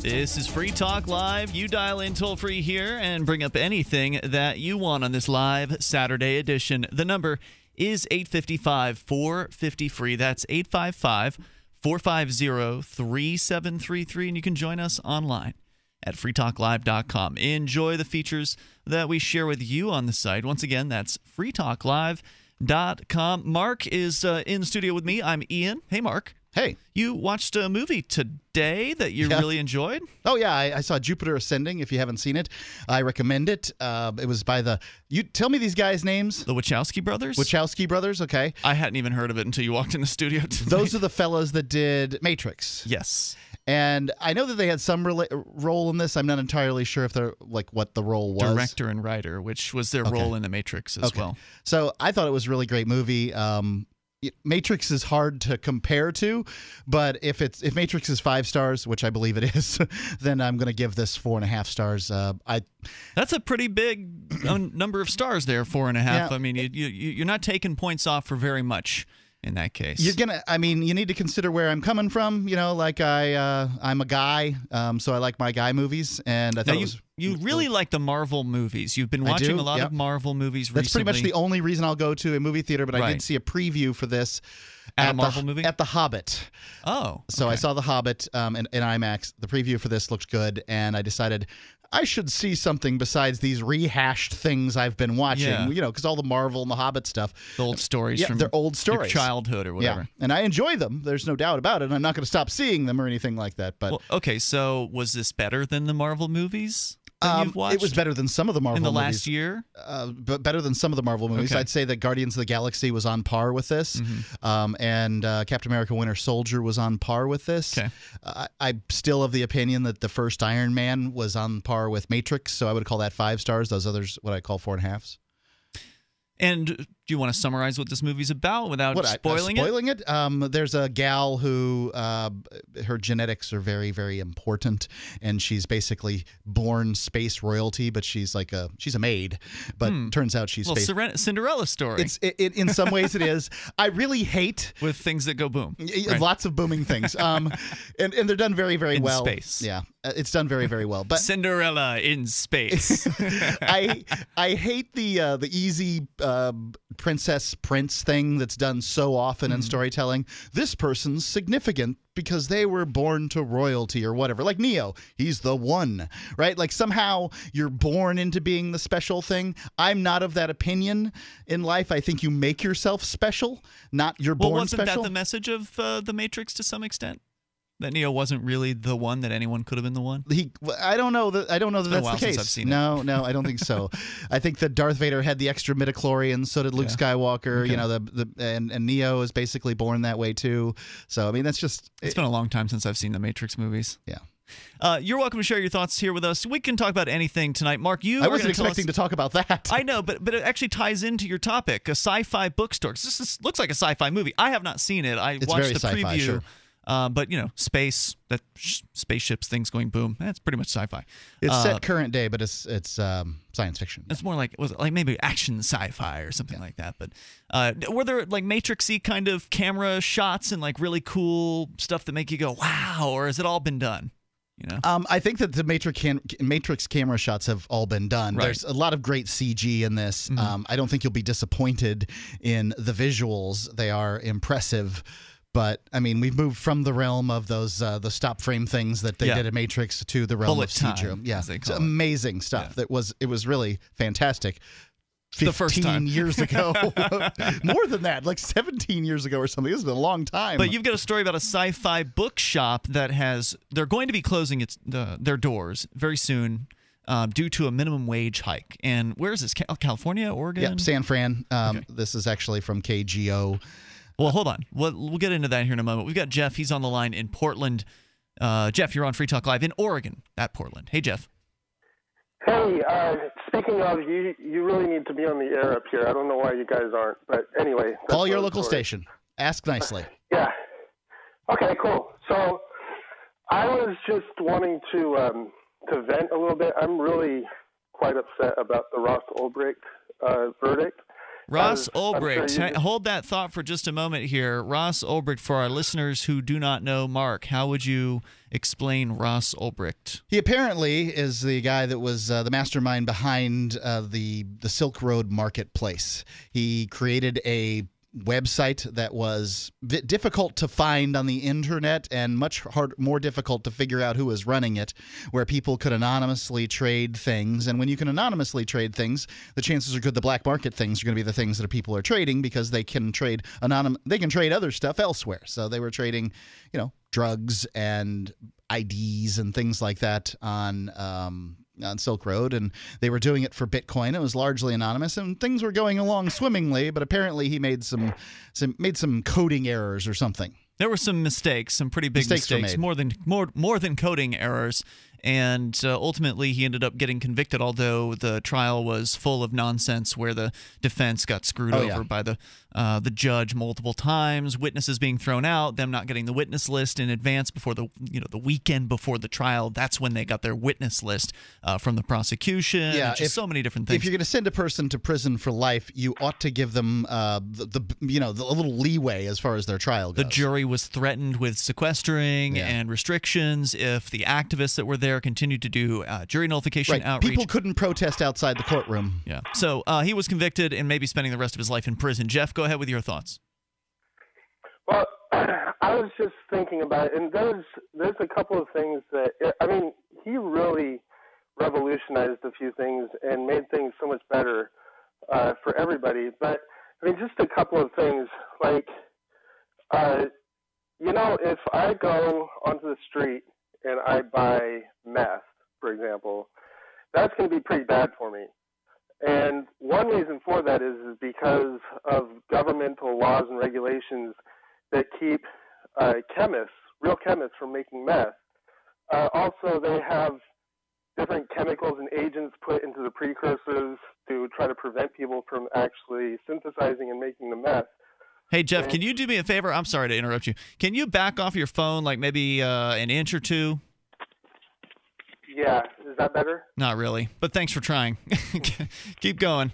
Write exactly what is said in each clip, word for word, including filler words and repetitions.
This is Free Talk Live. You dial in toll-free here and bring up anything that you want on this live Saturday edition. The number is eight five five, four five zero, F R E E. That's eight five five, four five zero, three seven three three. And you can join us online at free talk live dot com. Enjoy the features that we share with you on the site. Once again, that's free talk live dot com. Mark is uh, in the studio with me. I'm Ian. Hey, Mark. Hey. You watched a movie today that you yeah. really enjoyed? Oh, yeah. I, I saw Jupiter Ascending, if you haven't seen it. I recommend it. Uh, it was by the... You tell me these guys' names. The Wachowski brothers? Wachowski brothers, okay. I hadn't even heard of it until you walked in the studio today. Those are the fellas that did Matrix. Yes. And I know that they had some rela- role in this. I'm not entirely sure if they're like what the role was. Director and writer, which was their okay. role in The Matrix as okay. well. So I thought it was a really great movie. Um Matrix is hard to compare to, but if it's if Matrix is five stars, which I believe it is, then I'm going to give this four and a half stars. Uh, I that's a pretty big number of stars there, four and a half. Yeah. I mean, you, you you're not taking points off for very much in that case. You're gonna. I mean, you need to consider where I'm coming from. You know, like I uh, I'm a guy, um, so I like my guy movies, and I thought now it was. You really like the Marvel movies. You've been watching a lot yep. of Marvel movies recently. That's pretty much the only reason I'll go to a movie theater, but right. I did see a preview for this at, at a Marvel the, movie? At The Hobbit. Oh. Okay. So I saw The Hobbit um, in, in IMAX. The preview for this looked good, and I decided I should see something besides these rehashed things I've been watching, yeah. you know, because all the Marvel and the Hobbit stuff. The old stories yeah, from they're old stories. Your childhood or whatever. Yeah. And I enjoy them. There's no doubt about it. And I'm not going to stop seeing them or anything like that. But well, okay, so was this better than the Marvel movies? Um, it was better than some of the Marvel movies. In the movies. last year? Uh, but better than some of the Marvel movies. Okay. I'd say that Guardians of the Galaxy was on par with this, mm-hmm. um, and uh, Captain America Winter Soldier was on par with this. Okay. Uh, I'm still of the opinion that the first Iron Man was on par with Matrix, so I would call that five stars. Those others, what I call four and a halves. And do you want to summarize what this movie's about without what, spoiling, uh, spoiling it? Spoiling it? Um, there's a gal who, uh, her genetics are very, very important, and she's basically born space royalty, but she's like a she's a maid, but hmm. turns out she's well, space. Well, Cinderella story. It's it, it, in some ways it is. I really hate with things that go boom. Right. Lots of booming things. Um, and and they're done very, very in well. Space. Yeah. It's done very, very well. But Cinderella in space. I I hate the uh, the easy uh, princess prince thing that's done so often mm-hmm. in storytelling. This person's significant because they were born to royalty or whatever. Like Neo, he's the one, right? Like somehow you're born into being the special thing. I'm not of that opinion in life. I think you make yourself special, not you're well, born special. Well, wasn't that the message of uh, The Matrix to some extent? That Neo wasn't really the one, that anyone could have been the one? He, I don't know that, I don't know that that's the case. It's been a while since I've seen it. No, no, I don't think so. I think that Darth Vader had the extra midichlorians, so did Luke yeah. Skywalker, okay. you know, the, the and, and Neo is basically born that way too. So, I mean, that's just... It's it, been a long time since I've seen the Matrix movies. Yeah. Uh, you're welcome to share your thoughts here with us. We can talk about anything tonight. Mark, you I wasn't expecting us, to talk about that. I know, but but it actually ties into your topic, a sci-fi bookstore. This is, looks like a sci-fi movie. I have not seen it. I it's watched the preview. Sure. Uh, but, you know, space, that sh- spaceships, things going boom, that's pretty much sci-fi. It's uh, set current day, but it's it's um, science fiction. It's more like was it like maybe action sci-fi or something yeah. like that. But uh, were there like Matrix-y kind of camera shots and like really cool stuff that make you go, wow, or has it all been done? You know? um, I think that the Matrix cam- Matrix camera shots have all been done. Right. There's a lot of great C G in this. Mm-hmm. Um, I don't think you'll be disappointed in the visuals. They are impressive. But, I mean, we've moved from the realm of those uh, the stop frame things that they yeah. did at Matrix to the realm Bullet of C G. Time, yeah, it's amazing it. stuff. Yeah. It was, it was really fantastic. fifteen the first time. years ago. More than that, like seventeen years ago or something. This has been a long time. But you've got a story about a sci-fi bookshop that has – they're going to be closing its uh, their doors very soon. Um, due to a minimum wage hike. And where is this? California, Oregon? Yeah, San Fran. Um, okay. This is actually from K G O. Well, hold on. We'll, we'll get into that here in a moment. We've got Jeff. He's on the line in Portland. Uh, Jeff, you're on Free Talk Live in Oregon at Portland. Hey, Jeff. Hey, uh, speaking of, you you really need to be on the air up here. I don't know why you guys aren't, but anyway. Call your local station. Ask nicely. Yeah. Okay, cool. So I was just wanting to um, to vent a little bit. I'm really quite upset about the Ross Ulbricht uh, verdict. Ross Ulbricht, hold that thought for just a moment here. Ross Ulbricht, for our listeners who do not know Mark, how would you explain Ross Ulbricht? He apparently is the guy that was uh, the mastermind behind uh, the, the Silk Road marketplace. He created a website that was difficult to find on the internet and much hard, more difficult to figure out who was running it, where people could anonymously trade things. And when you can anonymously trade things, the chances are good the black market things are going to be the things that people are trading, because they can trade anonym, they can trade other stuff elsewhere. So they were trading, you know, drugs and I Ds and things like that on um, on Silk Road, and they were doing it for Bitcoin. It was largely anonymous, and things were going along swimmingly. But apparently, he made some some made some coding errors or something. There were some mistakes, some pretty big mistakes, mistakes more than more more than coding errors. And uh, ultimately, he ended up getting convicted, although the trial was full of nonsense where the defense got screwed oh, over yeah. by the uh, the judge multiple times, witnesses being thrown out, them not getting the witness list in advance before the you know the weekend before the trial. That's when they got their witness list uh, from the prosecution. Yeah, just if, so many different things. If you're going to send a person to prison for life, you ought to give them uh, the, the you know the, a little leeway as far as their trial goes. The jury was threatened with sequestering yeah. and restrictions if the activists that were there continued to do uh, jury nullification right. outreach. People couldn't protest outside the courtroom. Yeah. So uh, he was convicted and maybe spending the rest of his life in prison. Jeff, go ahead with your thoughts. Well, I was just thinking about it, and there's there's a couple of things that I mean, he really revolutionized a few things and made things so much better uh, for everybody. But I mean, just a couple of things like, uh, you know, if I go onto the street and I buy meth, for example, that's going to be pretty bad for me. And one reason for that is, is because of governmental laws and regulations that keep uh, chemists, real chemists, from making meth. Uh, also, they have different chemicals and agents put into the precursors to try to prevent people from actually synthesizing and making the meth. Hey, Jeff, can you do me a favor? I'm sorry to interrupt you. Can you back off your phone like maybe uh, an inch or two? Yeah. Is that better? Not really, but thanks for trying. Keep going.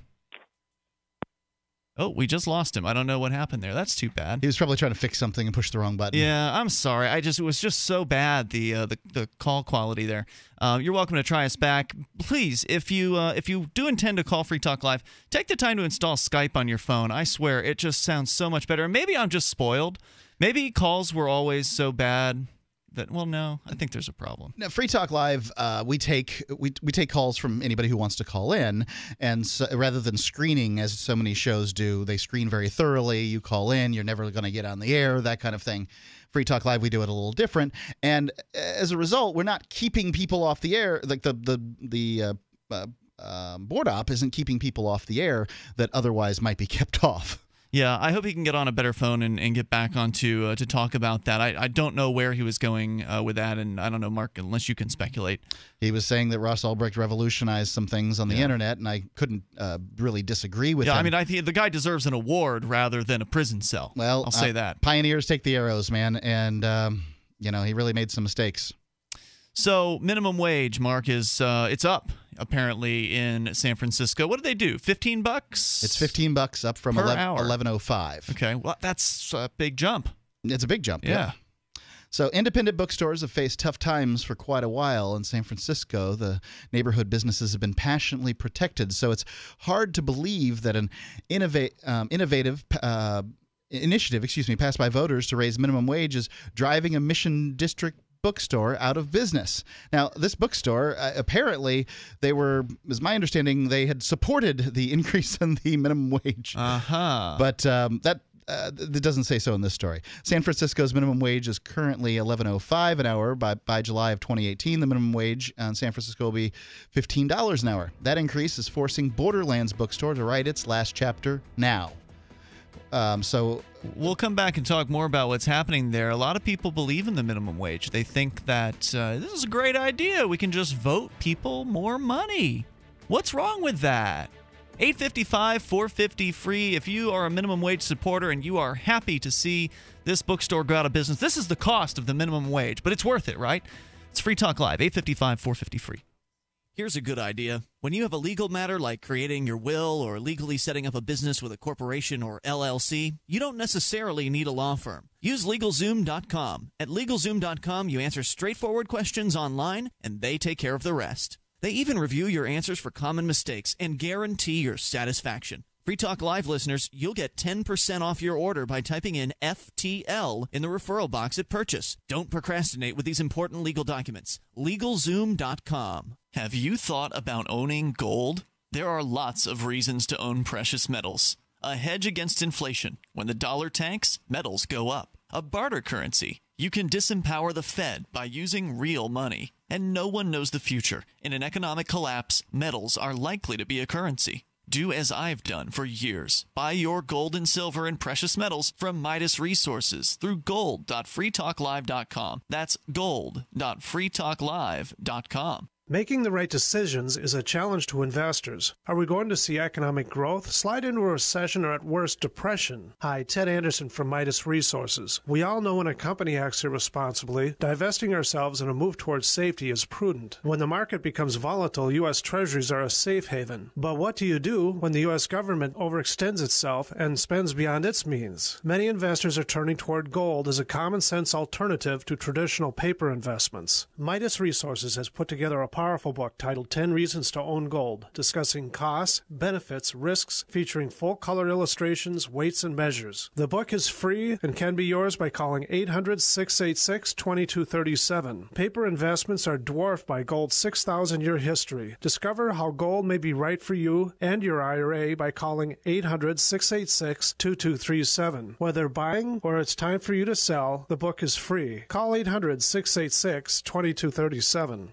Oh, we just lost him. I don't know what happened there. That's too bad. He was probably trying to fix something and push the wrong button. Yeah, I'm sorry. I just it was just so bad, the uh, the, the call quality there. Uh, you're welcome to try us back. Please, if you uh, if you do intend to call Free Talk Live, take the time to install Skype on your phone. I swear, it just sounds so much better. Maybe I'm just spoiled. Maybe calls were always so bad. That, well, no, I think there's a problem. Now, Free Talk Live, uh, we take we we take calls from anybody who wants to call in, and so, rather than screening as so many shows do, they screen very thoroughly. You call in, you're never going to get on the air, that kind of thing. Free Talk Live, we do it a little different, and as a result, we're not keeping people off the air. Like the the the. Uh, uh, uh, board op isn't keeping people off the air that otherwise might be kept off. Yeah, I hope he can get on a better phone and, and get back on to, uh, to talk about that. I, I don't know where he was going uh, with that, and I don't know, Mark, unless you can speculate. He was saying that Ross Ulbricht revolutionized some things on the yeah. internet, and I couldn't uh, really disagree with yeah, him. Yeah, I mean, I think the guy deserves an award rather than a prison cell. Well, I'll say uh, that. Pioneers take the arrows, man, and um, you know, he really made some mistakes. So minimum wage, Mark, is uh, it's up apparently in San Francisco. What do they do? Fifteen bucks. It's fifteen bucks up from eleven oh five. Okay, well that's a big jump. It's a big jump. Yeah. yeah. So independent bookstores have faced tough times for quite a while in San Francisco. The neighborhood businesses have been passionately protected, so it's hard to believe that an innovate um, innovative. Uh, initiative, excuse me, passed by voters to raise minimum wage is driving a Mission District bookstore out of business. Now, this bookstore, uh, apparently, they were, as my understanding, they had supported the increase in the minimum wage. Uh-huh. But um, that uh, that doesn't say so in this story. San Francisco's minimum wage is currently eleven oh five an hour. By, by July of twenty eighteen, the minimum wage in San Francisco will be fifteen dollars an hour. That increase is forcing Borderlands Bookstore to write its last chapter now. Um, so we'll come back and talk more about what's happening there. A lot of people believe in the minimum wage. They think that uh, this is a great idea. We can just vote people more money. What's wrong with that? eight fifty-five, four fifty, free. If you are a minimum wage supporter and you are happy to see this bookstore go out of business, this is the cost of the minimum wage, but it's worth it, right? It's Free Talk Live, eight fifty-five, four fifty, free. Here's a good idea. When you have a legal matter like creating your will or legally setting up a business with a corporation or L L C, you don't necessarily need a law firm. Use LegalZoom dot com. At LegalZoom dot com, you answer straightforward questions online, and they take care of the rest. They even review your answers for common mistakes and guarantee your satisfaction. Free Talk Live listeners, you'll get ten percent off your order by typing in F T L in the referral box at purchase. Don't procrastinate with these important legal documents. LegalZoom dot com. Have you thought about owning gold? There are lots of reasons to own precious metals. A hedge against inflation. When the dollar tanks, metals go up. A barter currency. You can disempower the Fed by using real money. And no one knows the future. In an economic collapse, metals are likely to be a currency. Do as I've done for years. Buy your gold and silver and precious metals from Midas Resources through gold dot free talk live dot com. That's gold dot free talk live dot com. Making the right decisions is a challenge to investors. Are we going to see economic growth slide into a recession or at worst depression? Hi, Ted Anderson from Midas Resources. We all know when a company acts irresponsibly, divesting ourselves in a move towards safety is prudent. When the market becomes volatile, U S Treasuries are a safe haven. But what do you do when the U S government overextends itself and spends beyond its means? Many investors are turning toward gold as a common sense alternative to traditional paper investments. Midas Resources has put together a powerful book titled ten reasons to Own Gold, discussing costs, benefits, risks, featuring full-color illustrations, weights, and measures. The book is free and can be yours by calling eight hundred, six eight six, two two three seven. Paper investments are dwarfed by gold's six thousand year history. Discover how gold may be right for you and your I R A by calling eight hundred, six eight six, two two three seven. Whether buying or it's time for you to sell, the book is free. Call eight hundred, six eight six, two two three seven.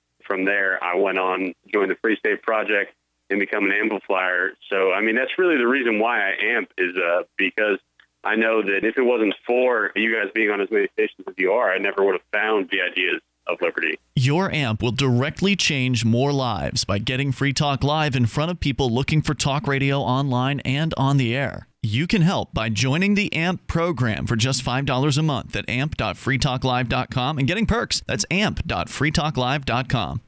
From there, I went on, joined the Free State Project, and become an amplifier. So, I mean, that's really the reason why I amp is uh, because I know that if it wasn't for you guys being on as many stations as you are, I never would have found the ideas of liberty. Your amp will directly change more lives by getting Free Talk Live in front of people looking for talk radio online and on the air. You can help by joining the A M P program for just five dollars a month at amp dot free talk live dot com and getting perks. That's amp dot free talk live dot com.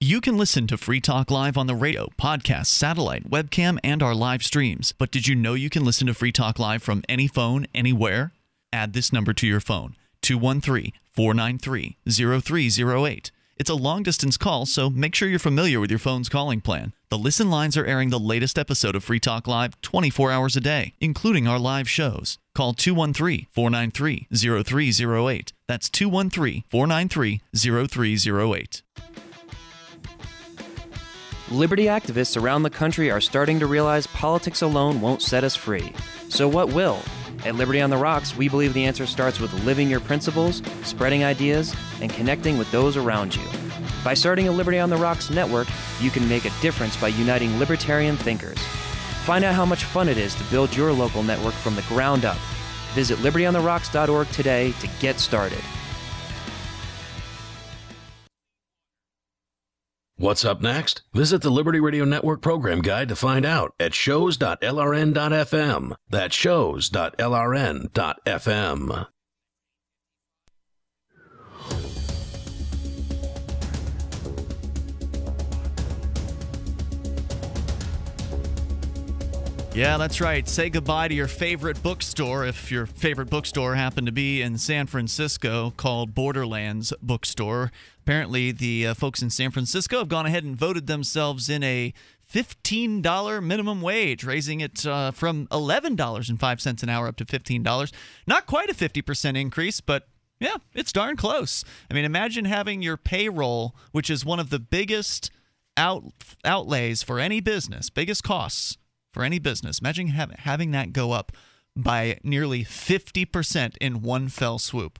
You can listen to Free Talk Live on the radio, podcast, satellite, webcam, and our live streams. But did you know you can listen to Free Talk Live from any phone, anywhere? Add this number to your phone, two one three, four nine three, zero three zero eight. It's a long-distance call, so make sure you're familiar with your phone's calling plan. The Listen Lines are airing the latest episode of Free Talk Live twenty-four hours a day, including our live shows. Call two one three, four nine three, zero three zero eight. That's two one three, four nine three, zero three zero eight. Liberty activists around the country are starting to realize politics alone won't set us free. So what will? At Liberty on the Rocks, we believe the answer starts with living your principles, spreading ideas, and connecting with those around you. By starting a Liberty on the Rocks network, you can make a difference by uniting libertarian thinkers. Find out how much fun it is to build your local network from the ground up. Visit liberty on the rocks dot org today to get started. What's up next? Visit the Liberty Radio Network program guide to find out at shows dot L R N dot F M. That's shows dot L R N dot F M. Yeah, that's right. Say goodbye to your favorite bookstore if your favorite bookstore happened to be in San Francisco, called Borderlands Bookstore. Apparently, the uh, folks in San Francisco have gone ahead and voted themselves in a fifteen dollar minimum wage, raising it uh, from eleven dollars and five cents an hour up to fifteen dollars. Not quite a fifty percent increase, but yeah, it's darn close. I mean, imagine having your payroll, which is one of the biggest out outlays for any business, biggest costs for any business. Imagine ha- having that go up by nearly fifty percent in one fell swoop.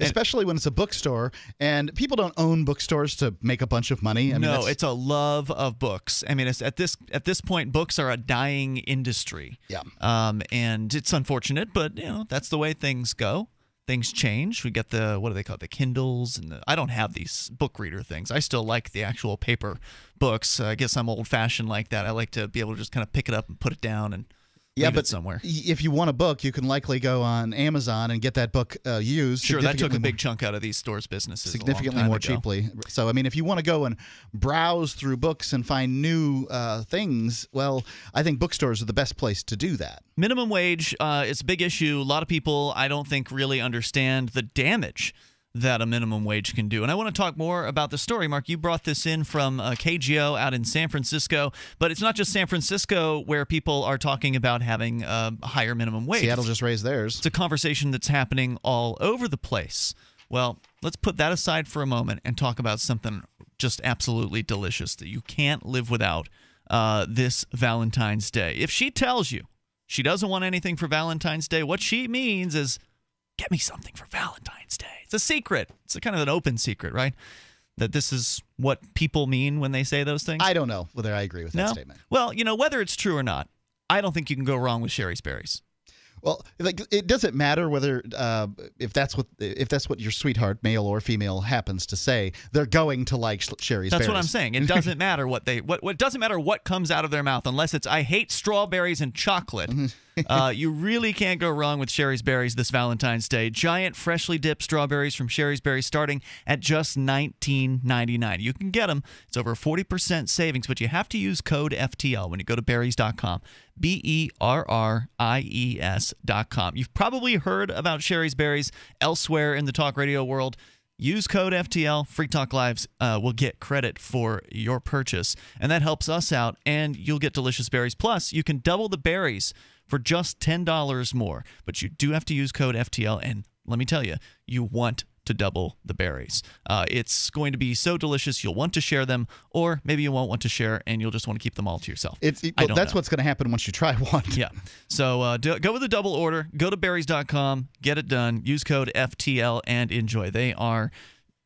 Especially when it's a bookstore, and people don't own bookstores to make a bunch of money. I mean, no, it's a love of books. I mean, it's, at this at this point, books are a dying industry. Yeah, um, and it's unfortunate, but you know that's the way things go. Things change. We get the what do they call it? The Kindles, and the, I don't have these book reader things. I still like the actual paper books. Uh, I guess I'm old fashioned like that. I like to be able to just kind of pick it up and put it down and. Yeah, but somewhere. If you want a book, you can likely go on Amazon and get that book uh, used. Sure, that took a big chunk out of these stores' businesses. Significantly more cheaply. So, I mean, if you want to go and browse through books and find new uh, things, well, I think bookstores are the best place to do that. Minimum wage uh, is a big issue. A lot of people, I don't think, really understand the damage that a minimum wage can do. And I want to talk more about the story. Mark, you brought this in from uh, K G O out in San Francisco, but it's not just San Francisco where people are talking about having a higher minimum wage. Seattle just raised theirs. It's a conversation that's happening all over the place. Well, let's put that aside for a moment and talk about something just absolutely delicious that you can't live without uh, this Valentine's Day. If she tells you she doesn't want anything for Valentine's Day, what she means is, get me something for Valentine's Day. It's a secret. It's a kind of an open secret, right? That this is what people mean when they say those things. I don't know whether I agree with that no? statement. Well, you know, whether it's true or not, I don't think you can go wrong with Sherry's Berries. Well, like, it doesn't matter whether uh, if that's what if that's what your sweetheart, male or female, happens to say. They're going to like Sherry's Berries. That's what I'm saying. It doesn't matter what they what what doesn't matter what comes out of their mouth unless it's I hate strawberries and chocolate. uh, you really can't go wrong with Sherry's Berries this Valentine's Day. Giant freshly dipped strawberries from Sherry's Berries starting at just nineteen ninety-nine. You can get them. It's over forty percent savings, but you have to use code F T L when you go to berries dot com. B E R R I E S dot com. You've probably heard about Sherry's Berries elsewhere in the talk radio world. Use code F T L. Free Talk Lives uh, will get credit for your purchase, and that helps us out, and you'll get delicious berries. Plus, you can double the berries for just ten dollars more, but you do have to use code F T L, and let me tell you, you want to double the berries. Uh, it's going to be so delicious you'll want to share them, or maybe you won't want to share and you'll just want to keep them all to yourself. It's, it, well, I don't that's know. What's going to happen once you try one. Yeah. So uh, do, go with a double order. Go to berries dot com. Get it done. Use code F T L and enjoy. They are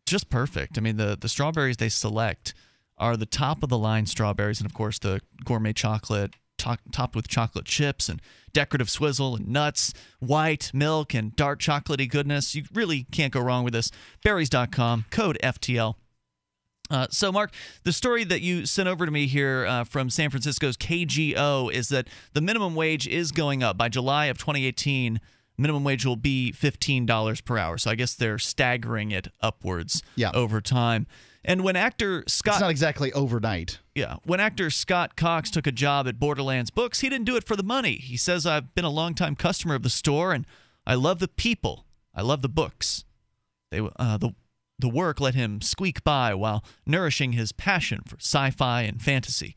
just perfect. I mean, the, the strawberries they select are the top-of-the-line strawberries, and, of course, the gourmet chocolate to topped with chocolate chips and decorative swizzle and nuts, white milk, and dark chocolatey goodness. You really can't go wrong with this. berries dot com, code F T L. Uh, so, Mark, the story that you sent over to me here uh, from San Francisco's K G O is that the minimum wage is going up. By July of twenty eighteen, minimum wage will be fifteen dollars per hour. So I guess they're staggering it upwards yeah. over time. And when actor Scott... It's not exactly overnight. Yeah. When actor Scott Cox took a job at Borderlands Books, he didn't do it for the money. He says, I've been a longtime customer of the store, and I love the people. I love the books. They uh, the, the work let him squeak by while nourishing his passion for sci-fi and fantasy.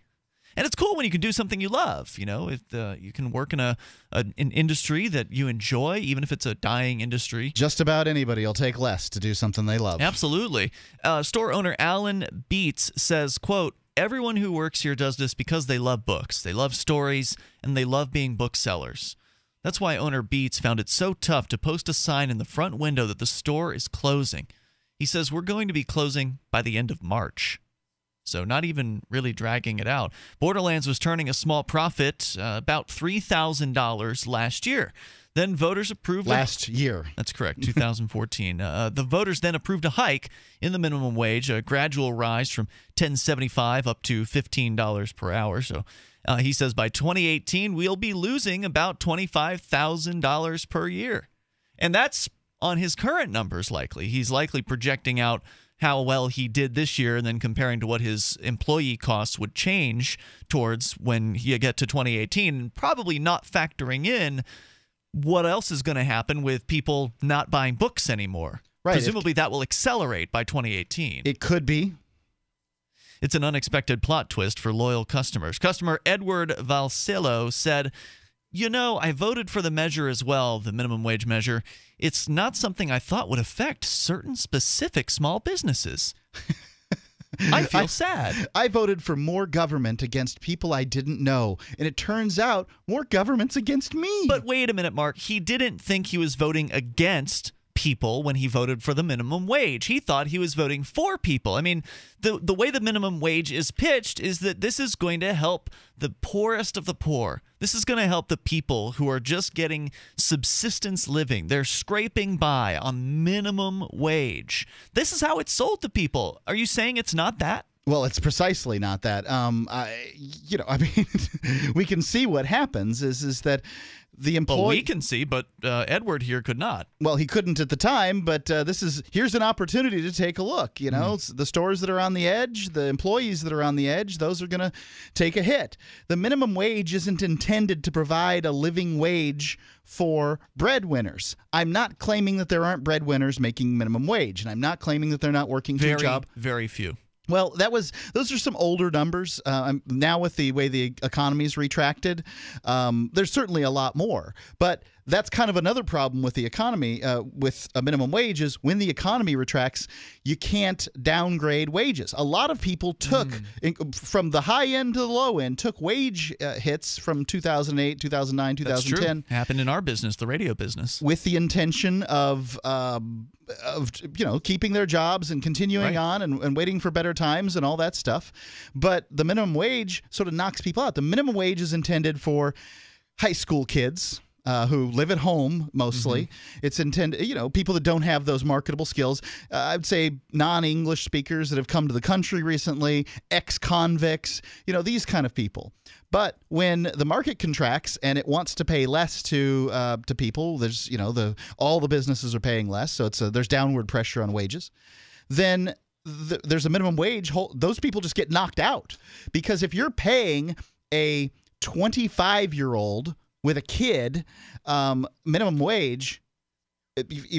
And it's cool when you can do something you love. You know, if uh, you can work in a, a an industry that you enjoy, even if it's a dying industry. Just about anybody will take less to do something they love. Absolutely. Uh, store owner Alan Beats says, quote, everyone who works here does this because they love books. They love stories, and they love being booksellers. That's why owner Beats found it so tough to post a sign in the front window that the store is closing. He says, we're going to be closing by the end of March. So not even really dragging it out. Borderlands was turning a small profit, uh, about three thousand dollars last year. Then voters approved... Last a, year. That's correct, two thousand fourteen. uh, the voters then approved a hike in the minimum wage, a gradual rise from ten dollars and seventy-five cents up to fifteen dollars per hour. So uh, he says by twenty eighteen, we'll be losing about twenty-five thousand dollars per year. And that's on his current numbers likely. He's likely projecting out how well he did this year and then comparing to what his employee costs would change towards when you get to twenty eighteen, and probably not factoring in what else is going to happen with people not buying books anymore. Right. Presumably if, that will accelerate by twenty eighteen. It could be. It's an unexpected plot twist for loyal customers. Customer Edward Valsillo said, you know, I voted for the measure as well, the minimum wage measure. It's not something I thought would affect certain specific small businesses. I feel I, sad. I voted for more government against people I didn't know. And it turns out more government's against me. But wait a minute, Mark. He didn't think he was voting against people when he voted for the minimum wage. He thought he was voting for people. I mean, the, the way the minimum wage is pitched is that this is going to help the poorest of the poor. This is going to help the people who are just getting subsistence living. They're scraping by on minimum wage. This is how it's sold to people. Are you saying it's not that? Well, it's precisely not that. Um, I, you know, I mean, we can see what happens is is that the employee. Well, we can see, but uh, Edward here could not. Well, he couldn't at the time, but uh, this is here's an opportunity to take a look. You know, mm. the stores that are on the edge, the employees that are on the edge, those are going to take a hit. The minimum wage isn't intended to provide a living wage for breadwinners. I'm not claiming that there aren't breadwinners making minimum wage, and I'm not claiming that they're not working very, to a job. Very few. Well, that was those are some older numbers. Uh, now with the way the economy's retracted, um, there's certainly a lot more. But that's kind of another problem with the economy, uh, with a minimum wage, is when the economy retracts, you can't downgrade wages. A lot of people took, mm. in, from the high end to the low end, took wage uh, hits from two thousand eight, two thousand nine, two thousand ten. That's true. Happened in our business, the radio business. With the intention of... Um, Of you know keeping their jobs and continuing right. on and, and waiting for better times and all that stuff, but the minimum wage sort of knocks people out. The minimum wage is intended for high school kids uh, who live at home mostly. Mm-hmm. It's intended, you know, people that don't have those marketable skills. Uh, I'd say non-English speakers that have come to the country recently, ex-convicts, you know, these kind of people. But when the market contracts and it wants to pay less to uh, to people, there's you know the all the businesses are paying less, so it's a, there's downward pressure on wages. Then th- there's a minimum wage. Whole, those people just get knocked out, because if you're paying a twenty-five-year-old with a kid um, minimum wage.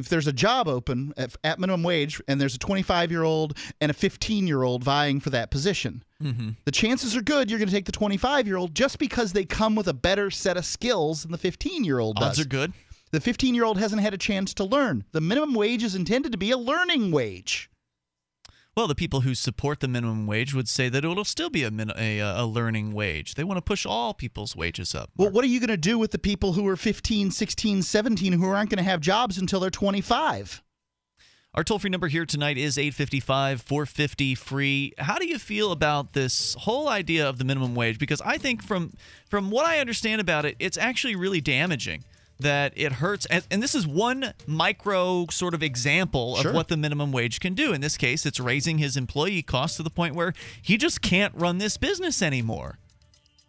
If there's a job open at minimum wage and there's a twenty-five-year-old and a fifteen-year-old vying for that position, mm-hmm. the chances are good you're going to take the twenty-five-year-old just because they come with a better set of skills than the fifteen-year-old does. Odds are good. The fifteen-year-old hasn't had a chance to learn. The minimum wage is intended to be a learning wage. Well, the people who support the minimum wage would say that it will still be a, min- a, a learning wage. They want to push all people's wages up. Mark. Well, what are you going to do with the people who are fifteen, sixteen, seventeen who aren't going to have jobs until they're twenty-five? Our toll-free number here tonight is eight five five, four five zero, free. How do you feel about this whole idea of the minimum wage? Because I think from from what I understand about it, it's actually really damaging. That it hurts, and, and this is one micro sort of example of sure. what the minimum wage can do. In this case, it's raising his employee costs to the point where he just can't run this business anymore.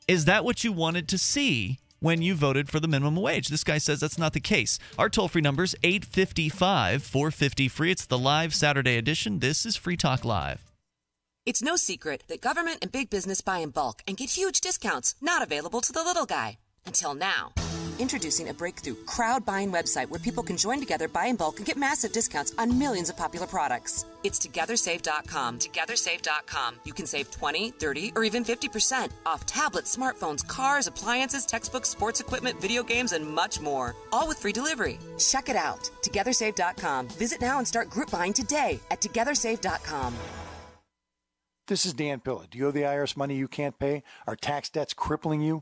Is that what you wanted to see when you voted for the minimum wage? This guy says that's not the case. Our toll-free number is eight five five, four five zero, free. It's the live Saturday edition. This is Free Talk Live. It's no secret that government and big business buy in bulk and get huge discounts not available to the little guy. Until now. Introducing a breakthrough crowd buying website where people can join together, buy in bulk, and get massive discounts on millions of popular products. It's Together Save dot com. Together Save dot com. You can save twenty, thirty, or even fifty percent off tablets, smartphones, cars, appliances, textbooks, sports equipment, video games, and much more. All with free delivery. Check it out. Together Save dot com. Visit now and start group buying today at Together Save dot com. This is Dan Pilla. Do you owe the I R S money you can't pay? Are tax debts crippling you?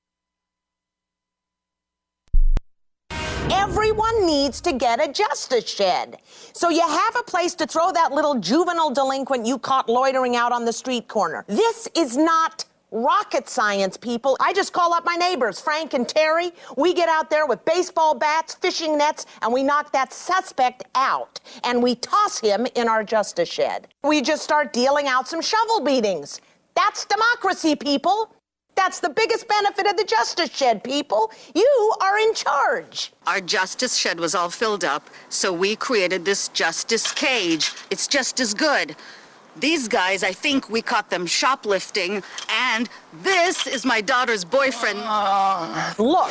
Everyone needs to get a justice shed. So you have a place to throw that little juvenile delinquent you caught loitering out on the street corner. This is not rocket science, people. I just call up my neighbors, Frank and Terry. We get out there with baseball bats, fishing nets, and we knock that suspect out. And we toss him in our justice shed. We just start dealing out some shovel beatings. That's democracy, people. That's the biggest benefit of the Justice Shed, people. You are in charge. Our Justice Shed was all filled up, so we created this Justice Cage. It's just as good. These guys, I think we caught them shoplifting, and this is my daughter's boyfriend. Uh. Look,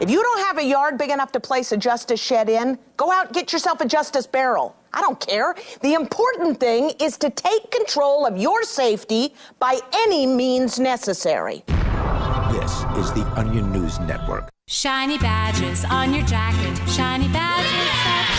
if you don't have a yard big enough to place a justice shed in, go out and get yourself a justice barrel. I don't care. The important thing is to take control of your safety by any means necessary. This is the Onion News Network. Shiny badges on your jacket, shiny badges.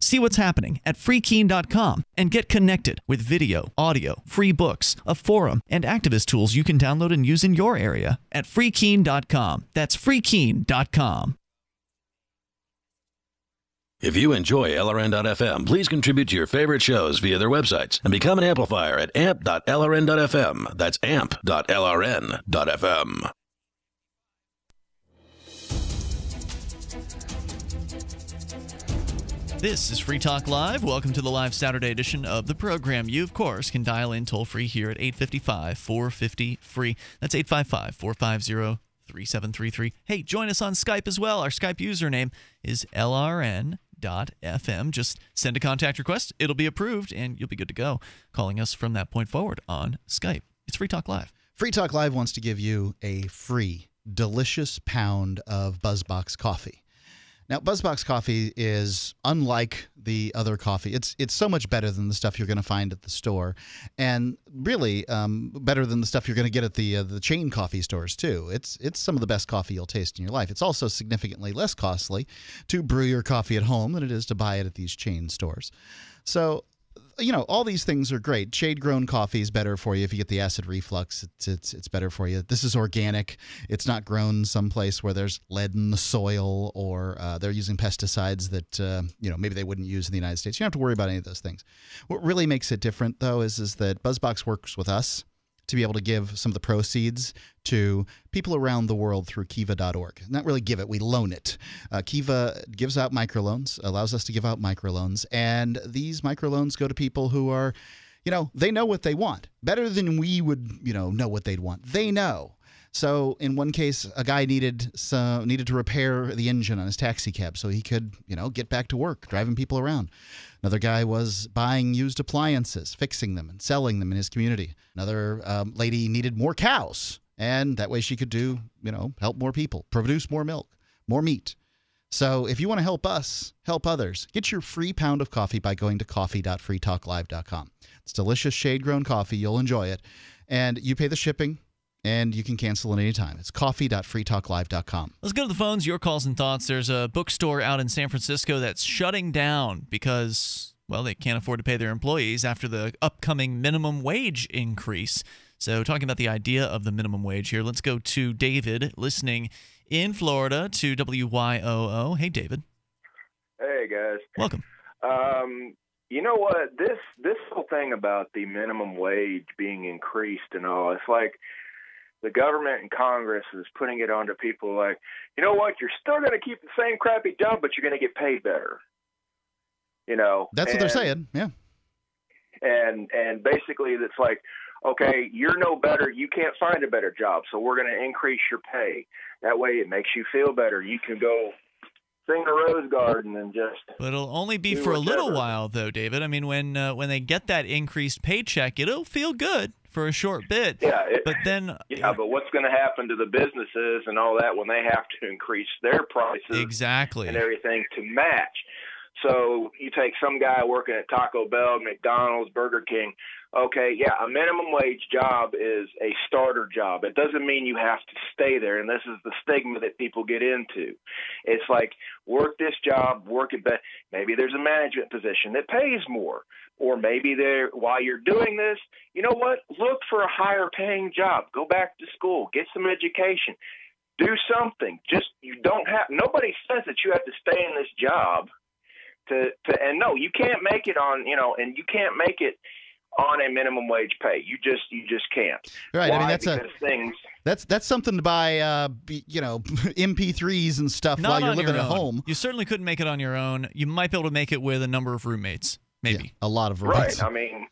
See what's happening at free keene dot com and get connected with video, audio, free books, a forum, and activist tools you can download and use in your area at free keene dot com. That's free keene dot com. If you enjoy L R N dot F M, please contribute to your favorite shows via their websites and become an amplifier at amp dot L R N dot F M. That's amp dot L R N dot F M. This is Free Talk Live. Welcome to the live Saturday edition of the program. You, of course, can dial in toll-free here at eight five five, four five zero, F R E E. That's eight five five, four five zero, three seven three three. Hey, join us on Skype as well. Our Skype username is L R N dot F M. Just send a contact request. It'll be approved, and you'll be good to go, calling us from that point forward on Skype. It's Free Talk Live. Free Talk Live wants to give you a free, delicious pound of BuzzBox coffee. Now, BuzzBox coffee is unlike the other coffee. It's it's so much better than the stuff you're going to find at the store, and really um, better than the stuff you're going to get at the uh, the chain coffee stores too. It's it's some of the best coffee you'll taste in your life. It's also significantly less costly to brew your coffee at home than it is to buy it at these chain stores. So, you know, all these things are great. Shade-grown coffee is better for you if you get the acid reflux. It's, it's it's better for you. This is organic. It's not grown someplace where there's lead in the soil or uh, they're using pesticides that uh, you know maybe they wouldn't use in the United States. You don't have to worry about any of those things. What really makes it different, though, is is that BuzzBox works with us to be able to give some of the proceeds to people around the world through kiva dot org. Not really give it, we loan it. Uh, Kiva gives out microloans, allows us to give out microloans, and these microloans go to people who are, you know, they know what they want. Better than we would, you know, know what they'd want. They know. So in one case, a guy needed some, needed to repair the engine on his taxi cab so he could, you know, get back to work, driving people around. Another guy was buying used appliances, fixing them and selling them in his community. Another um, lady needed more cows, and that way she could do, you know, help more people, produce more milk, more meat. So if you want to help us, help others, get your free pound of coffee by going to coffee dot free talk live dot com. It's delicious shade-grown coffee. You'll enjoy it. And you pay the shipping. And you can cancel at any time. It's coffee dot free talk live dot com. Let's go to the phones, your calls and thoughts. There's a bookstore out in San Francisco that's shutting down because, well, they can't afford to pay their employees after the upcoming minimum wage increase. So talking about the idea of the minimum wage here, let's go to David listening in Florida to W Y O O. Hey, David. Hey, guys. Welcome. Um, You know what? This this whole thing about the minimum wage being increased and all, it's like the government and Congress is putting it onto people like, you know what? You're still going to keep the same crap you done, but you're going to get paid better. You know, that's and, what they're saying. Yeah. And and basically it's like, okay, you're no better. You can't find a better job. So we're going to increase your pay. That way it makes you feel better. You can go sing a rose garden and just. But it'll only be for a little while, though, David. I mean, when uh, when they get that increased paycheck, it'll feel good for a short bit. Yeah, it, but then. Yeah, but what's going to happen to the businesses and all that when they have to increase their prices? Exactly. And everything to match. So you take some guy working at Taco Bell, McDonald's, Burger King. Okay, yeah, a minimum wage job is a starter job. It doesn't mean you have to stay there, and this is the stigma that people get into. It's like, work this job, work it better. Maybe there's a management position that pays more, or maybe there while you're doing this, you know what? Look for a higher-paying job. Go back to school. Get some education. Do something. Just you don't have. Nobody says that you have to stay in this job. To, to and no, you can't make it on you know, and you can't make it on a minimum wage pay. You just you just can't. Right. Why? I mean, that's because a things. That's that's something to buy, uh, you know, M P threes and stuff Not while you're living your at home. You certainly couldn't make it on your own. You might be able to make it with a number of roommates, maybe yeah, a lot of roommates. Right. I mean,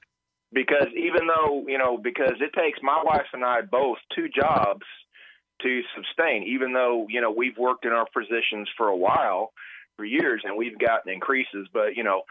because even though you know, because it takes my wife and I both two jobs to sustain. Even though you know we've worked in our positions for a while. For years, and we've gotten increases, but you know,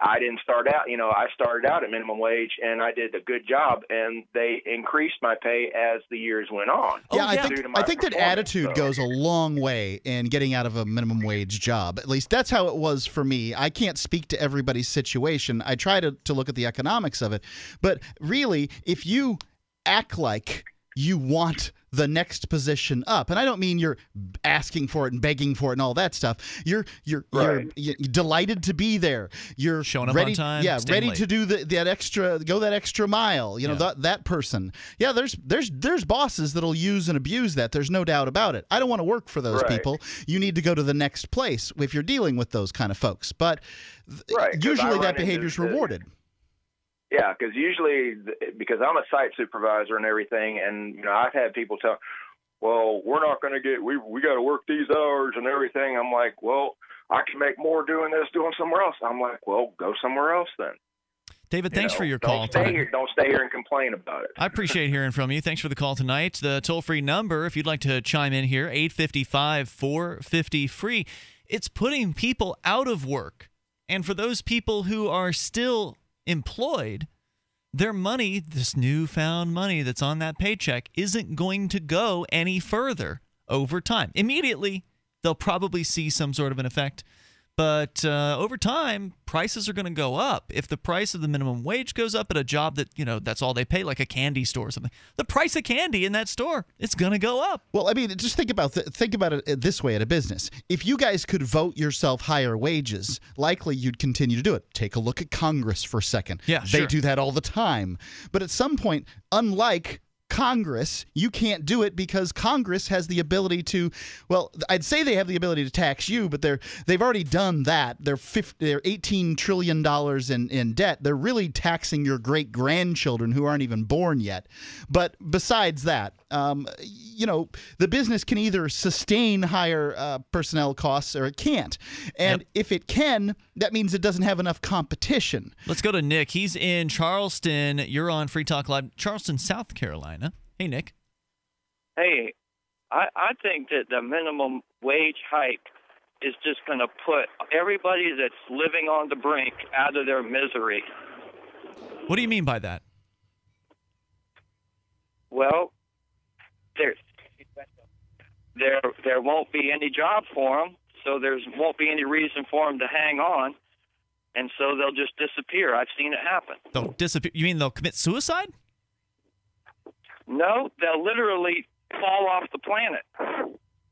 I didn't start out. You know, I started out at minimum wage, and I did a good job, and they increased my pay as the years went on. Yeah, oh, yeah. I think I think that attitude so. goes a long way in getting out of a minimum wage job. At least that's how it was for me. I can't speak to everybody's situation. I try to to look at the economics of it, but really, if you act like you want the next position up. And I don't mean you're asking for it and begging for it and all that stuff. You're you're right. you're, you're delighted to be there. You're showing up ready, on time. Yeah, ready late. to do the, that extra, go that extra mile. You know, yeah. that that person. Yeah, there's there's there's bosses that'll use and abuse that. There's no doubt about it. I don't want to work for those right. people. You need to go to the next place if you're dealing with those kind of folks. But right, usually that behavior's rewarded. Yeah, because usually, because I'm a site supervisor and everything, and you know, I've had people tell, "Well, we're not going to get we we got to work these hours and everything." I'm like, "Well, I can make more doing this, doing somewhere else." I'm like, "Well, go somewhere else then." David, you thanks know, for your don't call. Stay here, don't stay here and complain about it. I appreciate hearing from you. Thanks for the call tonight. The toll-free number, if you'd like to chime in here, eight five five, four five zero, free. It's putting people out of work, and for those people who are still employed, their money, this newfound money that's on that paycheck, isn't going to go any further over time. Immediately, they'll probably see some sort of an effect, but uh, over time, prices are going to go up. If the price of the minimum wage goes up at a job that, you know, that's all they pay, like a candy store or something, the price of candy in that store, it's going to go up. Well, I mean, just think about th- think about it this way at a business. If you guys could vote yourself higher wages, likely you'd continue to do it. Take a look at Congress for a second. Yeah, they sure. do that all the time. But at some point, unlike Congress, you can't do it because Congress has the ability to, well, I'd say they have the ability to tax you, but they're they've already done that. They're fifty, they're eighteen trillion dollars in, in debt. They're really taxing your great-grandchildren who aren't even born yet. But besides that, um, you know, the business can either sustain higher uh, personnel costs or it can't. And yep. if it can, that means it doesn't have enough competition. Let's go to Nick. He's in Charleston. You're on Free Talk Live, Charleston, South Carolina. Hey, Nick. Hey, I, I think that the minimum wage hike is just going to put everybody that's living on the brink out of their misery. What do you mean by that? Well, there, there, there won't be any job for them, so there won't be any reason for them to hang on, and so they'll just disappear. I've seen it happen. They'll disappear? You mean they'll commit suicide? No, they'll literally fall off the planet.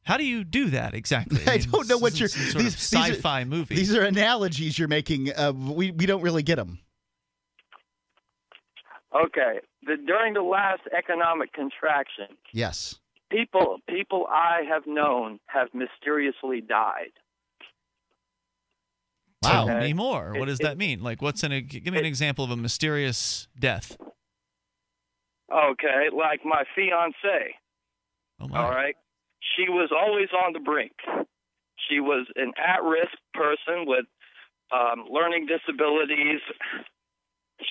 How do you do that exactly? I, mean, I don't know what you're... These, these sci-fi movies. These are analogies you're making. Uh, we, we don't really get them. Okay. The, during the last economic contraction... Yes. People, people I have known have mysteriously died. Wow, uh, me more. What it, does that it, mean? Like, what's an? Give me it, an example of a mysterious death. Okay, like my fiance. Oh my. All right, she was always on the brink. She was an at-risk person with um, learning disabilities.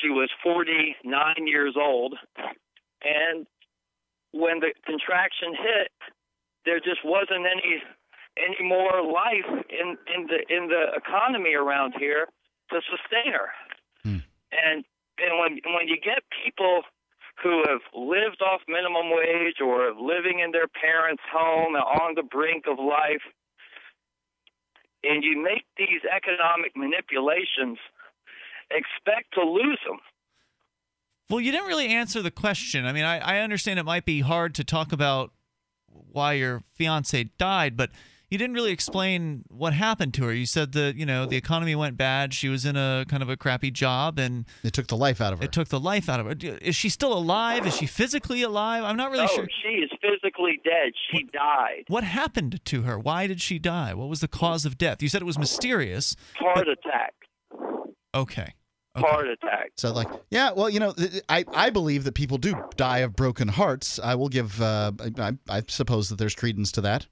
She was forty-nine years old, and when the contraction hit, there just wasn't any any more life in, in the in the economy around here to sustain her. Hmm. And and when when you get people who have lived off minimum wage or living in their parents' home and on the brink of life, and you make these economic manipulations, expect to lose them. Well, you didn't really answer the question. I mean, I, I understand it might be hard to talk about why your fiancé died, but you didn't really explain what happened to her. You said that, you know, the economy went bad. She was in a kind of a crappy job, and it took the life out of her. It took the life out of her. Is she still alive? Is she physically alive? I'm not really no, sure. She is physically dead. She what, died. What happened to her? Why did she die? What was the cause of death? You said it was mysterious. Heart but... attack. Okay. Okay. Heart attack. So, like, yeah, well, you know, I, I believe that people do die of broken hearts. I will give, uh, I, I suppose that there's credence to that.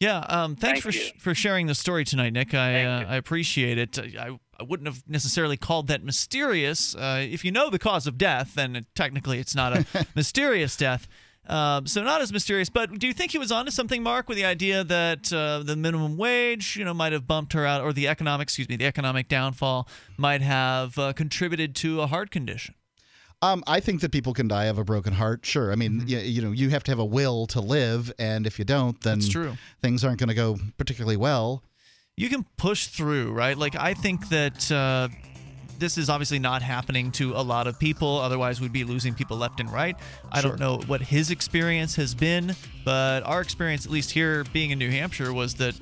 Yeah, um, thanks Thank for sh for sharing the story tonight, Nick. I uh, I appreciate it. I, I wouldn't have necessarily called that mysterious. Uh, if you know the cause of death, then technically it's not a mysterious death. Uh, so not as mysterious. But do you think he was onto something, Mark, with the idea that uh, the minimum wage, you know, might have bumped her out, or the economic, excuse me, the economic downfall might have uh, contributed to a heart condition? Um, I think that people can die of a broken heart, sure. I mean, mm-hmm. you, you know, you have to have a will to live, and if you don't, then true. things aren't going to go particularly well. You can push through, right? Like, I think that uh, this is obviously not happening to a lot of people. Otherwise, we'd be losing people left and right. I sure. don't know what his experience has been, but our experience, at least here being in New Hampshire, was that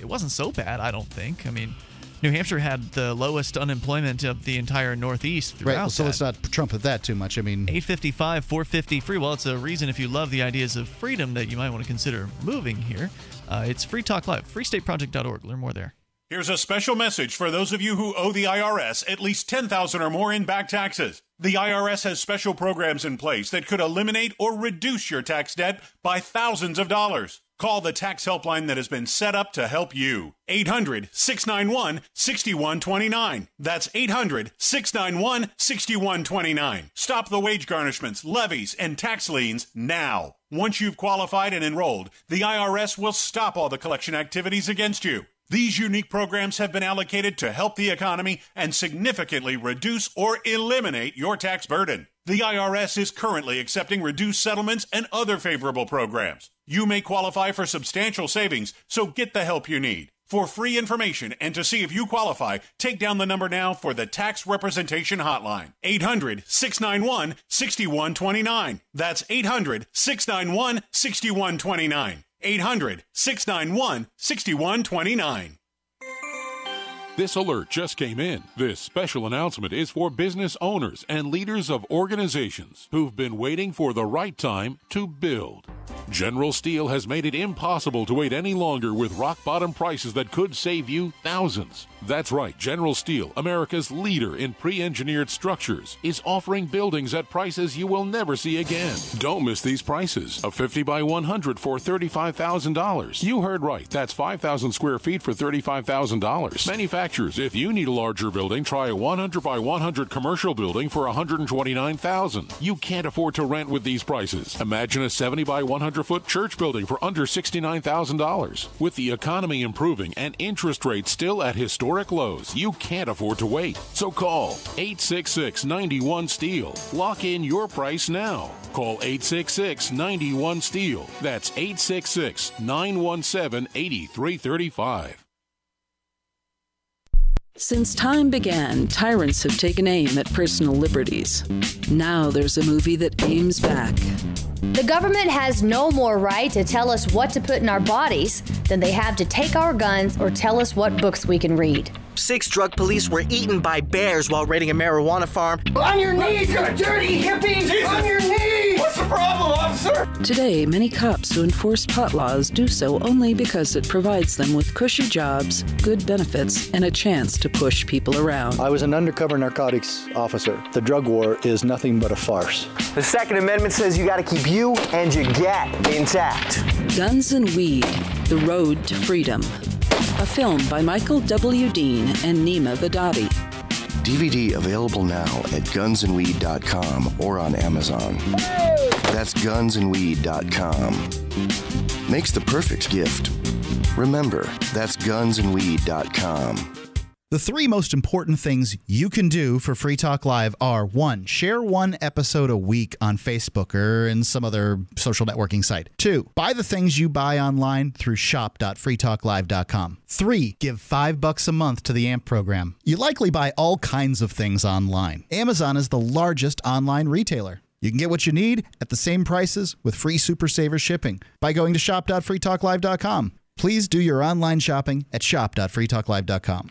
it wasn't so bad, I don't think. I mean... New Hampshire had the lowest unemployment of the entire Northeast throughout. Right, so that. Let's not trump at that too much. I mean, eight fifty-five, four fifty free. Well, it's a reason if you love the ideas of freedom that you might want to consider moving here. Uh, it's Free Talk Live, free state project dot org. Learn more there. Here's a special message for those of you who owe the I R S at least ten thousand dollars or more in back taxes. The I R S has special programs in place that could eliminate or reduce your tax debt by thousands of dollars. Call the tax helpline that has been set up to help you. eight hundred, six nine one, six one two nine. That's eight hundred, six nine one, six one two nine. Stop the wage garnishments, levies, and tax liens now. Once you've qualified and enrolled, the I R S will stop all the collection activities against you. These unique programs have been allocated to help the economy and significantly reduce or eliminate your tax burden. The I R S is currently accepting reduced settlements and other favorable programs. You may qualify for substantial savings, so get the help you need. For free information and to see if you qualify, take down the number now for the Tax Representation Hotline. eight hundred, six nine one, six one two nine. That's eight hundred, six nine one, six one two nine. eight hundred, six nine one, six one two nine. This alert just came in. This special announcement is for business owners and leaders of organizations who've been waiting for the right time to build. General Steel has made it impossible to wait any longer with rock-bottom prices that could save you thousands. That's right, General Steel, America's leader in pre-engineered structures, is offering buildings at prices you will never see again. Don't miss these prices. A fifty by one hundred for thirty-five thousand dollars. You heard right. That's five thousand square feet for thirty-five thousand dollars. Manufacturers, if you need a larger building, try a one hundred by one hundred commercial building for one hundred twenty-nine thousand dollars. You can't afford to rent with these prices. Imagine a seventy by one hundred foot church building for under sixty-nine thousand dollars. With the economy improving and interest rates still at historic lows, you can't afford to wait. So call eight six six, nine one, STEEL. Lock in your price now. Call eight six six, nine one, STEEL. That's eight six six, nine one seven, eight three three five. Since time began, tyrants have taken aim at personal liberties. Now there's a movie that aims back. The government has no more right to tell us what to put in our bodies than they have to take our guns or tell us what books we can read. Six drug police were eaten by bears while raiding a marijuana farm. On your knees, you dirty hippies! Jesus. On your knees! What's the problem, officer? Today, many cops who enforce pot laws do so only because it provides them with cushy jobs, good benefits, and a chance to push people around. I was an undercover narcotics officer. The drug war is nothing but a farce. The Second Amendment says you got to keep you and your gat intact. Guns and Weed, The Road to Freedom. A film by Michael W. Dean and Nima Vadadi. D V D available now at guns and weed dot com or on Amazon. Hey! That's guns and weed dot com. Makes the perfect gift. Remember, that's guns and weed dot com. The three most important things you can do for Free Talk Live are, one, share one episode a week on Facebook or in some other social networking site. Two, buy the things you buy online through shop dot free talk live dot com. Three, give five bucks a month to the A M P program. You likely buy all kinds of things online. Amazon is the largest online retailer. You can get what you need at the same prices with free Super Saver shipping by going to shop dot free talk live dot com. Please do your online shopping at shop dot free talk live dot com.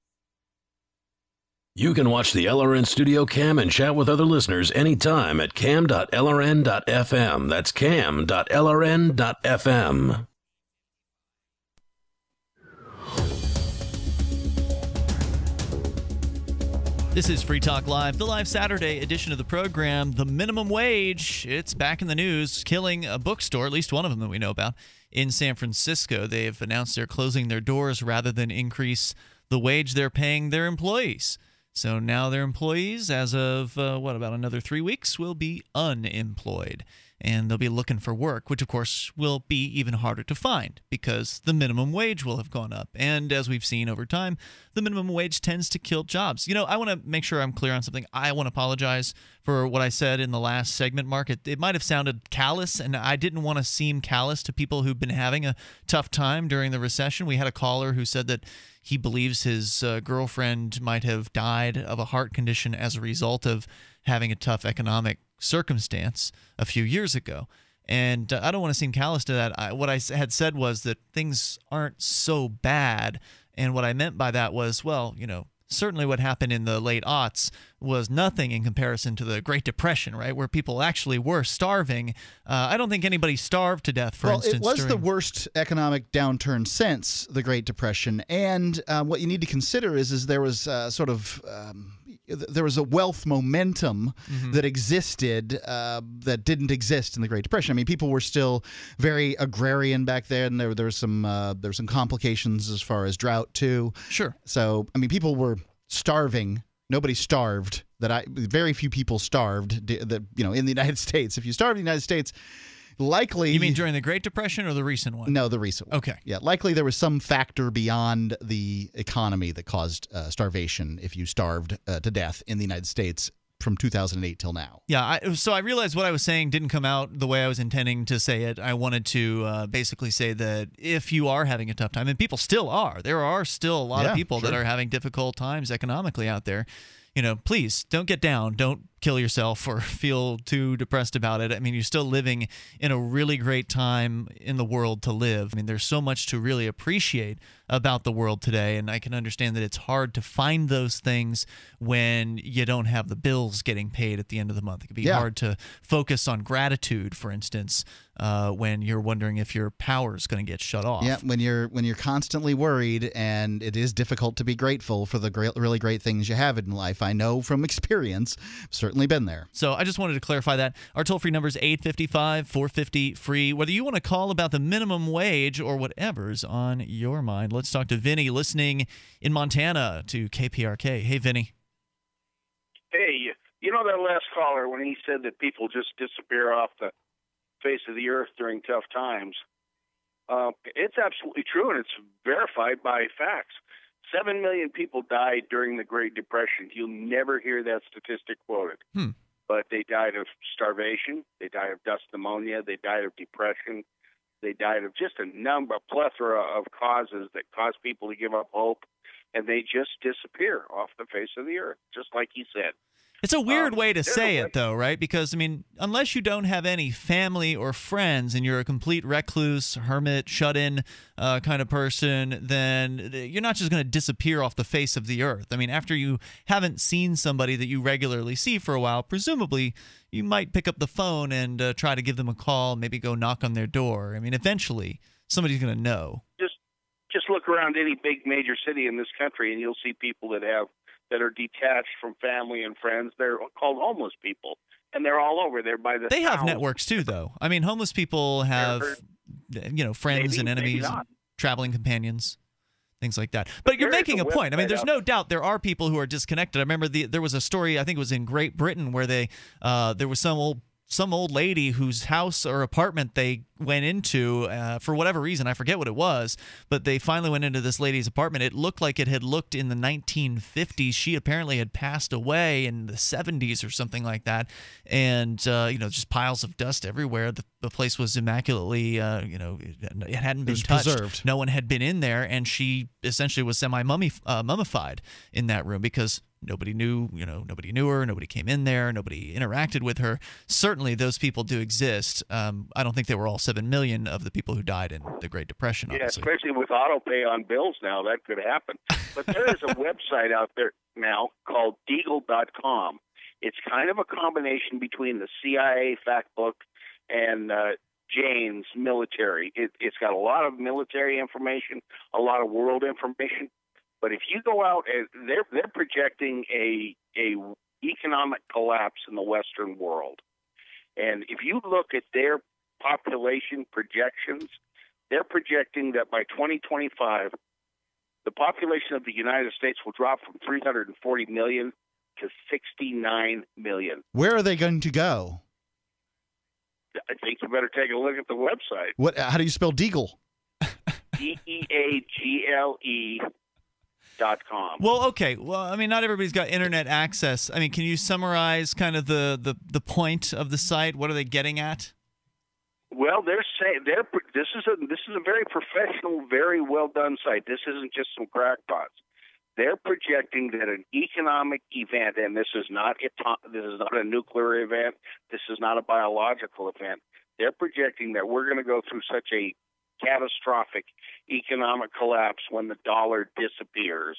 You can watch the L R N Studio Cam and chat with other listeners anytime at cam dot L R N dot F M. That's cam dot L R N dot F M. This is Free Talk Live, the live Saturday edition of the program. The minimum wage, it's back in the news, killing a bookstore, at least one of them that we know about, in San Francisco. They've announced they're closing their doors rather than increase the wage they're paying their employees. So now their employees, as of, uh, what, about another three weeks, will be unemployed. And they'll be looking for work, which, of course, will be even harder to find because the minimum wage will have gone up. And as we've seen over time, the minimum wage tends to kill jobs. You know, I want to make sure I'm clear on something. I want to apologize for what I said in the last segment, Mark. It, it might have sounded callous, and I didn't want to seem callous to people who've been having a tough time during the recession. We had a caller who said that he believes his uh, girlfriend might have died of a heart condition as a result of having a tough economic circumstance a few years ago. And uh, I don't want to seem callous to that. I, what I had said was that things aren't so bad. And what I meant by that was, well, you know, certainly what happened in the late aughts was nothing in comparison to the Great Depression, right, where people actually were starving. Uh, I don't think anybody starved to death, for well, instance. Well, it was during the worst economic downturn since the Great Depression. And uh, what you need to consider is, is there was uh, sort of um, there was a wealth momentum mm-hmm. that existed uh, that didn't exist in the Great Depression. I mean, people were still very agrarian back then. There, there was some uh, there were some complications as far as drought too. Sure. So, I mean, people were starving. Nobody starved. That I very few people starved. That you know, in the United States, if you starved in the United States, likely you mean during the Great Depression or the recent one? No, the recent one. Okay. Yeah, likely there was some factor beyond the economy that caused uh, starvation. If you starved uh, to death in the United States from two thousand eight till now. Yeah. I, so I realized what I was saying didn't come out the way I was intending to say it. I wanted to uh, basically say that if you are having a tough time, and people still are, there are still a lot yeah, of people sure. that are having difficult times economically out there. You know, please don't get down. Don't kill yourself or feel too depressed about it. I mean, you're still living in a really great time in the world to live. I mean, there's so much to really appreciate about the world today, and I can understand that it's hard to find those things when you don't have the bills getting paid at the end of the month. It can be yeah. hard to focus on gratitude, for instance, uh, when you're wondering if your power is going to get shut off. Yeah, when you're when you're constantly worried, and it is difficult to be grateful for the great, really great things you have in life. I know from experience, certainly been there. So I just wanted to clarify that. Our toll-free number is eight five five, four five zero, free. Whether you want to call about the minimum wage or whatever's on your mind, let's Let's talk to Vinny, listening in Montana to K P R K. Hey, Vinny. Hey, you know that last caller when he said that people just disappear off the face of the earth during tough times? Uh, it's absolutely true, and it's verified by facts. Seven million people died during the Great Depression. You'll never hear that statistic quoted. Hmm. but they died of starvation, they died of dust pneumonia, they died of depression, they died of just a number, a plethora of causes that cause people to give up hope, and they just disappear off the face of the earth, just like he said. It's a weird um, way to say it, though, right? Because, I mean, unless you don't have any family or friends and you're a complete recluse, hermit, shut-in uh, kind of person, then you're not just going to disappear off the face of the earth. I mean, after you haven't seen somebody that you regularly see for a while, presumably you might pick up the phone and uh, try to give them a call, maybe go knock on their door. I mean, eventually somebody's going to know. Just, just look around any big major city in this country and you'll see people that have that are detached from family and friends. They're called homeless people, and they're all over there by the They have house. networks too, though. I mean, homeless people have, you know, friends maybe, and enemies, and traveling companions, things like that. But, but you're making a point. I mean, there's up. no doubt there are people who are disconnected. I remember the, there was a story, I think it was in Great Britain, where they uh, there was some old some old lady whose house or apartment they went into uh, for whatever reason. I forget what it was, but they finally went into this lady's apartment. It looked like it had looked in the nineteen fifties. She apparently had passed away in the seventies or something like that. And, uh, you know, just piles of dust everywhere. The, the place was immaculately, uh, you know, it hadn't been it touched. Preserved. No one had been in there. And she essentially was semi-mummy, uh, mummified in that room because nobody knew, you know, nobody knew her, nobody came in there, nobody interacted with her. Certainly those people do exist. Um, I don't think they were all seven million of the people who died in the Great Depression. Yeah, obviously. Especially with auto pay on bills now, that could happen. But there is a website out there now called deagle dot com. It's kind of a combination between the C I A fact book and uh, Jane's military. It, it's got a lot of military information, a lot of world information. But if you go out, and they're they're projecting a a economic collapse in the Western world, and if you look at their population projections, they're projecting that by twenty twenty-five, the population of the United States will drop from three hundred forty million to sixty-nine million. Where are they going to go? I think you better take a look at the website. What? How do you spell Deagle? D E A G L E. Well, okay. Well, I mean, not everybody's got internet access. I mean, can you summarize kind of the, the, the point of the site? What are they getting at? Well, they're saying they're this is a this is a very professional, very well done site. This isn't just some crackpots. They're projecting that an economic event, and this is not this is not a nuclear event. This is not a biological event. They're projecting that we're going to go through such a catastrophic economic collapse when the dollar disappears,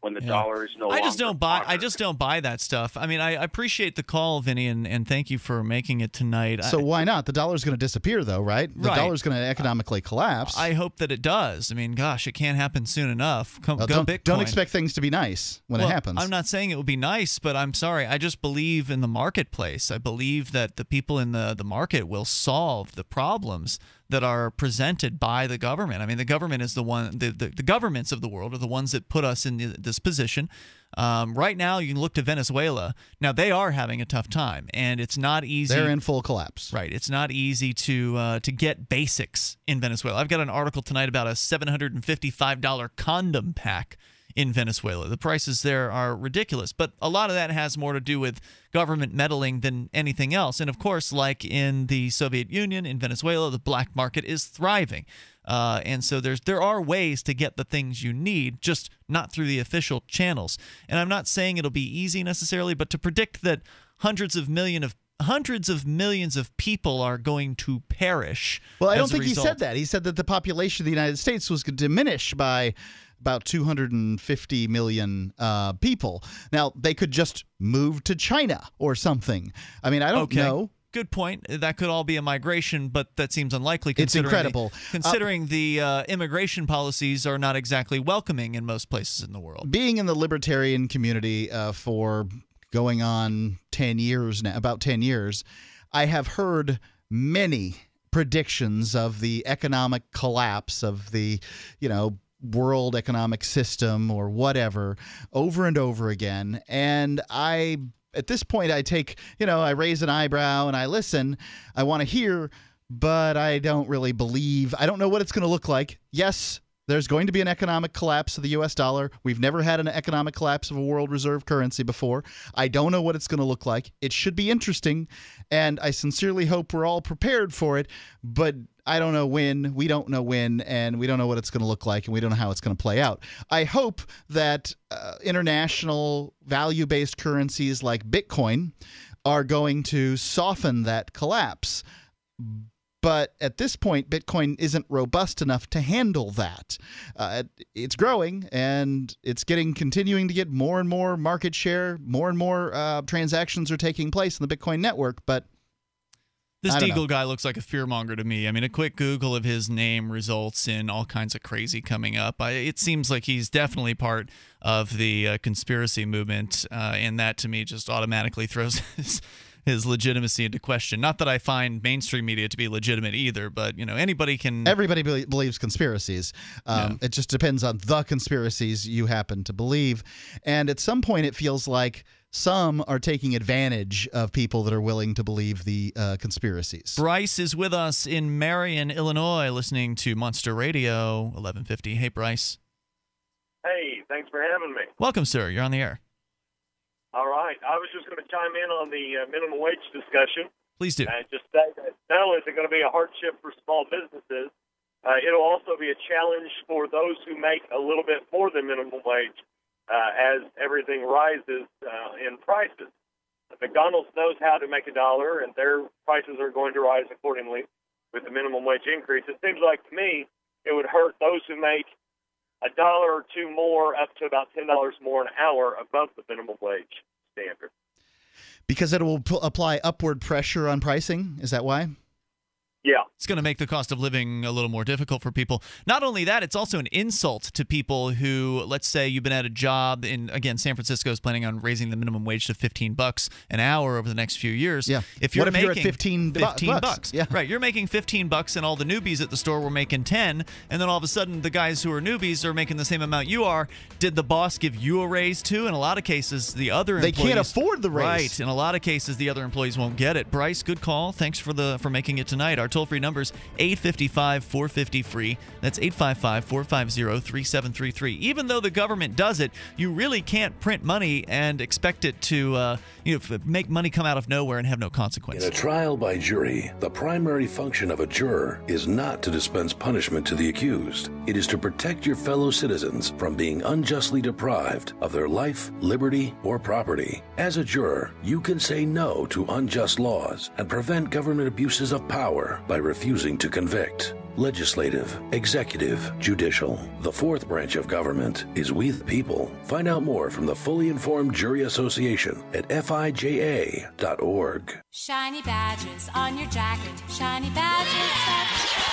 when the yeah. dollar is no longer. I just don't buy. I just don't buy that stuff. I mean, I, I appreciate the call, Vinny, and, and thank you for making it tonight. So I, why not? The dollar's going to disappear, though, right? The right. dollar's going to economically collapse. I hope that it does. I mean, gosh, it can't happen soon enough. Come, well, go don't, Bitcoin. Don't expect things to be nice when well, it happens. I'm not saying it will be nice, but I'm sorry. I just believe in the marketplace. I believe that the people in the, the market will solve the problems that are presented by the government. I mean, the government is the one, the, the, the governments of the world are the ones that put us in the, this position. Um, right now, you can look to Venezuela. Now, they are having a tough time, and it's not easy. They're in full collapse. Right. It's not easy to uh, to get basics in Venezuela. I've got an article tonight about a seven hundred fifty-five dollar condom pack in Venezuela. The prices there are ridiculous, but a lot of that has more to do with government meddling than anything else. And of course, like in the Soviet Union, in Venezuela, the black market is thriving. Uh, and so there's there are ways to get the things you need, just not through the official channels. And I'm not saying it'll be easy necessarily, but to predict that hundreds of million of Hundreds of millions of people are going to perish. Well, I don't think he said that. He said that the population of the United States was going to diminish by about two hundred fifty million uh, people. Now, they could just move to China or something. I mean, I don't okay. know. Good point. That could all be a migration, but that seems unlikely. Considering it's incredible. The, considering uh, the uh, immigration policies are not exactly welcoming in most places in the world. Being in the libertarian community uh, for going on ten years now, about ten years, I have heard many predictions of the economic collapse of the, you know, world economic system or whatever over and over again. And I, at this point, I take, you know, I raise an eyebrow and I listen. I want to hear, but I don't really believe. I don't know what it's going to look like. Yes, There's going to be an economic collapse of the U S dollar. We've never had an economic collapse of a world reserve currency before. I don't know what it's going to look like. It should be interesting, and I sincerely hope we're all prepared for it, but I don't know when, we don't know when, and we don't know what it's going to look like, and we don't know how it's going to play out. I hope that uh, international value-based currencies like Bitcoin are going to soften that collapse. But at this point, Bitcoin isn't robust enough to handle that. Uh, it's growing, and it's getting continuing to get more and more market share. More and more uh, transactions are taking place in the Bitcoin network. But this Deagle guy looks like a fearmonger to me. I mean, a quick Google of his name results in all kinds of crazy coming up. I, it seems like he's definitely part of the uh, conspiracy movement, uh, and that to me just automatically throws this. His legitimacy into question. Not that I find mainstream media to be legitimate either, but you know, anybody can. Everybody be- believes conspiracies. Um, yeah. It just depends on the conspiracies you happen to believe. And at some point, it feels like some are taking advantage of people that are willing to believe the uh, conspiracies. Bryce is with us in Marion, Illinois, listening to Monster Radio eleven fifty. Hey, Bryce. Hey, thanks for having me. Welcome, sir. You're on the air. All right. I was just going to chime in on the uh, minimum wage discussion. Please do. And just say that not only is it going to be a hardship for small businesses, uh, it'll also be a challenge for those who make a little bit more than minimum wage uh, as everything rises uh, in prices. McDonald's knows how to make a dollar, and their prices are going to rise accordingly with the minimum wage increase. It seems like to me it would hurt those who make a dollar or two more, up to about ten dollars more an hour above the minimum wage standard. Because it will p- apply upward pressure on pricing? Is that why? Yeah. It's going to make the cost of living a little more difficult for people. Not only that, it's also an insult to people who, let's say you've been at a job in, again, San Francisco is planning on raising the minimum wage to fifteen bucks an hour over the next few years. Yeah. If you're what if making you're at fifteen, fifteen bu- bucks? bucks. Yeah. Right. You're making fifteen bucks and all the newbies at the store were making ten, and then all of a sudden the guys who are newbies are making the same amount you are. Did the boss give you a raise too? In a lot of cases, the other employees. They can't afford the raise. Right. In a lot of cases, the other employees won't get it. Bryce, good call. Thanks for the for making it tonight. Our toll-free numbers, eight five five, four five zero, F R E E. That's eight five five, four five zero, three seven three three. Even though the government does it, you really can't print money and expect it to uh, you know, make money come out of nowhere and have no consequence. In a trial by jury, the primary function of a juror is not to dispense punishment to the accused. It is to protect your fellow citizens from being unjustly deprived of their life, liberty, or property. As a juror, you can say no to unjust laws and prevent government abuses of power by refusing to convict. Legislative, executive, judicial. The fourth branch of government is we the people. Find out more from the Fully Informed Jury Association at F I J A dot org. Shiny badges on your jacket. Shiny badges.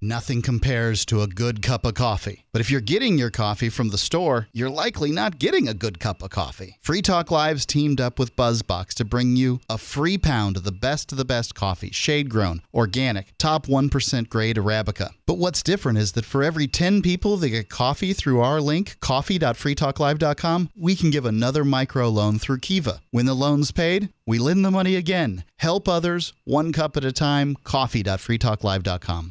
Nothing compares to a good cup of coffee. But if you're getting your coffee from the store, you're likely not getting a good cup of coffee. Free Talk Live's teamed up with BuzzBox to bring you a free pound of the best of the best coffee, shade-grown, organic, top one percent grade Arabica. But what's different is that for every ten people that get coffee through our link, coffee dot free talk live dot com, we can give another microloan through Kiva. When the loan's paid, we lend the money again. Help others, one cup at a time, coffee dot free talk live dot com.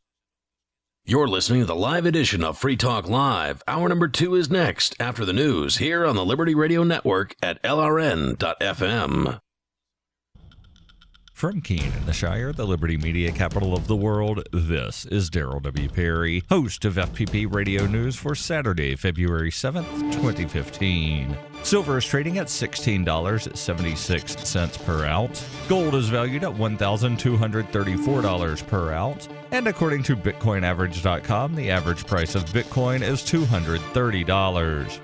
You're listening to the live edition of Free Talk Live. Hour number two is next after the news here on the Liberty Radio Network at L R N dot F M. From Keene in the Shire, the Liberty Media capital of the world, this is Daryl W. Perry, host of F P P Radio News for Saturday, February seventh, twenty fifteen. Silver is trading at sixteen dollars and seventy-six cents per ounce. Gold is valued at one thousand two hundred thirty-four dollars per ounce. And according to Bitcoin Average dot com, the average price of Bitcoin is two hundred thirty dollars.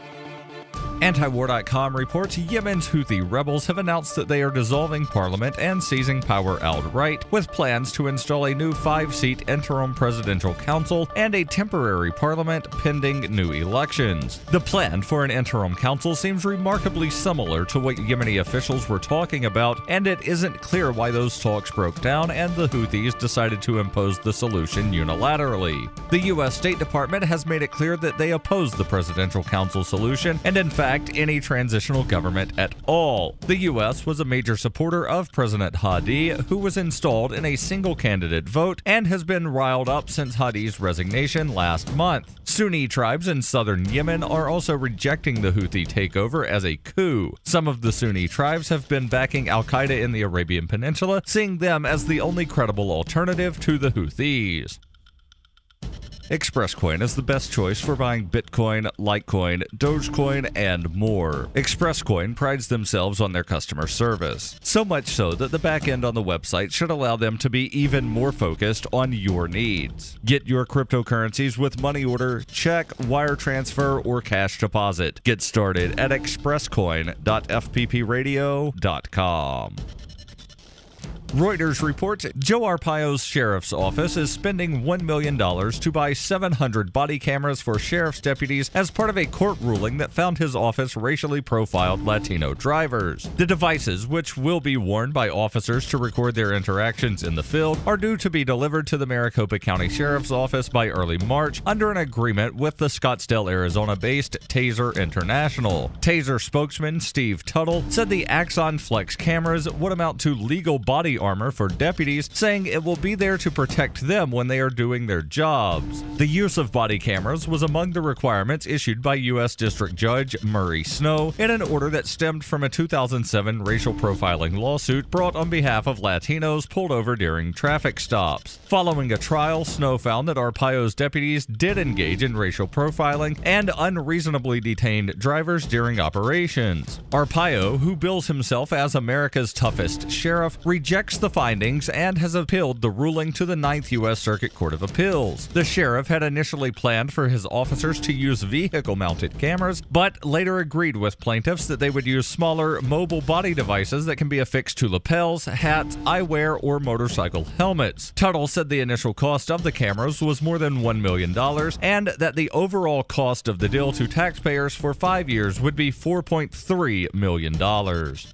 Antiwar dot com reports Yemen's Houthi rebels have announced that they are dissolving parliament and seizing power outright, with plans to install a new five-seat interim presidential council and a temporary parliament pending new elections. The plan for an interim council seems remarkably similar to what Yemeni officials were talking about, and it isn't clear why those talks broke down and the Houthis decided to impose the solution unilaterally. The U S. State Department has made it clear that they oppose the presidential council solution and in fact any transitional government at all. The U S was a major supporter of President Hadi, who was installed in a single-candidate vote and has been riled up since Hadi's resignation last month. Sunni tribes in southern Yemen are also rejecting the Houthi takeover as a coup. Some of the Sunni tribes have been backing al-Qaeda in the Arabian Peninsula, seeing them as the only credible alternative to the Houthis. ExpressCoin is the best choice for buying Bitcoin, Litecoin, Dogecoin, and more. ExpressCoin prides themselves on their customer service, so much so that the back end on the website should allow them to be even more focused on your needs. Get your cryptocurrencies with money order, check, wire transfer, or cash deposit. Get started at express coin dot f p p radio dot com. Reuters reports Joe Arpaio's sheriff's office is spending one million dollars to buy seven hundred body cameras for sheriff's deputies as part of a court ruling that found his office racially profiled Latino drivers. The devices, which will be worn by officers to record their interactions in the field, are due to be delivered to the Maricopa County Sheriff's Office by early March under an agreement with the Scottsdale, Arizona-based Taser International. Taser spokesman Steve Tuttle said the Axon Flex cameras would amount to legal body armor for deputies, saying it will be there to protect them when they are doing their jobs. The use of body cameras was among the requirements issued by U S. District Judge Murray Snow in an order that stemmed from a two thousand seven racial profiling lawsuit brought on behalf of Latinos pulled over during traffic stops. Following a trial, Snow found that Arpaio's deputies did engage in racial profiling and unreasonably detained drivers during operations. Arpaio, who bills himself as America's toughest sheriff, rejects the findings and has appealed the ruling to the ninth U S. Circuit Court of Appeals. The sheriff had initially planned for his officers to use vehicle-mounted cameras, but later agreed with plaintiffs that they would use smaller, mobile body devices that can be affixed to lapels, hats, eyewear, or motorcycle helmets. Tuttle said the initial cost of the cameras was more than one million dollars and that the overall cost of the deal to taxpayers for five years would be four point three million dollars.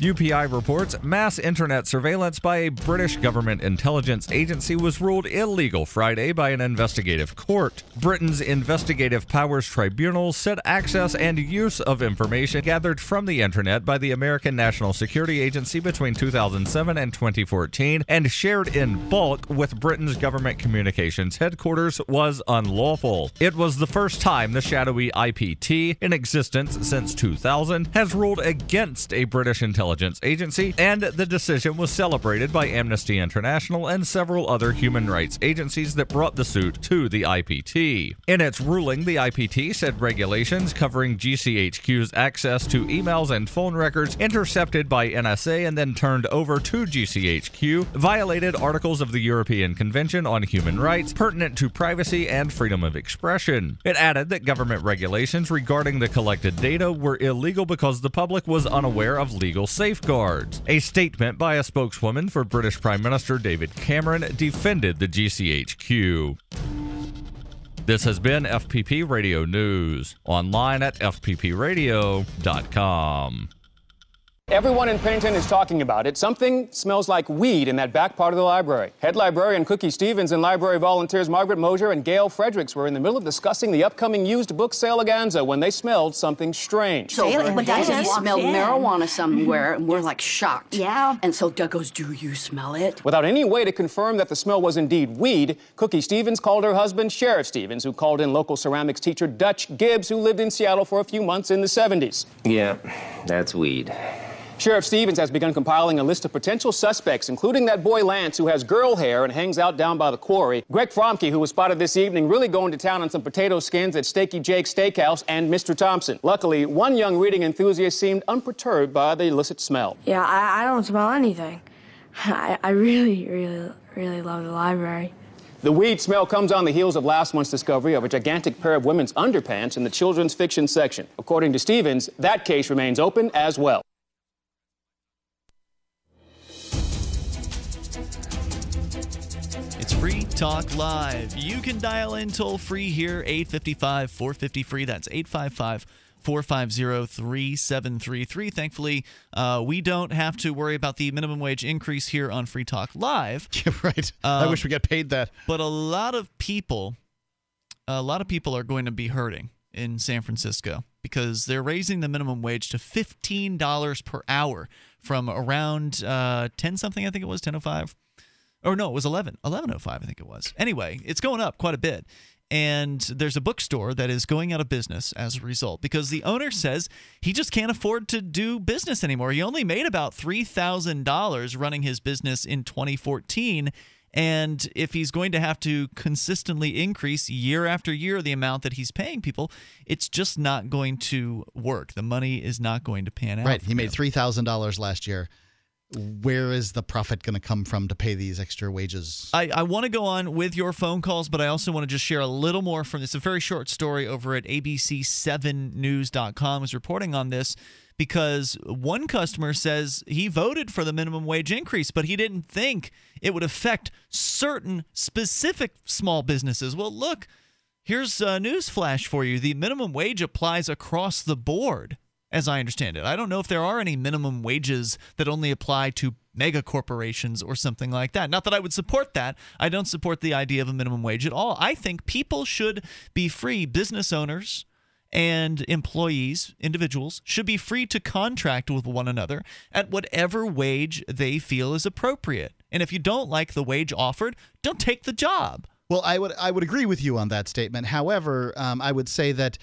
U P I reports mass internet surveillance by a British government intelligence agency was ruled illegal Friday by an investigative court. Britain's Investigative Powers Tribunal said access and use of information gathered from the internet by the American National Security Agency between two thousand seven and twenty fourteen and shared in bulk with Britain's government communications headquarters was unlawful. It was the first time the shadowy I P T, in existence since two thousand, has ruled against a British intelligence Intelligence Agency, and the decision was celebrated by Amnesty International and several other human rights agencies that brought the suit to the I P T. In its ruling, the I P T said regulations covering G C H Q's access to emails and phone records intercepted by N S A and then turned over to G C H Q violated articles of the European Convention on Human Rights pertinent to privacy and freedom of expression. It added that government regulations regarding the collected data were illegal because the public was unaware of legal safeguards. A statement by a spokeswoman for British Prime Minister David Cameron defended the G C H Q. This has been F P P Radio News, online at f p p radio dot com. Everyone in Pennington is talking about it. Something smells like weed in that back part of the library. Head librarian Cookie Stevens and library volunteers Margaret Mosier and Gail Fredericks were in the middle of discussing the upcoming used book sale extravaganza when they smelled something strange. So when Diane smelled in. marijuana somewhere, and we're like shocked. Yeah. And so Doug goes, "Do you smell it?" Without any way to confirm that the smell was indeed weed, Cookie Stevens called her husband Sheriff Stevens, who called in local ceramics teacher Dutch Gibbs, who lived in Seattle for a few months in the seventies. Yeah, that's weed. Sheriff Stevens has begun compiling a list of potential suspects, including that boy Lance, who has girl hair and hangs out down by the quarry. Greg Fromke, who was spotted this evening, really going to town on some potato skins at Steaky Jake's Steakhouse, and Mister Thompson. Luckily, one young reading enthusiast seemed unperturbed by the illicit smell. Yeah, I, I don't smell anything. I, I really, really, really love the library. The weed smell comes on the heels of last month's discovery of a gigantic pair of women's underpants in the children's fiction section. According to Stevens, that case remains open as well. Free Talk Live. You can dial in toll-free here, eight five five, four five zero, free. That's eight five five, four five zero, three seven three three. Thankfully, uh, we don't have to worry about the minimum wage increase here on Free Talk Live. Yeah, right. Um, I wish we got paid that. But a lot of people, a lot of people are going to be hurting in San Francisco because they're raising the minimum wage to fifteen dollars per hour from around uh, ten-something, I think it was, ten oh five. Or no, it was eleven. eleven oh five, I think it was. Anyway, it's going up quite a bit. And there's a bookstore that is going out of business as a result because the owner says he just can't afford to do business anymore. He only made about three thousand dollars running his business in twenty fourteen. And if he's going to have to consistently increase year after year the amount that he's paying people, it's just not going to work. The money is not going to pan out. Right. He made three thousand dollars last year. Where is the profit going to come from to pay these extra wages? I, I want to go on with your phone calls, but I also want to just share a little more from this. A very short story over at A B C seven news dot com is reporting on this because one customer says he voted for the minimum wage increase, but he didn't think it would affect certain specific small businesses. Well, look, here's a news flash for you. The minimum wage applies across the board. As I understand it, I don't know if there are any minimum wages that only apply to mega corporations or something like that. Not that I would support that. I don't support the idea of a minimum wage at all. I think people should be free. Business owners and employees, individuals, should be free to contract with one another at whatever wage they feel is appropriate. And if you don't like the wage offered, don't take the job. Well, I would I would agree with you on that statement. However, um, I would say that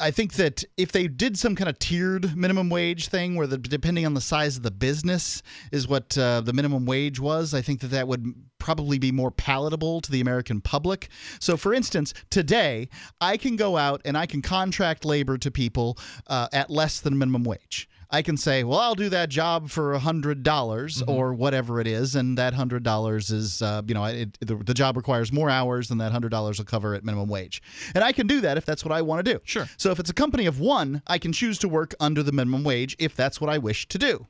I think that if they did some kind of tiered minimum wage thing where the, depending on the size of the business is what uh, the minimum wage was, I think that that would probably be more palatable to the American public. So, for instance, today I can go out and I can contract labor to people uh, at less than minimum wage. I can say, well, I'll do that job for one hundred dollars mm-hmm. or whatever it is, and that one hundred dollars is, uh, you know, it, the, the job requires more hours than that one hundred dollars will cover at minimum wage. And I can do that if that's what I want to do. Sure. So if it's a company of one, I can choose to work under the minimum wage if that's what I wish to do.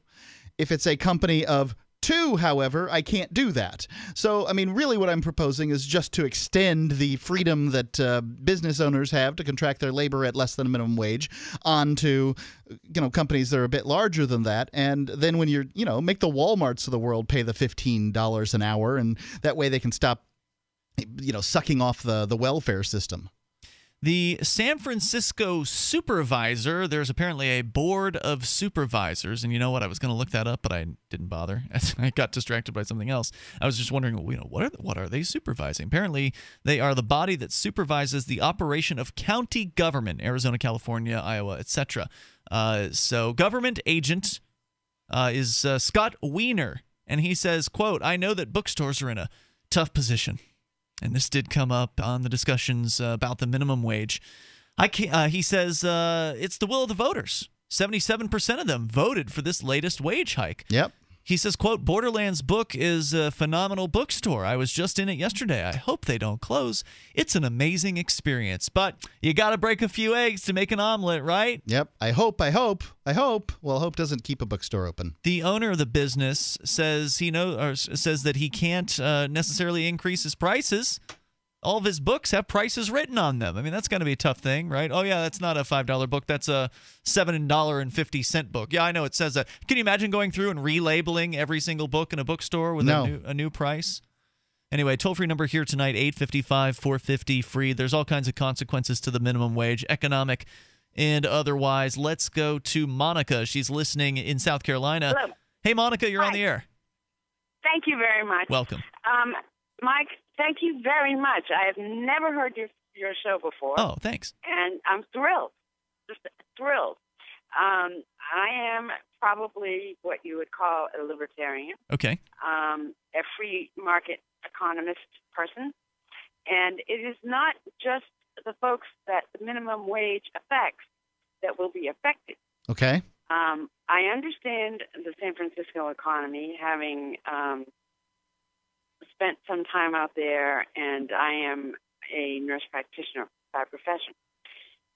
If it's a company of two, however, I can't do that. So, I mean, really what I'm proposing is just to extend the freedom that uh, business owners have to contract their labor at less than a minimum wage onto, you know, companies that are a bit larger than that. And then when you're, you know, make the Walmarts of the world pay the fifteen dollars an hour, and that way they can stop, you know, sucking off the, the welfare system. The San Francisco supervisor, there's apparently a board of supervisors, and you know what? I was going to look that up, but I didn't bother. I got distracted by something else. I was just wondering, well, you know, what are what are they supervising? Apparently, they are the body that supervises the operation of county government, Arizona, California, Iowa, et cetera. Uh, so, government agent uh, is uh, Scott Wiener, and he says, quote, "I know that bookstores are in a tough position." And this did come up on the discussions uh, about the minimum wage. I can't, uh, he says uh, it's the will of the voters. seventy-seven percent of them voted for this latest wage hike. Yep. He says, quote, "Borderlands Book is a phenomenal bookstore. I was just in it yesterday. I hope they don't close. It's an amazing experience. But you got to break a few eggs to make an omelet, right?" Yep. I hope, I hope, I hope. Well, hope doesn't keep a bookstore open. The owner of the business says he knows, or says that he can't uh, necessarily increase his prices all of his books have prices written on them. I mean, that's going to be a tough thing, right? Oh, yeah, that's not a five dollar book. That's a seven dollars and fifty cent book. Yeah, I know it says that. Can you imagine going through and relabeling every single book in a bookstore with no. a, new, a new price? Anyway, toll-free number here tonight, eight five five, four five zero, free. There's all kinds of consequences to the minimum wage, economic and otherwise. Let's go to Monica. She's listening in South Carolina. Hello. Hey, Monica, you're Hi. on the air. Thank you very much. Welcome. Um, Mike, thank you very much. I have never heard your, your show before. Oh, thanks. And I'm thrilled, just thrilled. Um, I am probably what you would call a libertarian. Okay. Um, a free market economist person. And it is not just the folks that the minimum wage affects that will be affected. Okay. Um, I understand the San Francisco economy, having um, spent some time out there, and I am a nurse practitioner by profession.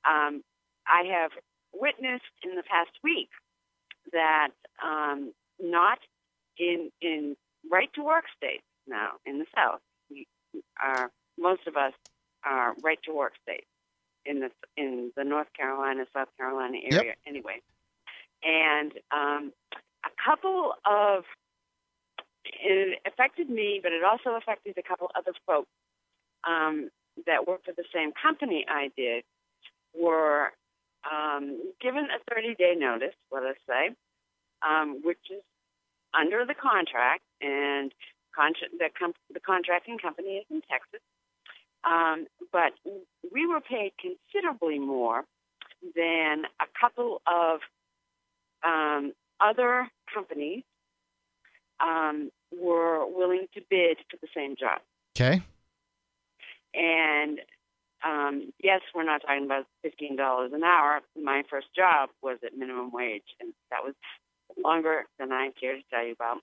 Um, I have witnessed in the past week that um, not in in right-to-work states now in the South, we are, most of us are right-to-work states in the, in the North Carolina, South Carolina area yep. anyway. And um, a couple of, it affected me, but it also affected a couple other folks um, that worked for the same company I did, were um, given a thirty-day notice, let us say, um, which is under the contract, and con the, com the contracting company is in Texas. Um, but we were paid considerably more than a couple of Um, other companies um, were willing to bid for the same job. Okay. And um, yes, we're not talking about fifteen dollars an hour. My first job was at minimum wage, and that was longer than I care to tell you about.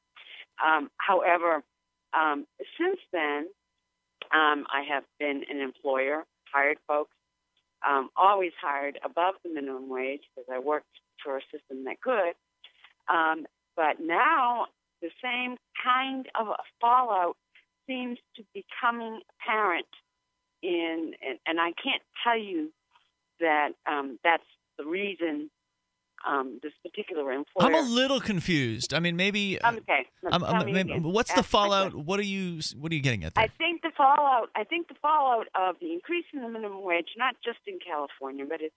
Um, however, um, since then, um, I have been an employer, hired folks, um, always hired above the minimum wage because I worked for a system that could. Um, but now the same kind of fallout seems to be coming apparent in, and, and I can't tell you that um, that's the reason um, this particular employer. I'm a little confused. I mean, maybe. Uh, okay. I'm, I'm, maybe, what's the fallout? What are you? What are you getting at there? I think the fallout. I think the fallout of the increase in the minimum wage, not just in California, but it's.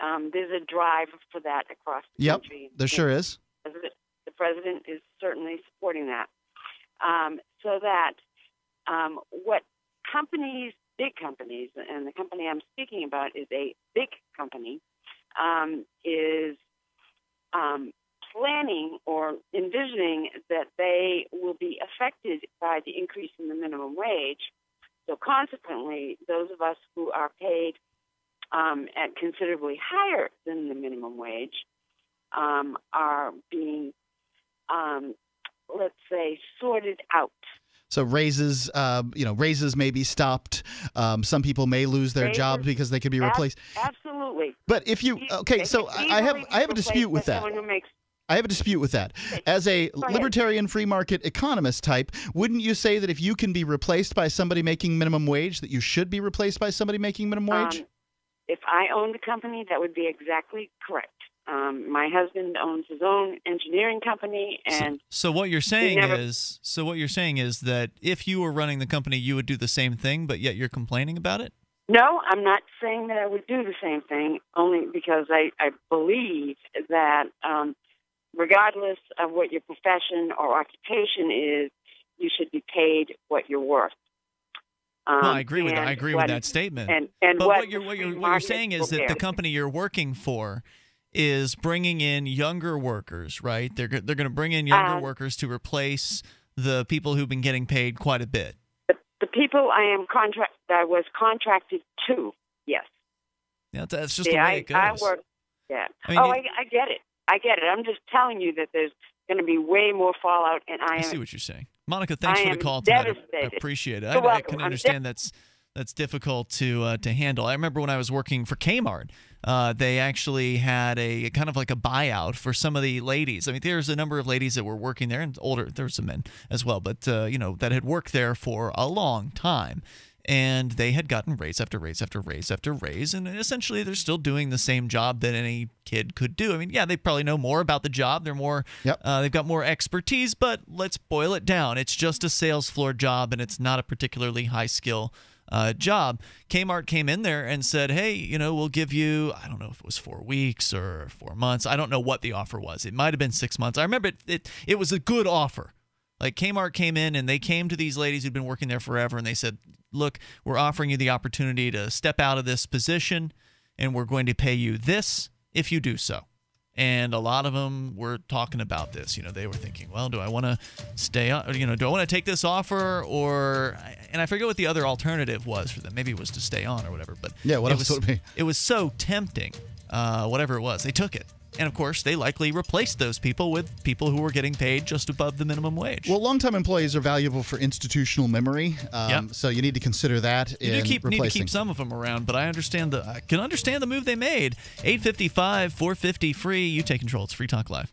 Um, there's a drive for that across the yep, country. Yep, there and sure is. The president is certainly supporting that. Um, so that um, what companies, big companies, and the company I'm speaking about is a big company, um, is um, planning or envisioning that they will be affected by the increase in the minimum wage. So consequently, those of us who are paid Um, at considerably higher than the minimum wage, um, are being, um, let's say, sorted out. So raises, uh, you know, raises may be stopped. Um, some people may lose their raises, jobs because they could be replaced. Absolutely. But if you, okay, so I have I have a dispute with that. I have a dispute with that. As a libertarian free market economist type, wouldn't you say that if you can be replaced by somebody making minimum wage, that you should be replaced by somebody making minimum wage? Um, If I owned the company, that would be exactly correct. Um, my husband owns his own engineering company, and so, so what you're saying is, so what you're saying is that if you were running the company, you would do the same thing, but yet you're complaining about it? No, I'm not saying that I would do the same thing, only because I, I believe that um, regardless of what your profession or occupation is, you should be paid what you're worth. Um, well, I agree with that. I agree what, with that statement. And, and but what, what you're what you're, what you're saying is that the company you're working for is bringing in younger workers, right? They're they're going to bring in younger um, workers to replace the people who've been getting paid quite a bit. The, the people I am contract that I was contracted to, yes. Yeah, that's just yeah, the way I, it goes. I work. Yeah. I mean, oh, you, I, I get it. I get it. I'm just telling you that there's going to be way more fallout, and I. I am, see what you're saying. Monica, thanks I for the call tonight. I appreciate it. I, I can understand that's that's difficult to uh, to handle. I remember when I was working for Kmart, uh, they actually had a kind of like a buyout for some of the ladies. I mean, there's a number of ladies that were working there, and older. There were some men as well, but uh, you know, that had worked there for a long time. And they had gotten raise after raise after raise after raise. And essentially, they're still doing the same job that any kid could do. I mean, yeah, they probably know more about the job. They're more, yep. uh, they've got more expertise, but let's boil it down. It's just a sales floor job, and it's not a particularly high skill uh, job. Kmart came in there and said, hey, you know, we'll give you, I don't know if it was four weeks or four months. I don't know what the offer was. It might have been six months. I remember it, it, it was a good offer. Like, Kmart came in and they came to these ladies who'd been working there forever and they said, look, we're offering you the opportunity to step out of this position and we're going to pay you this if you do so. And a lot of them were talking about this. You know, they were thinking, well, do I want to stay on? You know, do I want to take this offer? Or, and I forget what the other alternative was for them. Maybe it was to stay on or whatever. But yeah, what it, else was, would it, be? It was so tempting, uh, whatever it was. They took it. And, of course, they likely replaced those people with people who were getting paid just above the minimum wage. Well, long-time employees are valuable for institutional memory, um, yep. so you need to consider that in You do keep, need to keep some of them around, but I understand the I can understand the move they made. eight fifty-five, four fifty, free. You take control. It's Free Talk Live.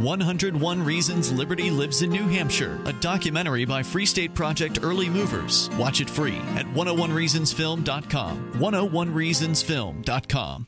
one hundred one Reasons Liberty Lives in New Hampshire, a documentary by Free State Project Early Movers. Watch it free at one oh one reasons film dot com. one oh one reasons film dot com.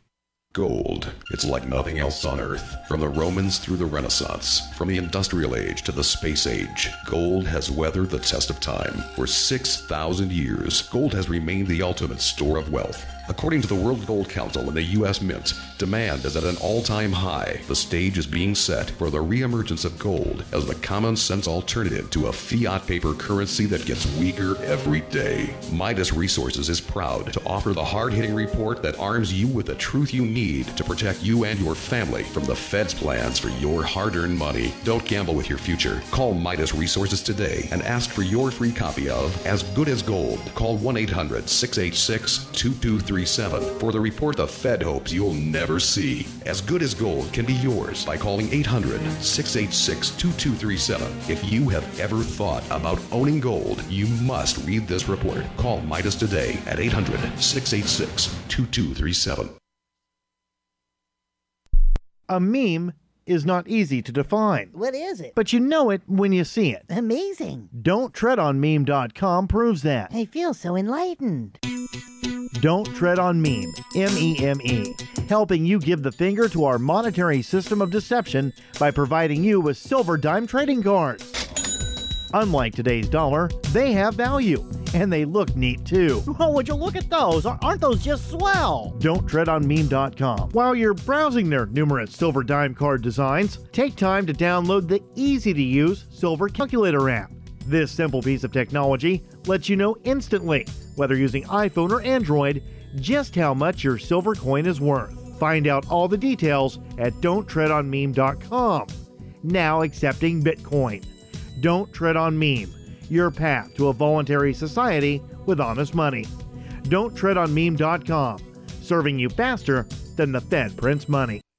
Gold. It's like nothing else on Earth. From the Romans through the Renaissance, from the Industrial Age to the Space Age, gold has weathered the test of time. For six thousand years, gold has remained the ultimate store of wealth. According to the World Gold Council and the U S Mint, demand is at an all-time high. The stage is being set for the reemergence of gold as the common-sense alternative to a fiat paper currency that gets weaker every day. Midas Resources is proud to offer the hard-hitting report that arms you with the truth you need to protect you and your family from the Fed's plans for your hard-earned money. Don't gamble with your future. Call Midas Resources today and ask for your free copy of As Good as Gold. Call one eight hundred, six eight six, two two three. For the report the Fed hopes you'll never see. As Good as Gold can be yours by calling eight hundred, six eight six, two two three seven. If you have ever thought about owning gold, you must read this report. Call Midas today at eight hundred, six eight six, two two three seven. A meme is not easy to define. What is it? But you know it when you see it. Amazing. Don't Tread on Meme dot com proves that. I feel so enlightened. Don't Tread on Meme, M E M E, helping you give the finger to our monetary system of deception by providing you with silver dime trading cards. Unlike today's dollar, they have value, and they look neat too. Oh, would you look at those? Aren't those just swell? Don't Tread on Meme dot com. While you're browsing their numerous silver dime card designs, take time to download the easy-to-use Silver Calculator app. This simple piece of technology lets you know instantly, whether using iPhone or Android, just how much your silver coin is worth. Find out all the details at Don't Tread on Meme dot com. Now accepting Bitcoin. Don't Tread on Meme, your path to a voluntary society with honest money. Don't Tread on Meme dot com, serving you faster than the Fed prints money.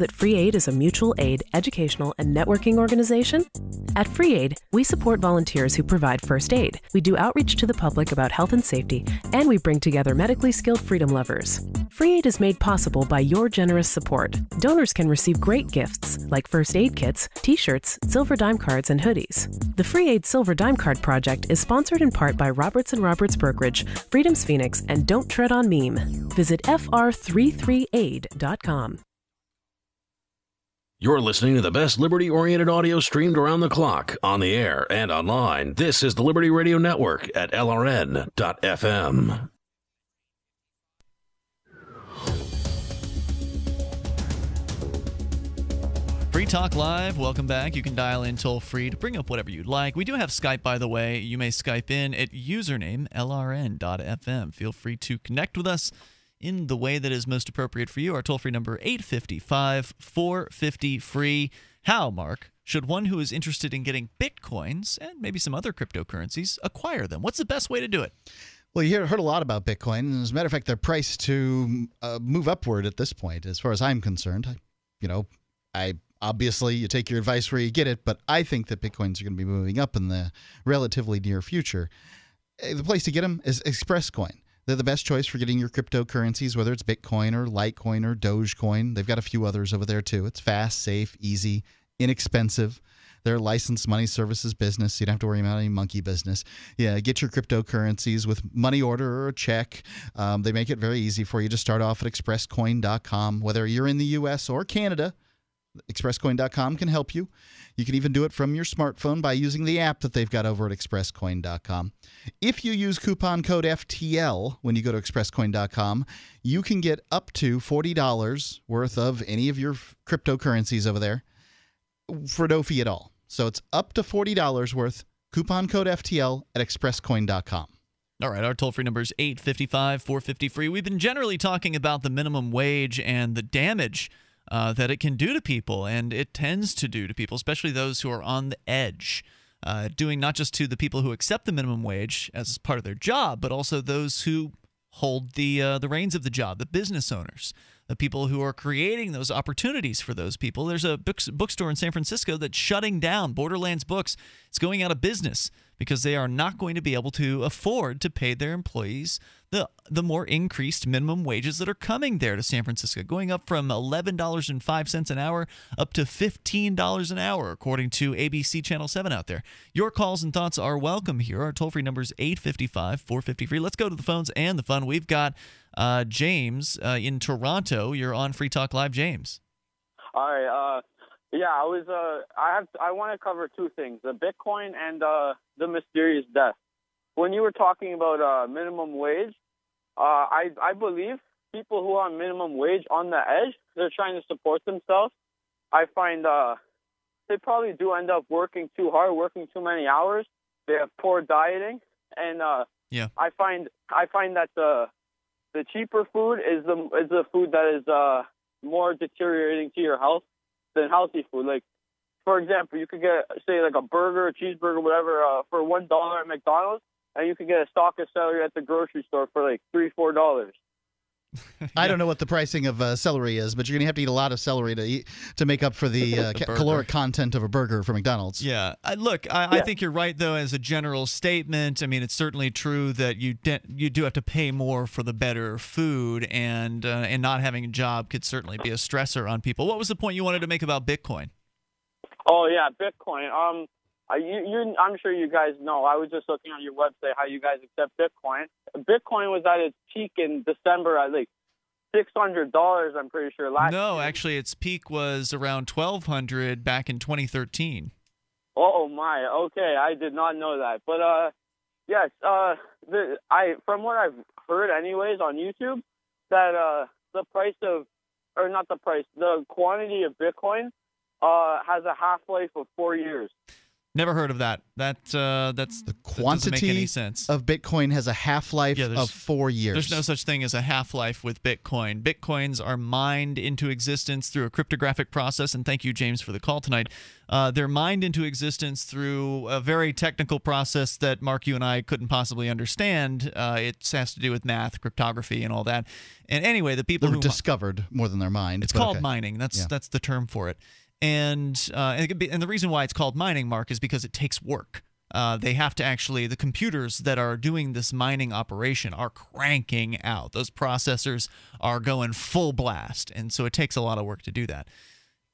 that Free Aid is a mutual aid, educational, and networking organization? At Free Aid, we support volunteers who provide first aid. We do outreach to the public about health and safety, and we bring together medically skilled freedom lovers. Free Aid is made possible by your generous support. Donors can receive great gifts like first aid kits, t-shirts, silver dime cards, and hoodies. The Free Aid Silver Dime Card Project is sponsored in part by Roberts and Roberts Brokerage, Freedom's Phoenix, and Don't Tread on Meme. Visit F R thirty-three aid dot com. You're listening to the best liberty-oriented audio streamed around the clock, on the air, and online. This is the Liberty Radio Network at L R N dot F M. Free Talk Live, welcome back. You can dial in toll-free to bring up whatever you'd like. We do have Skype, by the way. You may Skype in at username L R N dot F M. Feel free to connect with us in the way that is most appropriate for you. Our toll-free number, eight five five, four five zero, F R E E. How, Mark, should one who is interested in getting Bitcoins and maybe some other cryptocurrencies acquire them? What's the best way to do it? Well, you heard a lot about Bitcoin, and as a matter of fact, they're priced to uh, move upward at this point, as far as I'm concerned. I, you know, I... Obviously, you take your advice where you get it, but I think that Bitcoins are going to be moving up in the relatively near future. The place to get them is ExpressCoin. They're the best choice for getting your cryptocurrencies, whether it's Bitcoin or Litecoin or Dogecoin. They've got a few others over there, too. It's fast, safe, easy, inexpensive. They're a licensed money services business. So you don't have to worry about any monkey business. Yeah, get your cryptocurrencies with money order or a check. Um, they make it very easy for you. Just start off at express coin dot com, whether you're in the U S or Canada. express coin dot com can help you. You can even do it from your smartphone by using the app that they've got over at express coin dot com. If you use coupon code F T L when you go to express coin dot com, you can get up to forty dollars worth of any of your cryptocurrencies over there for no fee at all. So it's up to forty dollars worth, coupon code F T L at express coin dot com. All right, our toll-free number is eight five five, four five zero, F R E E. We've been generally talking about the minimum wage and the damage Uh, that it can do to people, and it tends to do to people, especially those who are on the edge, uh, doing not just to the people who accept the minimum wage as part of their job, but also those who hold the uh, the reins of the job, the business owners, the people who are creating those opportunities for those people. There's a book, bookstore in San Francisco that's shutting down, Borderlands Books. It's going out of business because they are not going to be able to afford to pay their employees the the more increased minimum wages that are coming there to San Francisco, going up from eleven dollars and five cents an hour up to fifteen dollars an hour, according to A B C Channel seven out there. Your calls and thoughts are welcome here. Our toll-free number is eight five five, four five zero, F R E E. Let's go to the phones and the fun. We've got uh, James uh, in Toronto. You're on Free Talk Live, James. All right. Uh, yeah, I was. Uh, I have. I want to cover two things, the Bitcoin and uh, the mysterious death. When you were talking about uh, minimum wage, uh, I, I believe people who are on minimum wage on the edge, they're trying to support themselves. I find uh, they probably do end up working too hard, working too many hours. They have poor dieting, and uh, yeah. I find I find that the the cheaper food is the is the food that is uh, more deteriorating to your health than healthy food. Like, for example, you could get say like a burger, a cheeseburger, whatever, uh, for one dollar at McDonald's. And you can get a stock of celery at the grocery store for like three, four dollars. Yeah. I don't know what the pricing of uh, celery is, but you're going to have to eat a lot of celery to eat, to make up for the, uh, the ca- caloric content of a burger from McDonald's. Yeah. I, look, I, yeah. I think you're right, though, as a general statement. I mean, it's certainly true that you de- you do have to pay more for the better food, and uh, and not having a job could certainly be a stressor on people. What was the point you wanted to make about Bitcoin? Oh, yeah, Bitcoin. Um. You, you, I'm sure you guys know. I was just looking on your website how you guys accept Bitcoin. Bitcoin was at its peak in December at like six hundred dollars, I'm pretty sure. Last no, year. Actually, its peak was around twelve hundred dollars back in twenty thirteen. Oh, my. Okay, I did not know that. But, uh, yes, uh, the, I from what I've heard anyways on YouTube, that uh, the price of, or not the price, the quantity of Bitcoin uh, has a half-life of four years. Never heard of that. That uh, that's the quantity that doesn't make any sense. Of Bitcoin has a half-life yeah, of four years. There's no such thing as a half-life with Bitcoin. Bitcoins are mined into existence through a cryptographic process, and thank you, James, for the call tonight. Uh, they're mined into existence through a very technical process that Mark, you and I couldn't possibly understand. Uh, it has to do with math, cryptography, and all that. And anyway, the people they were who discovered more than their mind. It's called okay. mining. That's yeah. that's the term for it. And uh, and, it could be, and the reason why it's called mining, Mark, is because it takes work. Uh, they have to actually, the computers that are doing this mining operation are cranking out. Those processors are going full blast. And so it takes a lot of work to do that.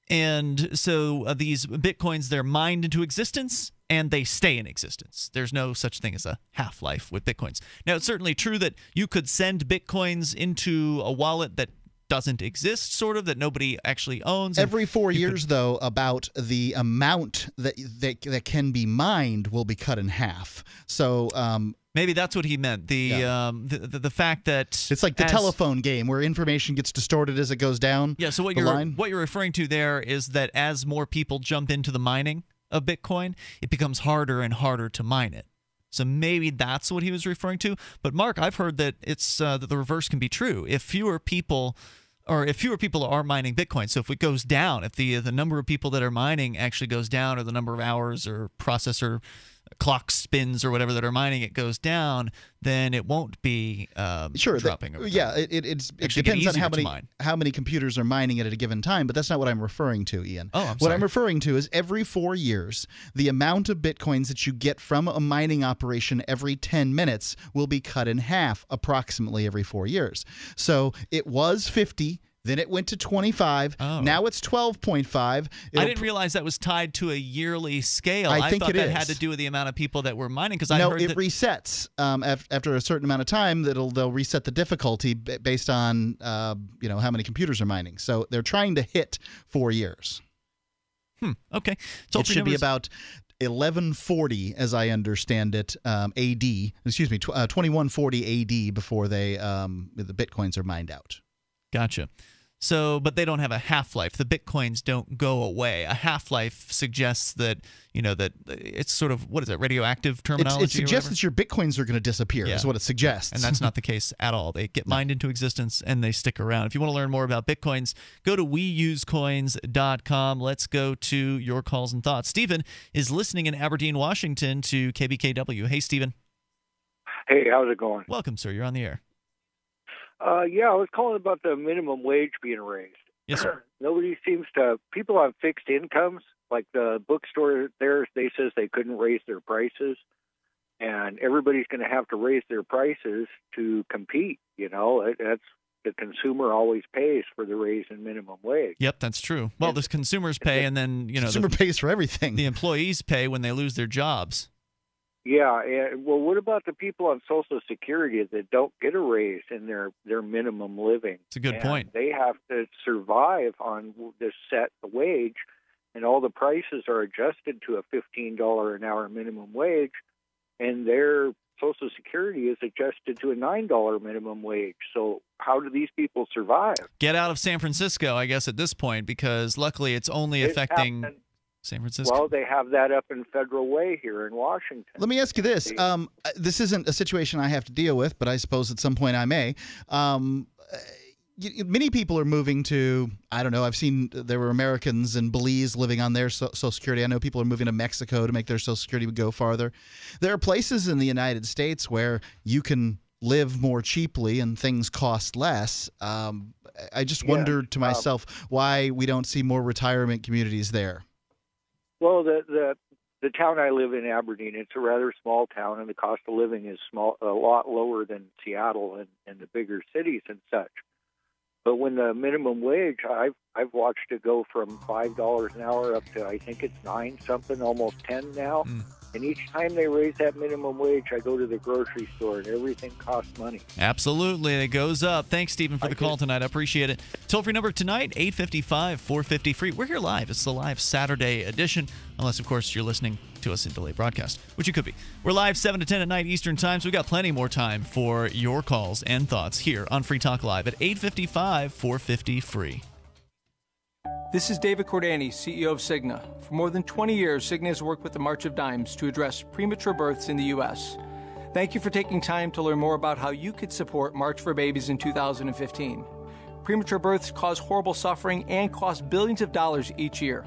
And so uh, these Bitcoins, they're mined into existence and they stay in existence. There's no such thing as a half-life with Bitcoins. Now, it's certainly true that you could send Bitcoins into a wallet that doesn't exist, sort of, that nobody actually owns. Every four years, could, though, about the amount that, that that can be mined will be cut in half. So um, maybe that's what he meant. The, yeah. um, the, the the fact that it's like the as, telephone game where information gets distorted as it goes down. Yeah. So what you're line. what you're referring to there is that as more people jump into the mining of Bitcoin, it becomes harder and harder to mine it. So maybe that's what he was referring to. But Mark, I've heard that it's uh, that the reverse can be true. If fewer people, or if fewer people are mining Bitcoin, so if it goes down, if the the number of people that are mining actually goes down, or the number of hours or processor clock spins or whatever that are mining, it goes down, then it won't be um, sure, dropping. That, over yeah, it it, it's, it depends on how many how many computers are mining it at a given time, but that's not what I'm referring to, Ian. Oh, I'm what sorry. I'm referring to is every four years, the amount of Bitcoins that you get from a mining operation every ten minutes will be cut in half approximately every four years. So it was fifty. Then it went to twenty-five. Oh. Now it's twelve point five. It'll I didn't realize that was tied to a yearly scale. I, think I thought it that is. had to do with the amount of people that were mining. Because I no, heard it that resets um, af- after a certain amount of time. That'll they'll reset the difficulty b- based on uh, you know how many computers are mining. So they're trying to hit four years. Hmm. Okay. So it should numbers- be about eleven forty, as I understand it, um, A D. Excuse me, tw- uh, twenty-one forty A D before they um, the bitcoins are mined out. Gotcha. So, but they don't have a half-life. The Bitcoins don't go away. A half-life suggests that, you know, that it's sort of, what is it, radioactive terminology? It, it suggests that your Bitcoins are going to disappear, yeah. is what it suggests. And that's not the case at all. They get mined into existence and they stick around. If you want to learn more about Bitcoins, go to we use coins dot com. Let's go to your calls and thoughts. Stephen is listening in Aberdeen, Washington to K B K W. Hey, Stephen. Hey, how's it going? Welcome, sir. You're on the air. Uh, yeah, I was calling about the minimum wage being raised. Yes, sir. Nobody seems to – people on fixed incomes, like the bookstore there, they says they couldn't raise their prices, and everybody's going to have to raise their prices to compete. You know, it, that's the consumer always pays for the raise in minimum wage. Yep, that's true. Well, the consumers pay, and then, you know – consumer the, pays for everything. The employees pay when they lose their jobs. Yeah, and, well, what about the people on Social Security that don't get a raise in their, their minimum living? It's a good and point. They have to survive on this set wage, and all the prices are adjusted to a fifteen dollars an hour minimum wage, and their Social Security is adjusted to a nine dollars minimum wage. So how do these people survive? Get out of San Francisco, I guess, at this point, because luckily it's only it affecting... happened- San Francisco. Well, they have that up in Federal Way here in Washington. Let me ask you this. Um, this isn't a situation I have to deal with, but I suppose at some point I may. Um, many people are moving to, I don't know, I've seen there were Americans in Belize living on their so- Social Security. I know people are moving to Mexico to make their Social Security go farther. There are places in the United States where you can live more cheaply and things cost less. Um, I just yeah, wondered to myself um, why we don't see more retirement communities there. Well, the, the the town I live in, Aberdeen, it's a rather small town, and the cost of living is small, a lot lower than Seattle and, and the bigger cities and such. But when the minimum wage, I've I've watched it go from five dollars an hour up to I think it's nine something, almost ten now. Mm. And each time they raise that minimum wage, I go to the grocery store, and everything costs money. Absolutely. It goes up. Thanks, Stephen, for the I call can. tonight. I appreciate it. Toll-free number tonight, eight five five, four five zero, free. We're here live. It's the live Saturday edition, unless, of course, you're listening to us in delayed broadcast, which you could be. We're live seven to ten at night Eastern time, so we've got plenty more time for your calls and thoughts here on Free Talk Live at eight five five, four five zero, free. This is David Cordani, C E O of Cigna. For more than twenty years, Cigna has worked with the March of Dimes to address premature births in the U S. Thank you for taking time to learn more about how you could support March for Babies in two thousand fifteen. Premature births cause horrible suffering and cost billions of dollars each year.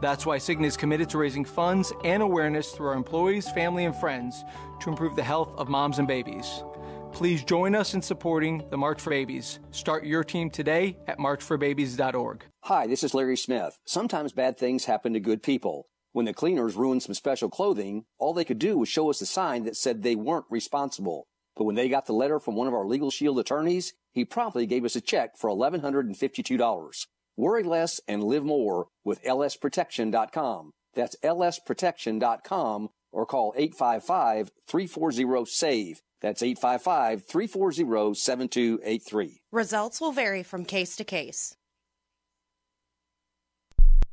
That's why Cigna is committed to raising funds and awareness through our employees, family, and friends to improve the health of moms and babies. Please join us in supporting the March for Babies. Start your team today at march for babies dot org. Hi, this is Larry Smith. Sometimes bad things happen to good people. When the cleaners ruined some special clothing, all they could do was show us a sign that said they weren't responsible. But when they got the letter from one of our Legal Shield attorneys, he promptly gave us a check for one thousand one hundred fifty-two dollars. Worry less and live more with L S protection dot com. That's L S protection dot com or call eight five five, three four zero, S A V E. That's eight five five, three four zero, seven two eight three. Results will vary from case to case.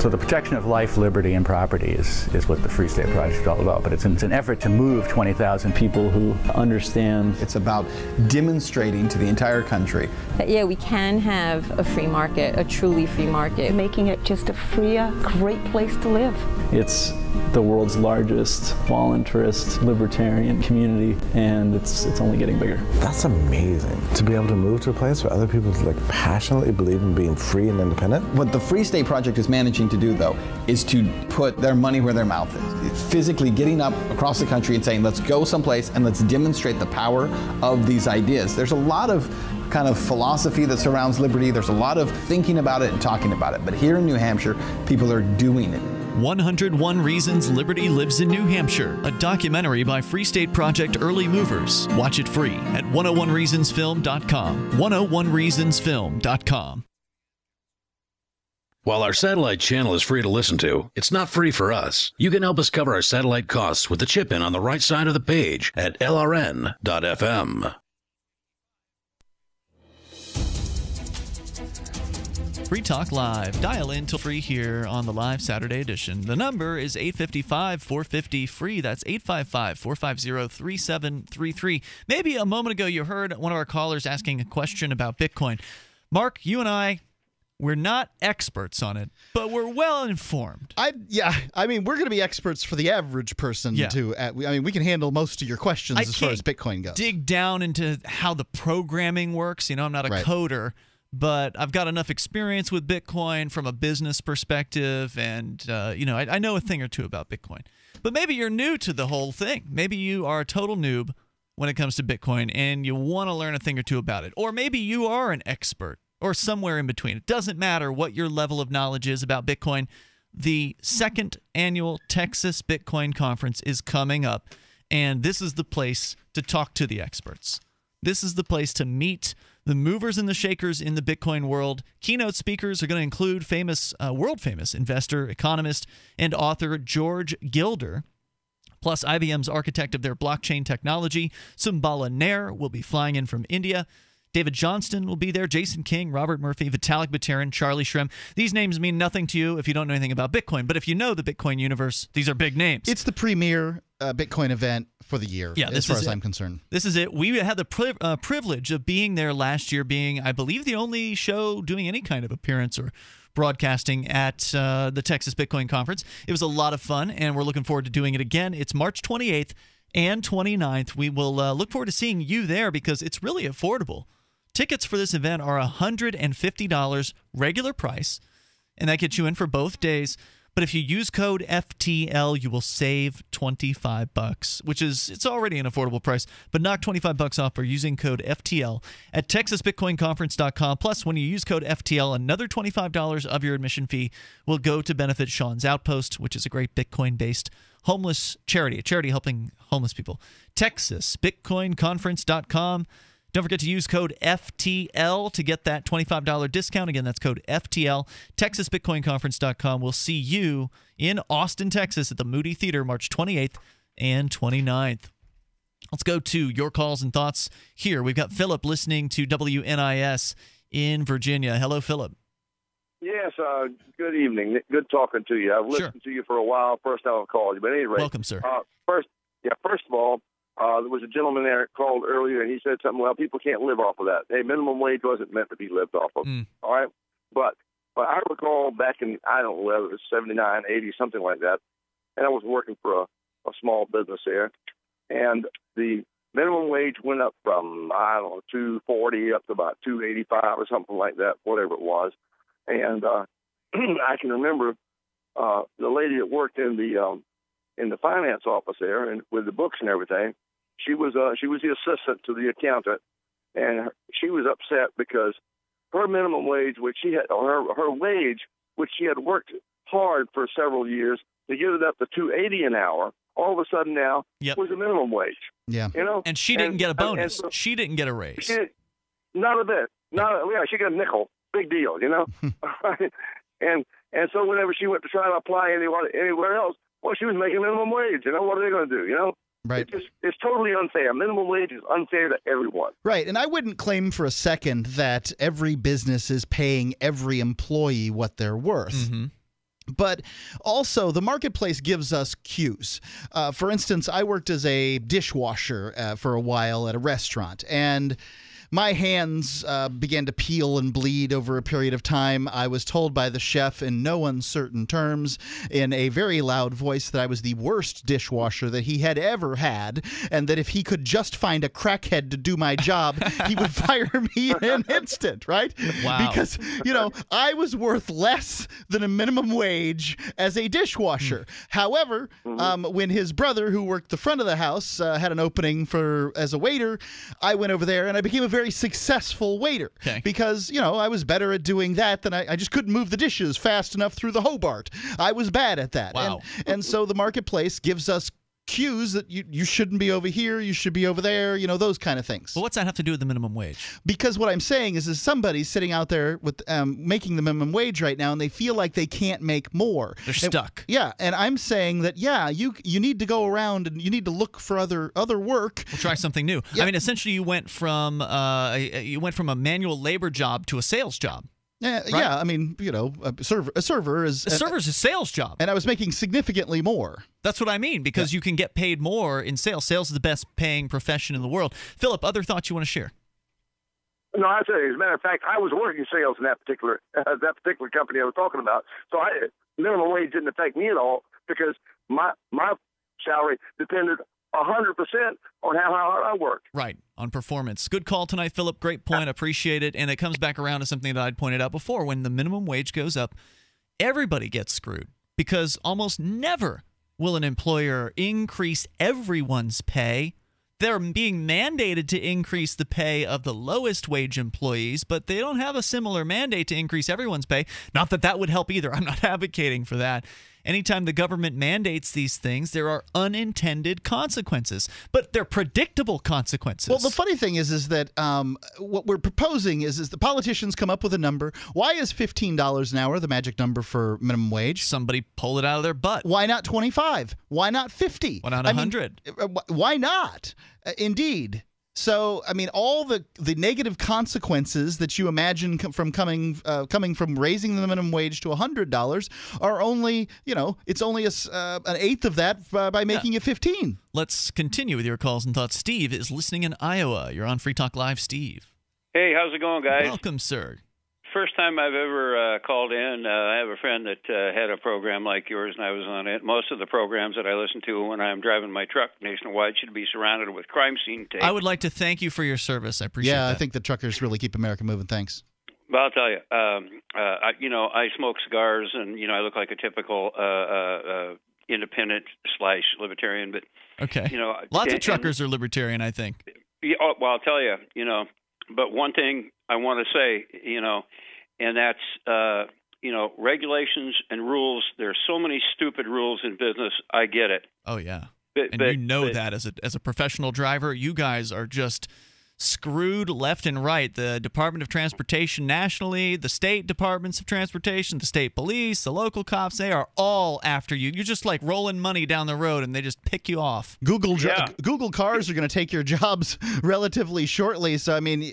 So the protection of life, liberty, and property is, is what the Free State Project is all about. But it's an, it's an effort to move twenty thousand people who understand. It's about demonstrating to the entire country that, yeah, we can have a free market, a truly free market. Making it just a freer, great place to live. It's the world's largest voluntarist, libertarian community, and it's it's only getting bigger. That's amazing, to be able to move to a place where other people like passionately believe in being free and independent. What the Free State Project is managing to do, though, is to put their money where their mouth is. It's physically getting up across the country and saying, let's go someplace and let's demonstrate the power of these ideas. There's a lot of kind of philosophy that surrounds liberty. There's a lot of thinking about it and talking about it. But here in New Hampshire, people are doing it. one hundred one reasons Liberty Lives in New Hampshire, a documentary by Free State Project early movers. Watch it free at one oh one reasons film dot com. one oh one reasons film dot com. While our satellite channel is free to listen to, it's not free for us. You can help us cover our satellite costs with the chip-in on the right side of the page at L R N dot F M. Free Talk Live. Dial in till free here on the live Saturday edition. The number is eight five five, four five zero, F R E E. That's eight five five, four five zero, three seven three three. Maybe a moment ago you heard one of our callers asking a question about Bitcoin. Mark, you and I, we're not experts on it, but we're well informed. I yeah, I mean, we're going to be experts for the average person, yeah. too. I mean, we can handle most of your questions I as far as Bitcoin goes. Dig down into how the programming works. You know, I'm not a right. coder. But I've got enough experience with Bitcoin from a business perspective, and uh, you know, I, I know a thing or two about Bitcoin. But maybe you're new to the whole thing. Maybe you are a total noob when it comes to Bitcoin, and you want to learn a thing or two about it. Or maybe you are an expert or somewhere in between. It doesn't matter what your level of knowledge is about Bitcoin. The second annual Texas Bitcoin Conference is coming up, and this is the place to talk to the experts. This is the place to meet the movers and the shakers in the Bitcoin world. Keynote speakers are going to include famous, uh, world-famous investor, economist, and author George Gilder, plus I B M's architect of their blockchain technology, Sumbala Nair, will be flying in from India. David Johnston will be there, Jason King, Robert Murphy, Vitalik Buterin, Charlie Shrem. These names mean nothing to you if you don't know anything about Bitcoin. But if you know the Bitcoin universe, these are big names. It's the premier uh, Bitcoin event for the year, yeah, as far as I'm concerned. This is it. We had the pri uh, privilege of being there last year, being, I believe, the only show doing any kind of appearance or broadcasting at uh, the Texas Bitcoin Conference. It was a lot of fun, and we're looking forward to doing it again. It's March twenty-eighth and twenty-ninth. We will uh, look forward to seeing you there because it's really affordable. Tickets for this event are one hundred fifty dollars regular price, and that gets you in for both days. But if you use code F T L, you will save twenty-five bucks, which is, it's already an affordable price, but knock twenty-five bucks off for using code F T L at texas bitcoin conference dot com. Plus, when you use code F T L, another twenty-five dollars of your admission fee will go to benefit Sean's Outpost, which is a great Bitcoin-based homeless charity, a charity helping homeless people. texas bitcoin conference dot com. Don't forget to use code F T L to get that twenty-five dollar discount. Again, that's code F T L. texas bitcoin conference dot com. We'll see you in Austin, Texas at the Moody Theater March twenty-eighth and twenty-ninth. Let's go to your calls and thoughts here. We've got Philip listening to W N I S in Virginia. Hello, Philip. Yes, uh, good evening. Good talking to you. I've listened sure. to you for a while. First time I've called you. But at any rate, welcome, sir. Uh, first, yeah, first of all, Uh, there was a gentleman there called earlier, and he said something, well, people can't live off of that. Hey, minimum wage wasn't meant to be lived off of, mm. all right? But, but I recall back in, I don't know, whether it was seventy-nine, eighty, something like that, and I was working for a, a small business there, and the minimum wage went up from, I don't know, two forty up to about two eighty-five or something like that, whatever it was. And uh, I can remember uh, the lady that worked in the um, in the finance office there and with the books and everything. She was uh, she was the assistant to the accountant, and she was upset because her minimum wage, which she had, or her her wage, which she had worked hard for several years to get it up to two eighty an hour, all of a sudden now yep. was a minimum wage. Yeah, you know, and she didn't and, get a bonus. So she didn't get a raise. She, not a bit. Not a, yeah. She got a nickel. Big deal. You know. and and so whenever she went to try to apply anywhere anywhere else, well, she was making minimum wage. You know, what are they going to do? You know. Right. It's, just, it's totally unfair. Minimum wage is unfair to everyone. Right. And I wouldn't claim for a second that every business is paying every employee what they're worth. Mm-hmm. But also, the marketplace gives us cues. Uh, for instance, I worked as a dishwasher uh, for a while at a restaurant, and my hands uh, began to peel and bleed over a period of time. I was told by the chef in no uncertain terms, in a very loud voice, that I was the worst dishwasher that he had ever had, and that if he could just find a crackhead to do my job, he would fire me in an instant, right? Wow. Because, you know, I was worth less than a minimum wage as a dishwasher. Mm. However, mm-hmm. um, when his brother, who worked the front of the house, uh, had an opening for as a waiter, I went over there and I became a very Very successful waiter okay. because, you know, I was better at doing that than I, I just couldn't move the dishes fast enough through the Hobart. I was bad at that. Wow. And, and so the marketplace gives us cues that you, you shouldn't be over here, you should be over there, you know, those kind of things. Well, what's that have to do with the minimum wage? Because what I'm saying is, is somebody's sitting out there with um, making the minimum wage right now, and they feel like they can't make more. They're and, stuck. Yeah, and I'm saying that, yeah, you you need to go around and you need to look for other other work. We'll try something new. Yeah. I mean, essentially, you went from uh, you went from a manual labor job to a sales job. Yeah, right? yeah. I mean, you know, a server, a server is a server's a sales job, and I was making significantly more. That's what I mean, because yeah. you can get paid more in sales. Sales is the best-paying profession in the world. Philip, other thoughts you want to share? No, I say, as a matter of fact, I was working sales in that particular uh, that particular company I was talking about. So I minimum wage didn't affect me at all because my my salary depended one hundred percent on how hard I worked. Right, on performance. Good call tonight, Philip. Great point. Appreciate it. And it comes back around to something that I'd pointed out before. When the minimum wage goes up, everybody gets screwed because almost never will an employer increase everyone's pay. They're being mandated to increase the pay of the lowest wage employees, but they don't have a similar mandate to increase everyone's pay. Not that that would help either. I'm not advocating for that. Anytime the government mandates these things, there are unintended consequences, but they're predictable consequences. Well, the funny thing is, is that um, what we're proposing is, is the politicians come up with a number. Why is fifteen dollars an hour the magic number for minimum wage? Somebody pull it out of their butt. Why not twenty-five? Why not fifty? Why not one hundred? I mean, why not? Indeed. So, I mean, all the, the negative consequences that you imagine com- from coming uh, coming from raising the minimum wage to one hundred dollars are only, you know, it's only a, uh, an eighth of that uh, by making yeah. it fifteen. Let's continue with your calls and thoughts. Steve is listening in Iowa. You're on Free Talk Live, Steve. Hey, how's it going, guys? Welcome, sir. First time I've ever uh, called in. Uh, I have a friend that uh, had a program like yours, and I was on it. Most of the programs that I listen to when I'm driving my truck nationwide should be surrounded with crime scene tape. I would like to thank you for your service. I appreciate it. Yeah, that. I think the truckers really keep America moving. Thanks. Well, I'll tell you, um, uh, I, you know, I smoke cigars, and you know, I look like a typical uh, uh, independent slash libertarian. But okay, you know, lots and, of truckers and, are libertarian, I think. Yeah, well, I'll tell you, you know. But one thing I want to say, you know, and that's, uh, you know, regulations and rules. There's so many stupid rules in business. I get it. Oh, yeah. But, and but, you know but, that as a, as a professional driver, you guys are just screwed left and right. The Department of Transportation nationally, the state departments of transportation, the state police, the local cops, they are all after you. You're just like rolling money down the road, and they just pick you off. Google yeah. Google cars are going to take your jobs relatively shortly. So I mean,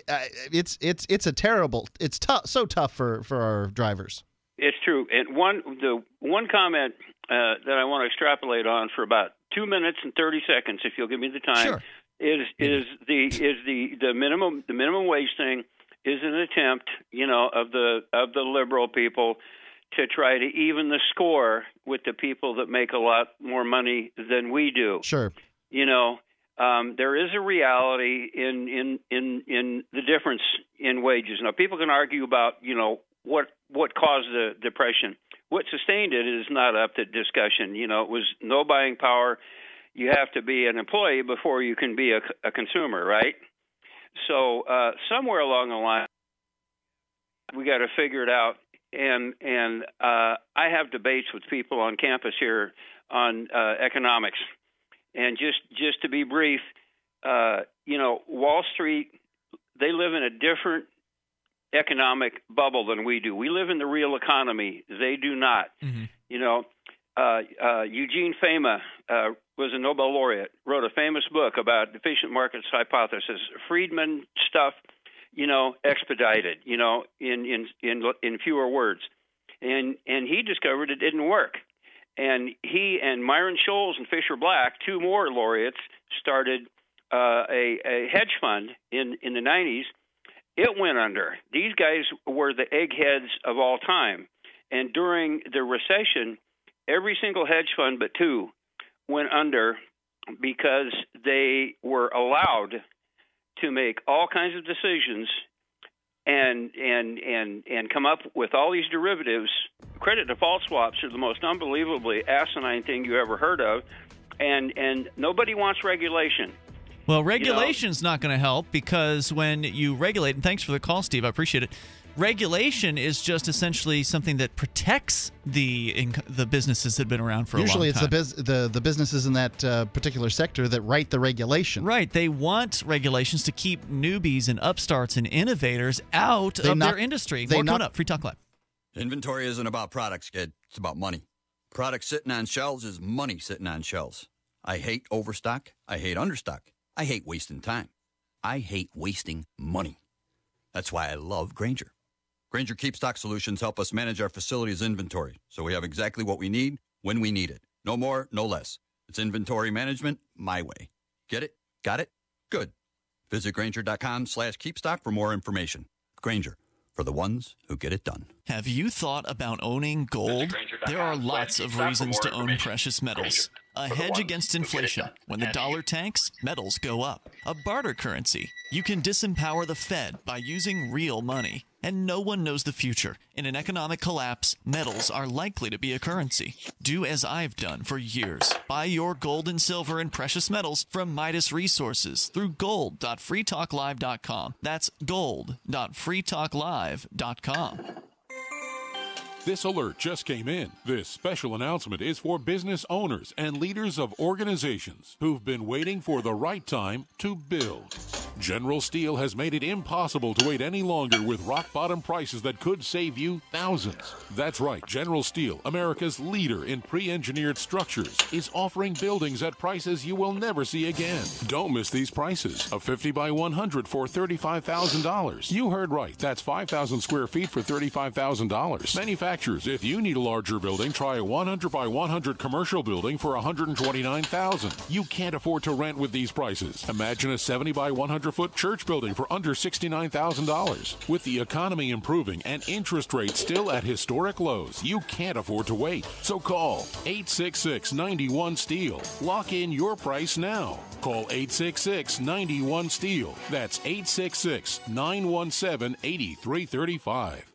it's it's it's a terrible. It's tough, so tough for for our drivers. It's true. And one the one comment uh, that I want to extrapolate on for about two minutes and thirty seconds, if you'll give me the time. Sure. Is is the is the, the minimum the minimum wage thing is an attempt, you know, of the of the liberal people to try to even the score with the people that make a lot more money than we do. Sure. You know, um, there is a reality in, in in in the difference in wages. Now, people can argue about, you know, what what caused the depression. What sustained it is not up to discussion. You know, it was no buying power. You have to be an employee before you can be a, a consumer, right? So uh, somewhere along the line, we got to figure it out. And and uh, I have debates with people on campus here on uh, economics. And just just to be brief, uh, you know, Wall Street, they live in a different economic bubble than we do. We live in the real economy. They do not. Mm-hmm. You know, uh, uh, Eugene Fama. Uh, was a Nobel laureate, wrote a famous book about the efficient markets hypothesis. Friedman stuff, you know, expedited, you know, in in in, in fewer words. And and he discovered it didn't work. And he and Myron Scholes and Fisher Black, two more laureates, started uh, a, a hedge fund in, in the nineties. It went under. These guys were the eggheads of all time. And during the recession, every single hedge fund but two went under because they were allowed to make all kinds of decisions and and and and come up with all these derivatives. Credit default swaps are the most unbelievably asinine thing you ever heard of, and and nobody wants regulation. Well, regulation's you know? not going to help, because when you regulate, and thanks for the call, Steve, I appreciate it. Regulation is just essentially something that protects the inc- the businesses that have been around for a Usually long time. Usually it's the, bus- the the businesses in that uh, particular sector that write the regulation. Right. They want regulations to keep newbies and upstarts and innovators out they of knock, their industry. They More knock- coming up. Free Talk Live. Inventory isn't about products, kid. It's about money. Products sitting on shelves is money sitting on shelves. I hate overstock. I hate understock. I hate wasting time. I hate wasting money. That's why I love Grainger. Grainger KeepStock Solutions help us manage our facility's inventory, so we have exactly what we need when we need it. No more, no less. It's inventory management my way. Get it? Got it? Good. Visit Grainger.com slash KeepStock for more information. Grainger, for the ones who get it done. Have you thought about owning gold? There are lots of reasons to own precious metals. A hedge against inflation. When the dollar tanks, metals go up. A barter currency. You can disempower the Fed by using real money. and no one knows the future. In an economic collapse, metals are likely to be a currency. Do as I've done for years. Buy your gold and silver and precious metals from Midas Resources through gold dot free talk live dot com. That's gold dot free talk live dot com. This alert just came in. This special announcement is for business owners and leaders of organizations who've been waiting for the right time to build. General Steel has made it impossible to wait any longer with rock-bottom prices that could save you thousands. That's right. General Steel, America's leader in pre-engineered structures, is offering buildings at prices you will never see again. Don't miss these prices. A fifty by one hundred for thirty-five thousand dollars. You heard right. That's five thousand square feet for thirty-five thousand dollars. Manufacturers, if you need a larger building, try a one hundred by one hundred commercial building for one hundred twenty-nine thousand dollars. You can't afford to rent with these prices. Imagine a seventy by one hundred foot church building for under sixty-nine thousand dollars. With the economy improving and interest rates still at historic lows, you can't afford to wait. So call eight six six, nine one, S T E E L. Lock in your price now. Call eight six six, nine one, S T E E L. That's eight six six, nine one seven, eight three three five.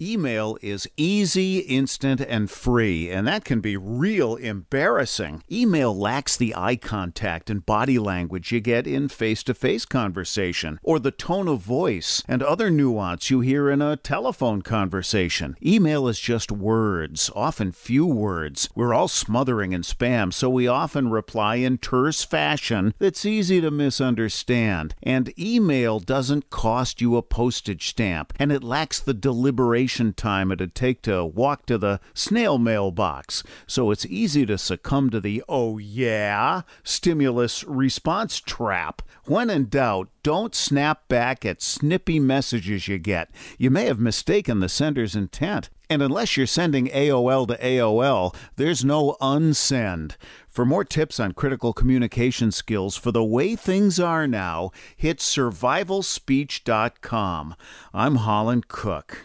Email is easy, instant, and free, and that can be real embarrassing. Email lacks the eye contact and body language you get in face-to-face conversation, or the tone of voice and other nuance you hear in a telephone conversation. Email is just words, often few words. We're all smothering in spam, so we often reply in terse fashion that's easy to misunderstand. And email doesn't cost you a postage stamp, and it lacks the deliberation time it'd take to walk to the snail mail box, so it's easy to succumb to the oh yeah stimulus response trap. When in doubt, don't snap back at snippy messages you get. You may have mistaken the sender's intent. And unless you're sending A O L to A O L, there's no unsend. For more tips on critical communication skills for the way things are now, hit survival speech dot com. I'm Holland Cook.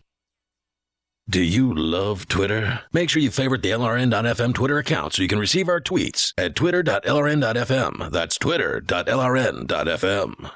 Do you love Twitter? Make sure you favorite the L R N dot F M Twitter account so you can receive our tweets at twitter dot L R N dot F M. That's twitter dot L R N dot F M.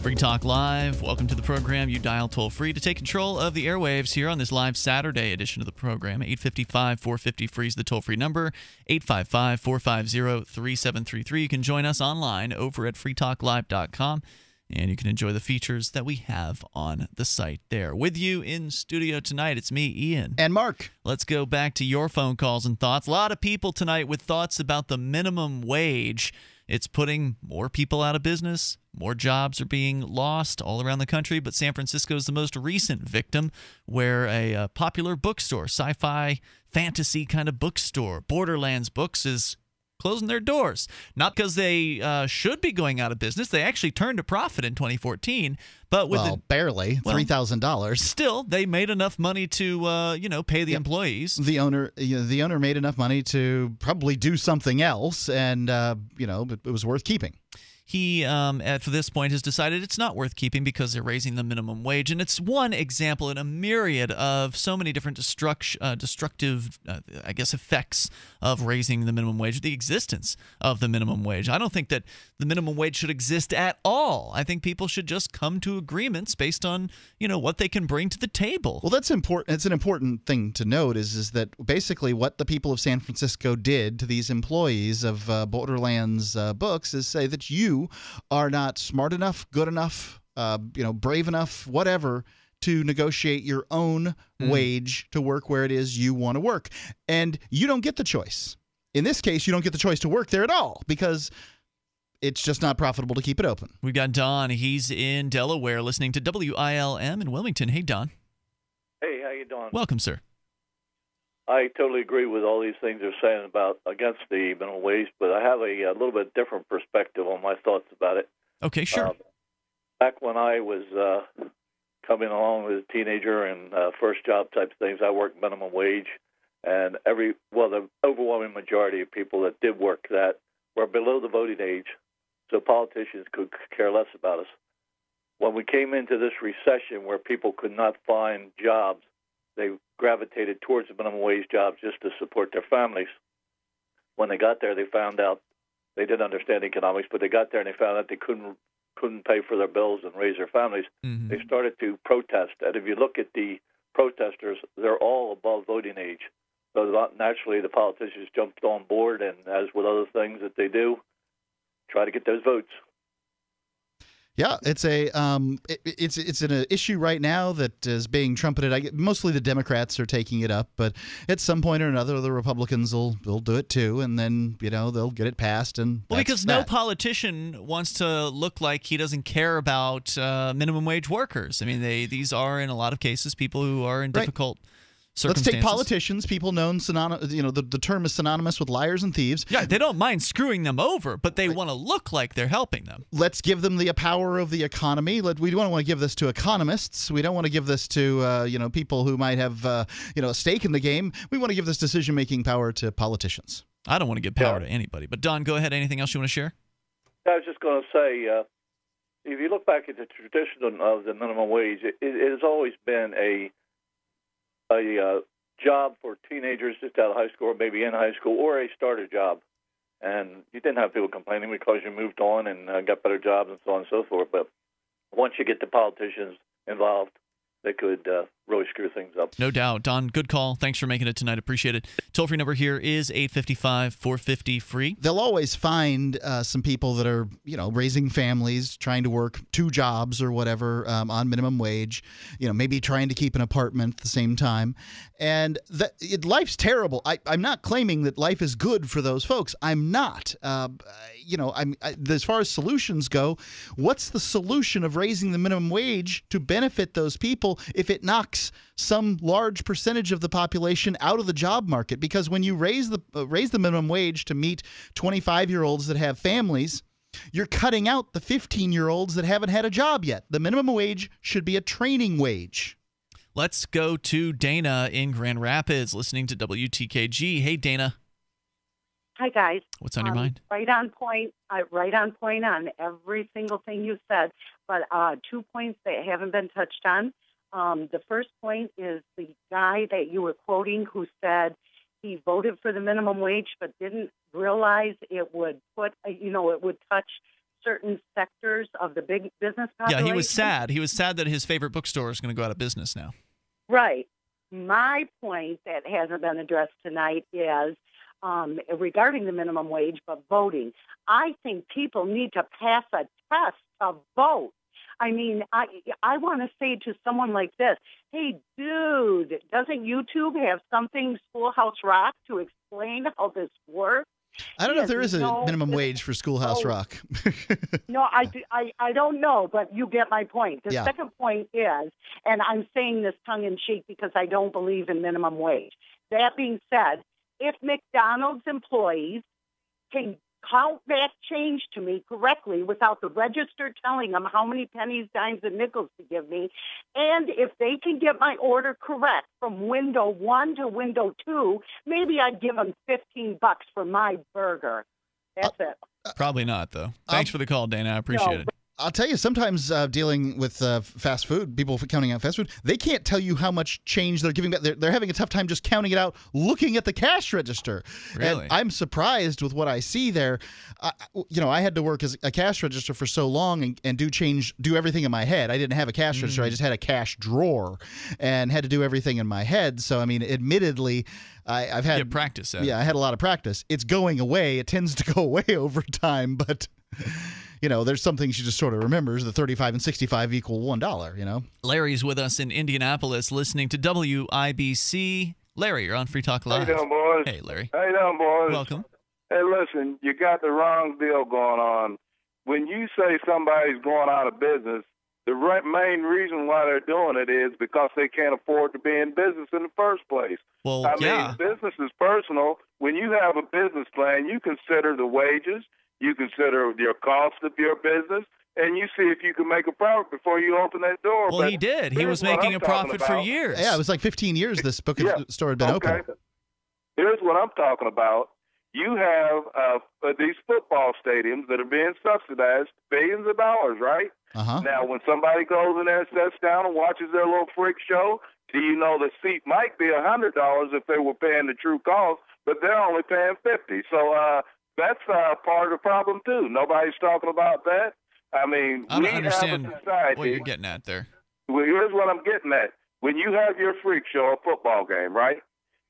Free Talk Live. Welcome to the program. You dial toll free to take control of the airwaves here on this live Saturday edition of the program. eight five five, four five zero, free is the toll free number. eight five five, four five zero, three seven three three. You can join us online over at free talk live dot com. And you can enjoy the features that we have on the site there. With you in studio tonight, it's me, Ian. And Mark. Let's go back to your phone calls and thoughts. A lot of people tonight with thoughts about the minimum wage. It's putting more people out of business. More jobs are being lost all around the country. But San Francisco is the most recent victim, where a, a popular bookstore, sci-fi, fantasy kind of bookstore, Borderlands Books, is closing their doors, not because they uh, should be going out of business. They actually turned a profit in twenty fourteen, but with well, the, barely well, three thousand dollars. Still, they made enough money to uh, you know pay the yeah. employees. The owner, you know, the owner made enough money to probably do something else, and uh, you know it, it was worth keeping. he, um, at this point, has decided it's not worth keeping because they're raising the minimum wage. And it's one example in a myriad of so many different destruct uh, destructive, uh, I guess, effects of raising the minimum wage, the existence of the minimum wage. I don't think that the minimum wage should exist at all. I think people should just come to agreements based on, you know, what they can bring to the table. Well, that's important. It's an important thing to note is, is that basically what the people of San Francisco did to these employees of uh, Borderlands uh, Books is say that you are not smart enough, good enough, uh, you know, brave enough, whatever, to negotiate your own mm. wage to work where it is you want to work. And you don't get the choice. In this case, you don't get the choice to work there at all because it's just not profitable to keep it open. We've got Don. He's in Delaware listening to W I L M in Wilmington. Hey, Don. Hey, how you doing? Welcome, sir. I totally agree with all these things they're saying about against the minimum wage, but I have a, a little bit different perspective on my thoughts about it. Okay, sure. Um, back when I was uh, coming along as a teenager and uh, first job type things, I worked minimum wage, and every well, the overwhelming majority of people that did work that were below the voting age, so politicians could care less about us. When we came into this recession where people could not find jobs, they gravitated towards the minimum wage jobs just to support their families. When they got there, they found out they didn't understand economics, but they got there and they found out they couldn't couldn't pay for their bills and raise their families. Mm-hmm. They started to protest. And if you look at the protesters, they're all above voting age. So naturally, the politicians jumped on board, and as with other things that they do, try to get those votes. Yeah, it's a um, it, it's it's an issue right now that is being trumpeted. I get, mostly the Democrats are taking it up, but at some point or another, the Republicans will will do it too, and then you know they'll get it passed. And well, because that. No politician wants to look like he doesn't care about uh, minimum wage workers. I mean, they these are in a lot of cases people who are in difficult. Right. Let's take politicians, people known synonymous, you know, the, the term is synonymous with liars and thieves. Yeah, they don't mind screwing them over, but they want to look like they're helping them. Let's give them the power of the economy. Let, we don't want to give this to economists. We don't want to give this to, uh, you know, people who might have, uh, you know, a stake in the game. We want to give this decision-making power to politicians. I don't want to give power yeah. to anybody. But, Don, go ahead. Anything else you want to share? I was just going to say, uh, if you look back at the tradition of the minimum wage, it, it has always been a a uh, job for teenagers just out of high school or maybe in high school or a starter job. And you didn't have people complaining because you moved on and uh, got better jobs and so on and so forth. But once you get the politicians involved, they could uh, really screw things up. No doubt. Don, good call. Thanks for making it tonight. Appreciate it. Toll-free number here is eight five five, four five zero, free. They'll always find uh, some people that are, you know, raising families, trying to work two jobs or whatever um, on minimum wage, you know, maybe trying to keep an apartment at the same time. And that, it, life's terrible. I, I'm not claiming that life is good for those folks. I'm not. Uh, you know, I'm, I, as far as solutions go, what's the solution of raising the minimum wage to benefit those people if it knocks some large percentage of the population out of the job market? Because when you raise the uh, raise the minimum wage to meet twenty-five-year-olds that have families, you're cutting out the fifteen-year-olds that haven't had a job yet. The minimum wage should be a training wage. Let's go to Dana in Grand Rapids, listening to W T K G. Hey, Dana. Hi, guys. What's on um, your mind? Right on point. Uh, right on point on every single thing you said. But uh, two points that haven't been touched on. Um, the first point is the guy that you were quoting who said he voted for the minimum wage but didn't realize it would put, you know, it would touch certain sectors of the big business population. Yeah, he was sad. He was sad that his favorite bookstore is going to go out of business now. Right. My point that hasn't been addressed tonight is um, regarding the minimum wage but voting. I think people need to pass a test to vote. I mean, I I want to say to someone like this, hey, dude, doesn't YouTube have something, Schoolhouse Rock, to explain how this works? I don't know if there is a minimum wage for Schoolhouse Rock. No, I, I, I don't know, but you get my point. The yeah. second point is, and I'm saying this tongue-in-cheek because I don't believe in minimum wage. That being said, if McDonald's employees can count that change to me correctly without the register telling them how many pennies, dimes, and nickels to give me. And if they can get my order correct from window one to window two, maybe I'd give them fifteen bucks for my burger. That's uh, it. Probably not, though. Thanks um, for the call, Dana. I appreciate no, it. I'll tell you, sometimes uh, dealing with uh, fast food, people counting out fast food, they can't tell you how much change they're giving back. They're, they're having a tough time just counting it out, looking at the cash register. Really? And I'm surprised with what I see there. Uh, you know, I had to work as a cash register for so long and, and do change, do everything in my head. I didn't have a cash mm. register. I just had a cash drawer and had to do everything in my head. So, I mean, admittedly, I, I've had yeah, practice. That. Yeah, I had a lot of practice. It's going away. It tends to go away over time, but... You know, there's some things you just sort of remembers. The thirty-five and sixty-five equal one dollar, you know? Larry's with us in Indianapolis listening to W I B C. Larry, you're on Free Talk Live. How you doing, boys? Hey, Larry. How you doing, boys? Welcome. Hey, listen, you got the wrong deal going on. When you say somebody's going out of business, the main reason why they're doing it is because they can't afford to be in business in the first place. Well, I yeah. mean, business is personal. When you have a business plan, you consider the wages. You consider your cost of your business, and you see if you can make a profit before you open that door. Well, but he did. He was making a profit for years. Yeah, it was like fifteen years this book yeah. store had been okay. open. Here's what I'm talking about. You have uh, these football stadiums that are being subsidized billions of dollars, right? Uh-huh. Now, when somebody goes in there and sits down and watches their little freak show, do you know the seat might be one hundred dollars if they were paying the true cost, but they're only paying fifty dollars. So, uh, That's uh, part of the problem, too. Nobody's talking about that. I mean, I we understand have a society. What you're getting at there. Well, here's what I'm getting at. When you have your freak show, a football game, right,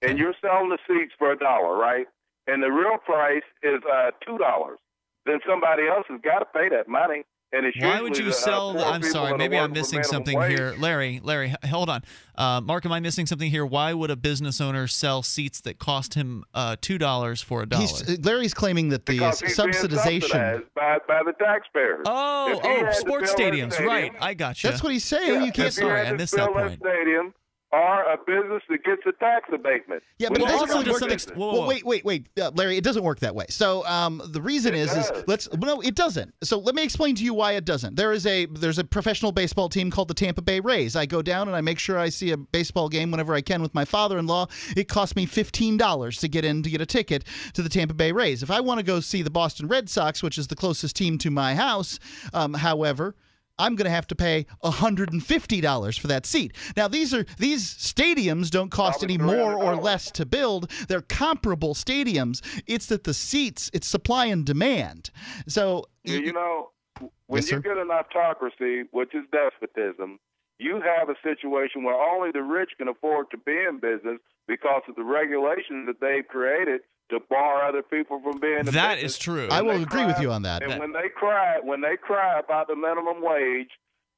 and you're selling the seats for a dollar, right, and the real price is uh, two dollars, then somebody else has got to pay that money. And it's Why would you the, sell? Uh, I'm sorry, maybe I'm missing something wage. here. Larry, Larry, hold on. Uh, Mark, am I missing something here? Why would a business owner sell seats that cost him uh, two dollars for a dollar? He's, Larry's claiming that the because subsidization. By, by the taxpayers. Oh, oh sports stadiums, stadium, right. I got you. That's what he's saying. Yeah, you can't, sorry, I missed that point. Stadium, are a business that gets a tax abatement. Yeah, but well, it doesn't really work. Ex- whoa, whoa. Well, wait, wait, wait, uh, Larry. It doesn't work that way. So um, the reason it is, does. is let's no, it doesn't. So let me explain to you why it doesn't. There is a there's a professional baseball team called the Tampa Bay Rays. I go down and I make sure I see a baseball game whenever I can with my father-in-law. It costs me fifteen dollars to get in to get a ticket to the Tampa Bay Rays. If I want to go see the Boston Red Sox, which is the closest team to my house, um, however. I'm going to have to pay one hundred fifty dollars for that seat. Now, these are these stadiums don't cost any more or less to build. They're comparable stadiums. It's that the seats, it's supply and demand. So you know, when yes, you sir? get an autocracy, which is despotism, you have a situation where only the rich can afford to be in business because of the regulations that they've created to bar other people from being in That business. Is true. And I will agree cry, with you on that. And that. when they cry, when they cry about the minimum wage,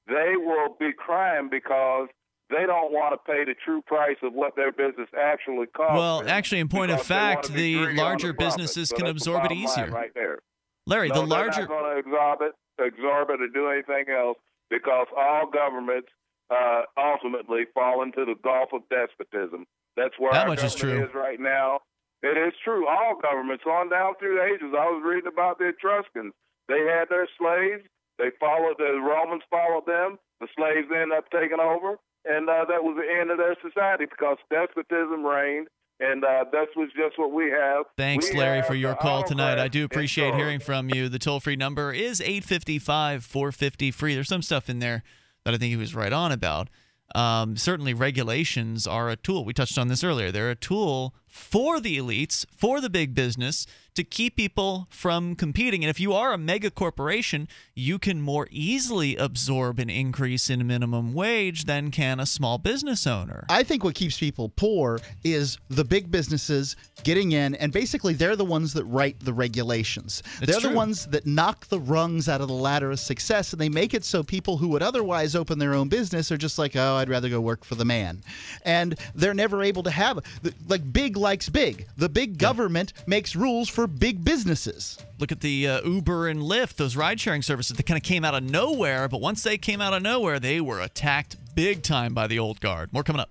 they will be crying because they don't want to pay the true price of what their business actually costs. Well, actually, in point of fact, the larger the businesses so can absorb it easier. Right there. Larry, so the larger they're not going to absorb it, absorb it, or do anything else because all governments uh, ultimately fall into the gulf of despotism. That's where that our much government is, true. is right now. It is true. All governments on down through the ages. I was reading about the Etruscans. They had their slaves. They followed the Romans. Followed them. The slaves ended up taking over, and uh, that was the end of their society because despotism reigned, and uh, that was just what we have. Thanks, we Larry, have for your call tonight. I do appreciate hearing from you. The toll-free number is eight five five, four five zero, free. There's some stuff in there that I think he was right on about. Um, certainly regulations are a tool. We touched on this earlier. They're a tool for the elites, for the big business, to keep people from competing. And if you are a mega corporation, you can more easily absorb an increase in minimum wage than can a small business owner. I think what keeps people poor is the big businesses getting in, and basically they're the ones that write the regulations. It's they're true. the ones that knock the rungs out of the ladder of success, and they make it so people who would otherwise open their own business are just like, oh, I'd rather go work for the man. And they're never able to have – like big likes big. The big government yeah. makes rules for big businesses. Look at the uh, Uber and Lyft, those ride-sharing services that kind of came out of nowhere, but once they came out of nowhere, they were attacked big time by the old guard. More coming up.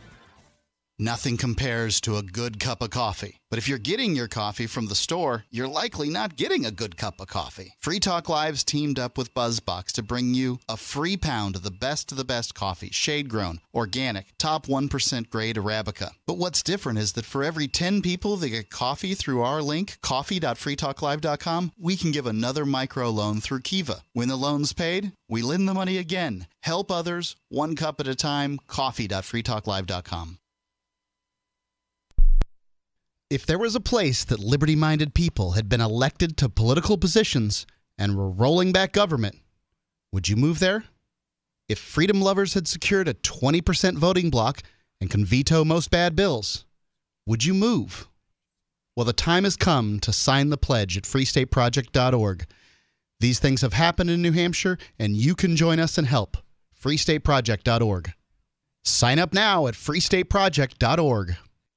Nothing compares to a good cup of coffee. But if you're getting your coffee from the store, you're likely not getting a good cup of coffee. Free Talk Live's teamed up with BuzzBox to bring you a free pound of the best of the best coffee, shade-grown, organic, top one percent grade Arabica. But what's different is that for every ten people that get coffee through our link, coffee dot free talk live dot com, we can give another microloan through Kiva. When the loan's paid, we lend the money again. Help others, one cup at a time, coffee dot free talk live dot com. If there was a place that liberty-minded people had been elected to political positions and were rolling back government, would you move there? If freedom lovers had secured a twenty percent voting block and can veto most bad bills, would you move? Well, the time has come to sign the pledge at free state project dot org. These things have happened in New Hampshire, and you can join us and help. free state project dot org. Sign up now at free state project dot org.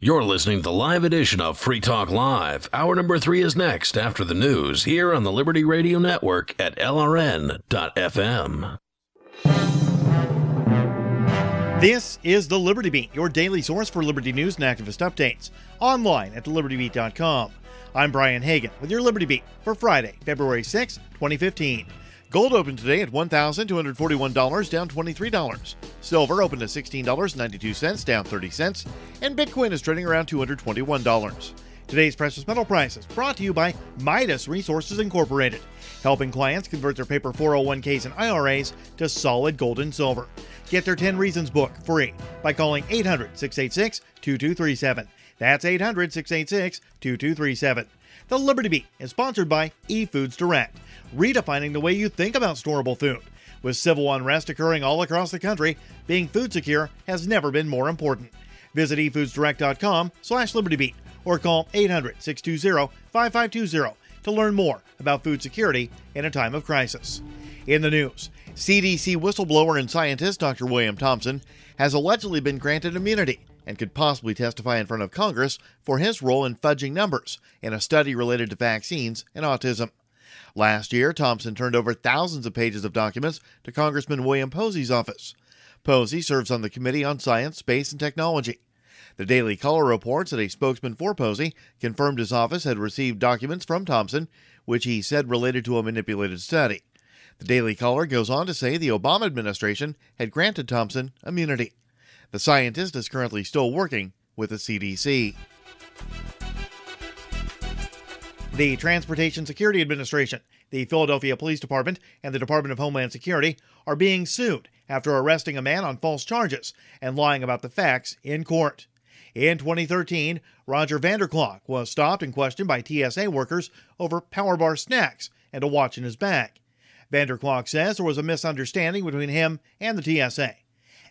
You're listening to the live edition of Free Talk Live. Hour number three is next after the news here on the Liberty Radio Network at L R N dot F M. This is the Liberty Beat, your daily source for liberty news and activist updates. Online at the liberty beat dot com. I'm Brian Hagan with your Liberty Beat for Friday, February sixth, twenty fifteen. Gold opened today at one thousand two hundred forty-one dollars, down twenty-three dollars. Silver opened at sixteen dollars and ninety-two cents, down thirty cents. And Bitcoin is trading around two hundred twenty-one dollars. Today's precious metal prices brought to you by Midas Resources Incorporated, helping clients convert their paper four oh one k's and I R As to solid gold and silver. Get their ten Reasons book free by calling eight hundred, six eight six, two two three seven. That's eight hundred, six eight six, two two three seven. The Liberty Beat is sponsored by eFoods Direct, redefining the way you think about storable food. With civil unrest occurring all across the country, being food secure has never been more important. Visit e foods direct dot com slash liberty beat or call eight hundred, six two zero, five five two zero to learn more about food security in a time of crisis. In the news, C D C whistleblower and scientist Doctor William Thompson has allegedly been granted immunity and could possibly testify in front of Congress for his role in fudging numbers in a study related to vaccines and autism. Last year, Thompson turned over thousands of pages of documents to Congressman William Posey's office. Posey serves on the Committee on Science, Space, and Technology. The Daily Caller reports that a spokesman for Posey confirmed his office had received documents from Thompson, which he said related to a manipulated study. The Daily Caller goes on to say the Obama administration had granted Thompson immunity. The scientist is currently still working with the C D C. The Transportation Security Administration, the Philadelphia Police Department, and the Department of Homeland Security are being sued after arresting a man on false charges and lying about the facts in court. In twenty thirteen, Roger Vanderklok was stopped and questioned by T S A workers over power bar snacks and a watch in his bag. Vanderklok says there was a misunderstanding between him and the T S A.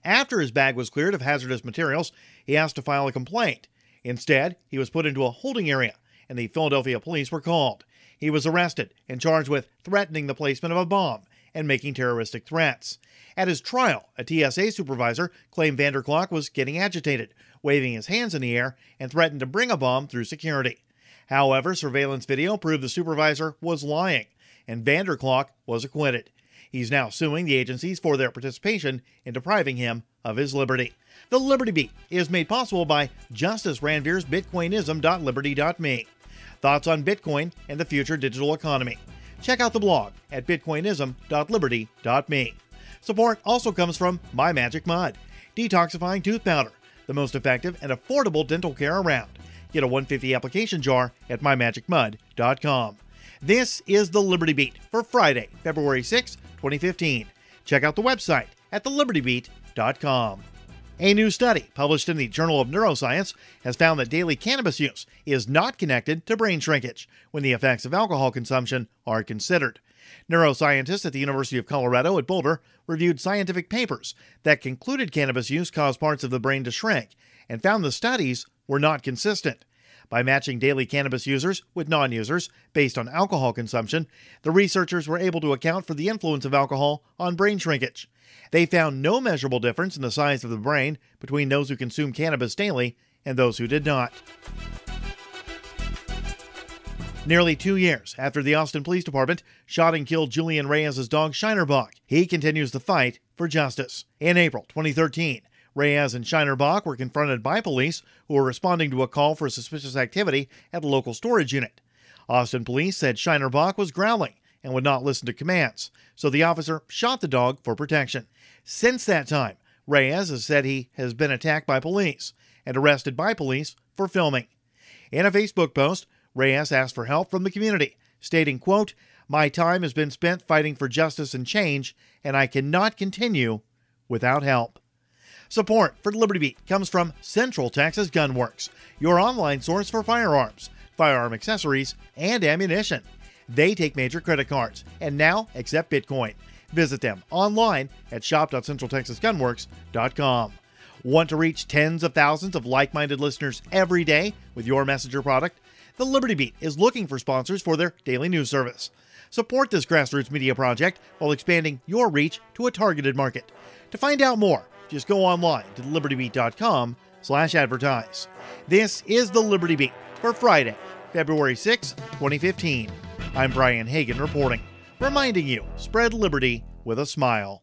After his bag was cleared of hazardous materials, he asked to file a complaint. Instead, he was put into a holding area, and the Philadelphia police were called. He was arrested and charged with threatening the placement of a bomb and making terroristic threats. At his trial, a T S A supervisor claimed Vanderklok was getting agitated, waving his hands in the air, and threatened to bring a bomb through security. However, surveillance video proved the supervisor was lying, and Vanderklok was acquitted. He's now suing the agencies for their participation in depriving him of his liberty. The Liberty Beat is made possible by Justice Ranveer's bitcoinism dot liberty dot me. Thoughts on Bitcoin and the future digital economy. Check out the blog at bitcoinism dot liberty dot me. Support also comes from My Magic Mod, detoxifying tooth powder, the most effective and affordable dental care around. Get a one hundred fifty application jar at my magic mud dot com. This is the Liberty Beat for Friday, February sixth, twenty fifteen. Check out the website at the liberty beat dot com. A new study published in the Journal of Neuroscience has found that daily cannabis use is not connected to brain shrinkage when the effects of alcohol consumption are considered. Neuroscientists at the University of Colorado at Boulder reviewed scientific papers that concluded cannabis use caused parts of the brain to shrink and found the studies were not consistent. By matching daily cannabis users with non-users based on alcohol consumption, the researchers were able to account for the influence of alcohol on brain shrinkage. They found no measurable difference in the size of the brain between those who consume cannabis daily and those who did not. Nearly two years after the Austin Police Department shot and killed Julian Reyes's dog Shinerbach, he continues the fight for justice. In April twenty thirteen, Reyes and Shinerbach were confronted by police who were responding to a call for suspicious activity at a local storage unit. Austin police said Shinerbach was growling and would not listen to commands, so the officer shot the dog for protection. Since that time, Reyes has said he has been attacked by police and arrested by police for filming. In a Facebook post, Reyes asked for help from the community, stating, quote, "My time has been spent fighting for justice and change, and I cannot continue without help." Support for Liberty Beat comes from Central Texas Gunworks, your online source for firearms, firearm accessories, and ammunition. They take major credit cards and now accept Bitcoin. Visit them online at shop dot central texas gunworks dot com. Want to reach tens of thousands of like-minded listeners every day with your messenger product? The Liberty Beat is looking for sponsors for their daily news service. Support this grassroots media project while expanding your reach to a targeted market. To find out more, just go online to liberty beat dot com slash advertise. This is the Liberty Beat for Friday, February sixth, twenty fifteen. I'm Brian Hagan reporting, reminding you, spread liberty with a smile.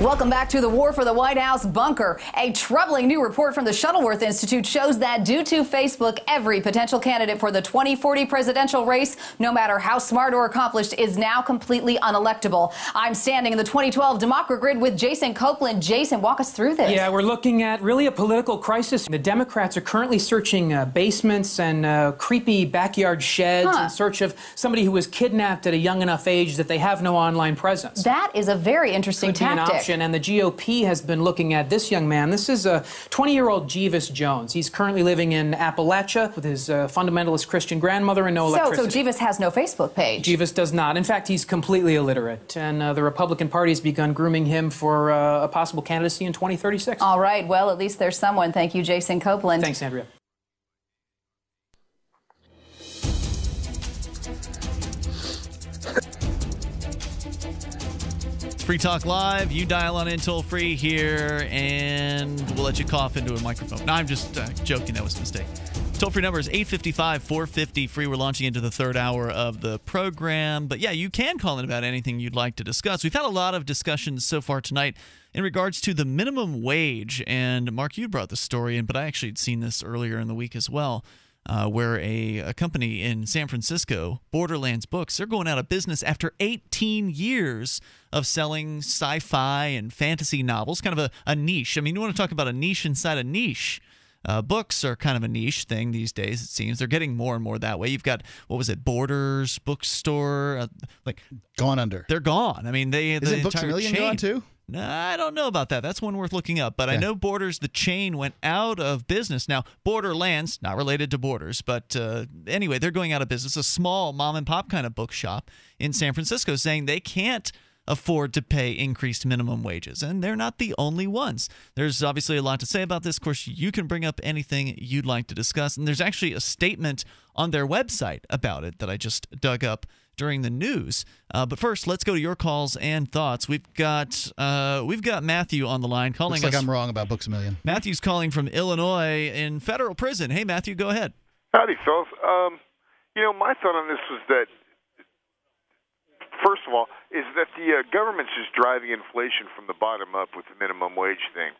Welcome back to the War for the White House Bunker. A troubling new report from the Shuttleworth Institute shows that due to Facebook, every potential candidate for the twenty forty presidential race, no matter how smart or accomplished, is now completely unelectable. I'm standing in the twenty twelve Democragrid with Jason Copeland. Jason, walk us through this. Yeah, we're looking at really a political crisis. The Democrats are currently searching uh, basements and uh, creepy backyard sheds huh. in search of somebody who was kidnapped at a young enough age that they have no online presence. That is a very interesting Could tactic. And the G O P has been looking at this young man. This is a twenty-year-old Jeevis Jones. He's currently living in Appalachia with his uh, fundamentalist Christian grandmother and no so, electricity. So Jeevis has no Facebook page. Jeevis does not. In fact, he's completely illiterate. And uh, the Republican Party has begun grooming him for uh, a possible candidacy in twenty thirty-six. All right. Well, at least there's someone. Thank you, Jason Copeland. Thanks, Andrea. Free Talk Live. You dial on in toll free here, and we'll let you cough into a microphone. No, I'm just uh, joking. That was a mistake. Toll-free number is eight five five, four five zero, free. We're launching into the third hour of the program. But, yeah, you can call in about anything you'd like to discuss. We've had a lot of discussions so far tonight in regards to the minimum wage. And, Mark, you brought the story in, but I actually had seen this earlier in the week as well, uh, where a, a company in San Francisco, Borderlands Books, they're going out of business after eighteen years of selling sci-fi and fantasy novels, kind of a, a niche. I mean, you want to talk about a niche inside a niche. Uh, books are kind of a niche thing these days, it seems. They're getting more and more that way. You've got, what was it, Borders bookstore? Uh, like Gone Under. They're gone. I mean, they the Isn't Books A Million gone too? No, I don't know about that. That's one worth looking up. But yeah. I know Borders, the chain, went out of business. Now, Borderlands, not related to Borders, but uh, anyway, they're going out of business. A small mom-and-pop kind of bookshop in San Francisco saying they can't afford to pay increased minimum wages. And they're not the only ones. There's obviously a lot to say about this. Of course, you can bring up anything you'd like to discuss. And there's actually a statement on their website about it that I just dug up during the news. Uh, but first, let's go to your calls and thoughts. We've got uh, we've got Matthew on the line calling Looks like us. Like I'm wrong about Books A Million. Matthew's calling from Illinois in federal prison. Hey, Matthew, go ahead. Howdy, fellas. Um, you know, my thought on this was that, first of all, is that the uh, government's just driving inflation from the bottom up with the minimum wage thing.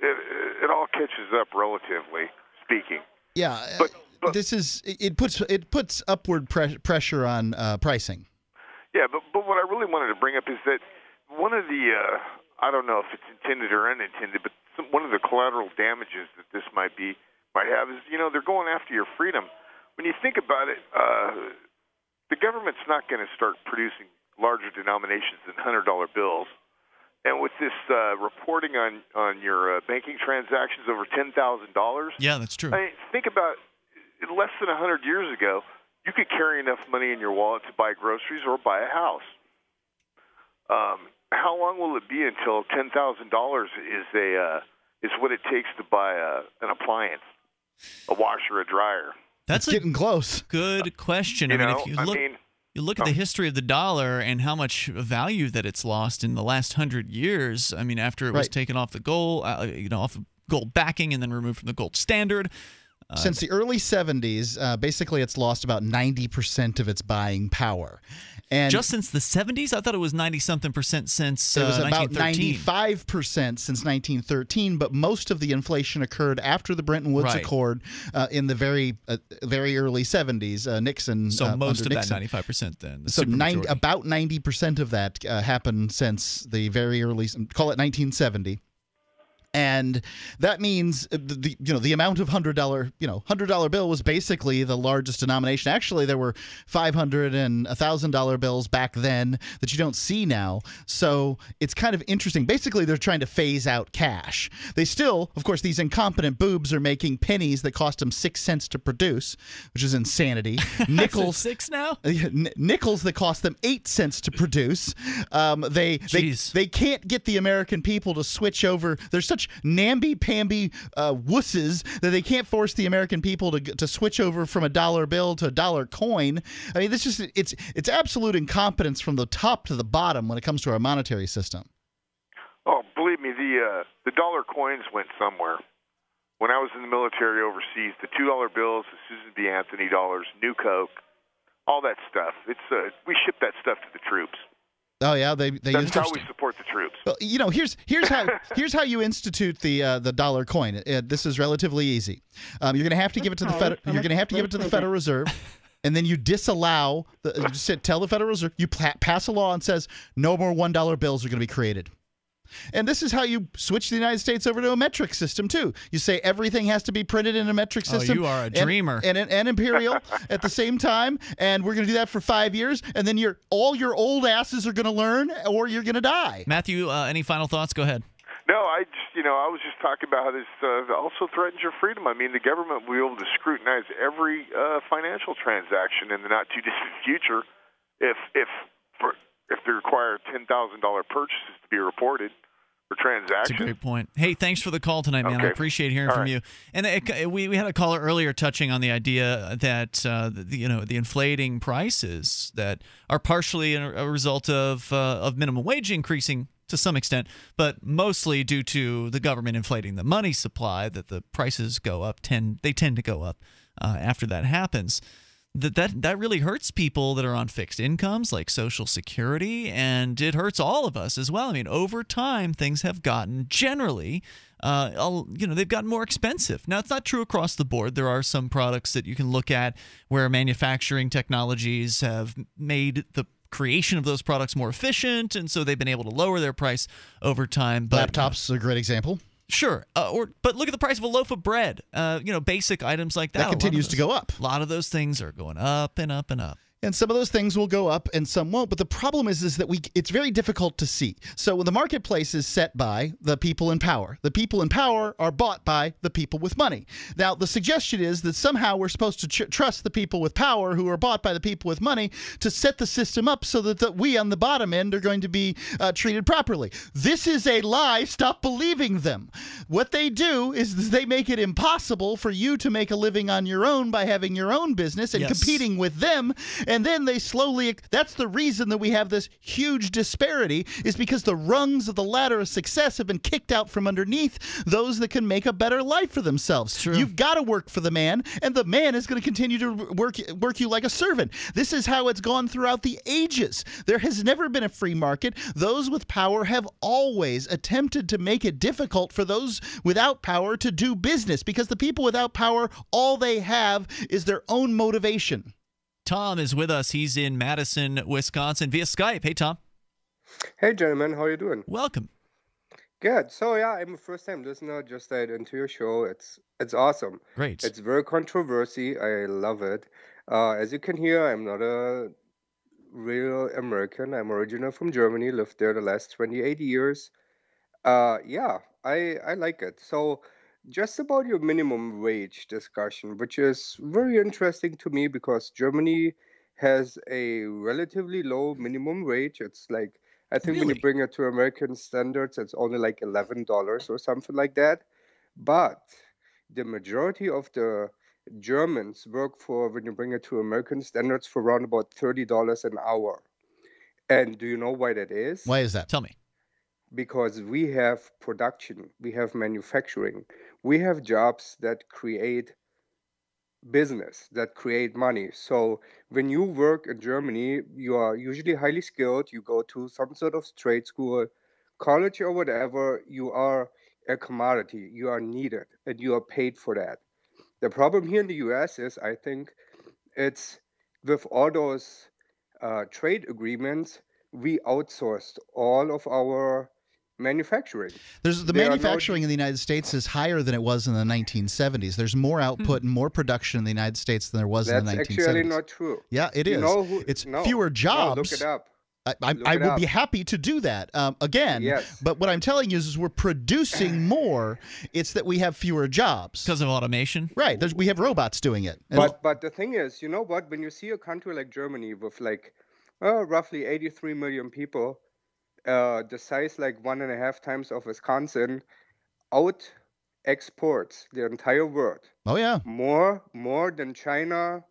It, it all catches up relatively speaking. Yeah, but but, this is it puts it puts upward pre pressure on uh, pricing. Yeah, but but what I really wanted to bring up is that one of the uh, I don't know if it's intended or unintended, but some, one of the collateral damages that this might be might have is, you know, they're going after your freedom. When you think about it, uh, the government's not going to start producing larger denominations than one hundred dollar bills. And with this uh, reporting on on your uh, banking transactions over ten thousand dollars, yeah, that's true. I mean, think about it, less than one hundred years ago, you could carry enough money in your wallet to buy groceries or buy a house. Um, how long will it be until ten thousand dollars is a uh, is what it takes to buy a, an appliance, a washer, a dryer? That's it's getting close. Good question. Uh, you I mean, know, if you look. I mean, You look at the history of the dollar and how much value that it's lost in the last hundred years. I mean, after it was right. taken off the gold, uh, you know, off of gold backing and then removed from the gold standard. Uh, Since the early seventies, uh, basically it's lost about ninety percent of its buying power. And just since the seventies? I thought it was ninety-something percent since uh, It was about ninety-five percent since nineteen thirteen, but most of the inflation occurred after the Bretton Woods right. Accord uh, in the very uh, very early seventies, uh, Nixon. So uh, most of Nixon. that ninety-five percent then. The so nine, about ninety percent of that uh, happened since the very early, call it nineteen seventy. And that means the you know the amount of hundred dollar you know hundred dollar bill was basically the largest denomination. Actually, there were five hundred dollar and one thousand dollar bills back then that you don't see now. So it's kind of interesting. Basically, they're trying to phase out cash. They still, of course, these incompetent boobs are making pennies that cost them six cents to produce, which is insanity. Nickels is it six now? Nickels that cost them eight cents to produce. Um, they Jeez. they they can't get the American people to switch over. There's such namby-pamby uh, wusses that they can't force the American people to to switch over from a dollar bill to a dollar coin. I mean, this just it's it's absolute incompetence from the top to the bottom when it comes to our monetary system. Oh, believe me, the uh, the dollar coins went somewhere. When I was in the military overseas, the two dollar bills, the Susan B. Anthony dollars, New Coke, all that stuff. It's uh, we ship that stuff to the troops. Oh yeah, they they That's how we support the troops. Well, you know, here's here's how here's how you institute the uh, the dollar coin. Uh, this is relatively easy. Um, you're going to have to give it to the Fed you're going to have to give it to the Federal Reserve, and then you disallow the you sit, tell the Federal Reserve you pass a law and says no more one dollar bills are going to be created. And this is how you switch the United States over to a metric system, too. You say everything has to be printed in a metric system. Oh, you are a dreamer. And, and, and imperial at the same time. And we're going to do that for five years. And then you're, all your old asses are going to learn or you're going to die. Matthew, uh, any final thoughts? Go ahead. No, I just, you know, I was just talking about how this uh, also threatens your freedom. I mean, the government will be able to scrutinize every uh, financial transaction in the not-too-distant future if, if for, if they require ten thousand dollar purchases to be reported. Transaction. That's a great point. Hey, thanks for the call tonight, man. Okay. I appreciate hearing All from right. you. And it, we, we had a caller earlier touching on the idea that uh, the, you know the inflating prices that are partially a result of uh, of minimum wage increasing to some extent, but mostly due to the government inflating the money supply. That the prices go up tend they tend to go up uh, after that happens. That, that that really hurts people that are on fixed incomes like Social Security, and it hurts all of us as well. I mean, over time, things have gotten generally, uh, you know, they've gotten more expensive. Now, it's not true across the board. There are some products that you can look at where manufacturing technologies have made the creation of those products more efficient, and so they've been able to lower their price over time. But, laptops uh, are a great example. Sure, uh, or but look at the price of a loaf of bread. Uh, you know, basic items like that. That continues those, to go up. A lot of those things are going up and up and up. And some of those things will go up and some won't. But the problem is, is that we it's very difficult to see. So the marketplace is set by the people in power. The people in power are bought by the people with money. Now, the suggestion is that somehow we're supposed to tr trust the people with power who are bought by the people with money to set the system up so that the, we on the bottom end are going to be uh, treated properly. This is a lie. Stop believing them. What they do is they make it impossible for you to make a living on your own by having your own business and yes. competing with them. and then they slowly, that's the reason that we have this huge disparity, is because the rungs of the ladder of success have been kicked out from underneath those that can make a better life for themselves. True. You've got to work for the man, and the man is going to continue to work, work you like a servant. This is how it's gone throughout the ages. There has never been a free market. Those with power have always attempted to make it difficult for those without power to do business, because the people without power, all they have is their own motivation. Tom is with us. He's in Madison, Wisconsin via Skype. Hey, Tom. Hey, gentlemen. How are you doing? Welcome. Good. So, yeah, I'm a first-time listener. Just died into your show. It's it's awesome. Great. It's very controversy. I love it. Uh, as you can hear, I'm not a real American. I'm original from Germany. Lived there the last twenty-eight years. Uh, yeah, I I like it. So, just about your minimum wage discussion, which is very interesting to me because Germany has a relatively low minimum wage. It's like, I think really? when you bring it to American standards, it's only like eleven dollars or something like that. But the majority of the Germans work for, when you bring it to American standards, for around about thirty dollars an hour. And do you know why that is? Why is that? Tell me. Because we have production, we have manufacturing, we have jobs that create business, that create money. So when you work in Germany, you are usually highly skilled. You go to some sort of trade school, college or whatever. You are a commodity. You are needed and you are paid for that. The problem here in the U S is, I think, it's with all those uh, trade agreements, we outsourced all of our manufacturing. There's, the they manufacturing now in the United States is higher than it was in the nineteen seventies. There's more output and more production in the United States than there was That's in the nineteen seventies. That's actually not true. Yeah, it you is. Know who, it's no, fewer jobs. No, look it up. I, I, I will be happy to do that um, again. Yes. But what I'm telling you is, is we're producing more. It's that we have fewer jobs. Because of automation? Right. There's, we have robots doing it. But, but the thing is, you know what? When you see a country like Germany with like well, roughly eighty-three million people, uh, the size like one and a half times of Wisconsin, out exports the entire world. Oh, yeah. More, more than China.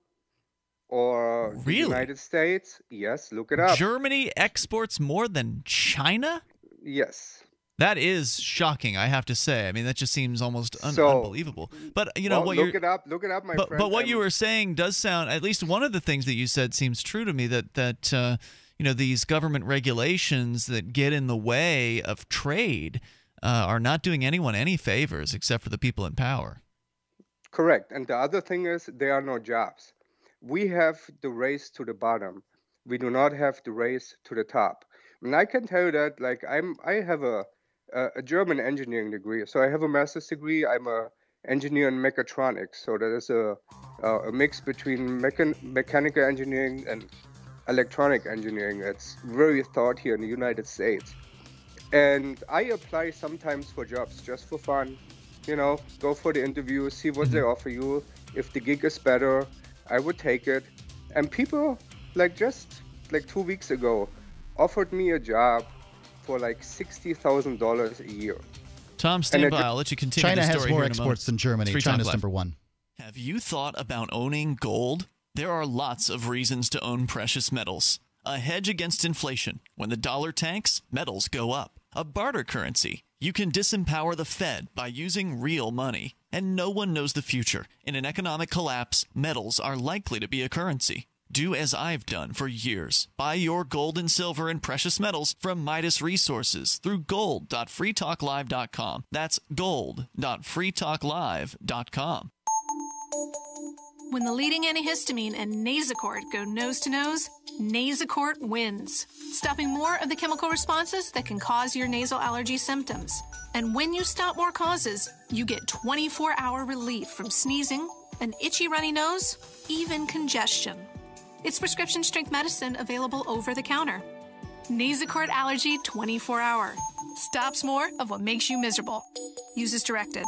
Or really? The United States. Yes, look it up. Germany exports more than China? Yes. That is shocking, I have to say. I mean, that just seems almost un so, unbelievable. But, you know, well, what look it up, look it up, my but, friend. But what I'm, you were saying does sound, at least one of the things that you said seems true to me, that, that uh, you know, these government regulations that get in the way of trade uh, are not doing anyone any favors except for the people in power. Correct. And the other thing is, there are no jobs. We have the race to the bottom. We do not have the race to the top. And I can tell you that, like, I'm, I have a, a German engineering degree. So I have a master's degree. I'm a engineer in mechatronics. So that is a, a mix between mechan mechanical engineering and electronic engineering. It's very thought here in the United States. And I apply sometimes for jobs just for fun. You know, go for the interview, see what they offer you. If the gig is better, I would take it. And people, like just like two weeks ago, offered me a job for like sixty thousand dollars a year. Tom, stand by. I'll let you continue the story. China has more exports than Germany. China's number one. Have you thought about owning gold? There are lots of reasons to own precious metals. A hedge against inflation. When the dollar tanks, metals go up. A barter currency. You can disempower the Fed by using real money. And no one knows the future. In an economic collapse, metals are likely to be a currency. Do as I've done for years. Buy your gold and silver and precious metals from Midas Resources through gold dot free talk live dot com. That's gold dot free talk live dot com. When the leading antihistamine and Nasacort go nose-to-nose, Nasacort wins, stopping more of the chemical responses that can cause your nasal allergy symptoms. And when you stop more causes, you get twenty-four hour relief from sneezing, an itchy runny nose, even congestion. It's prescription strength medicine available over the counter. Nasacort Allergy twenty-four hour. Stops more of what makes you miserable. Use as directed.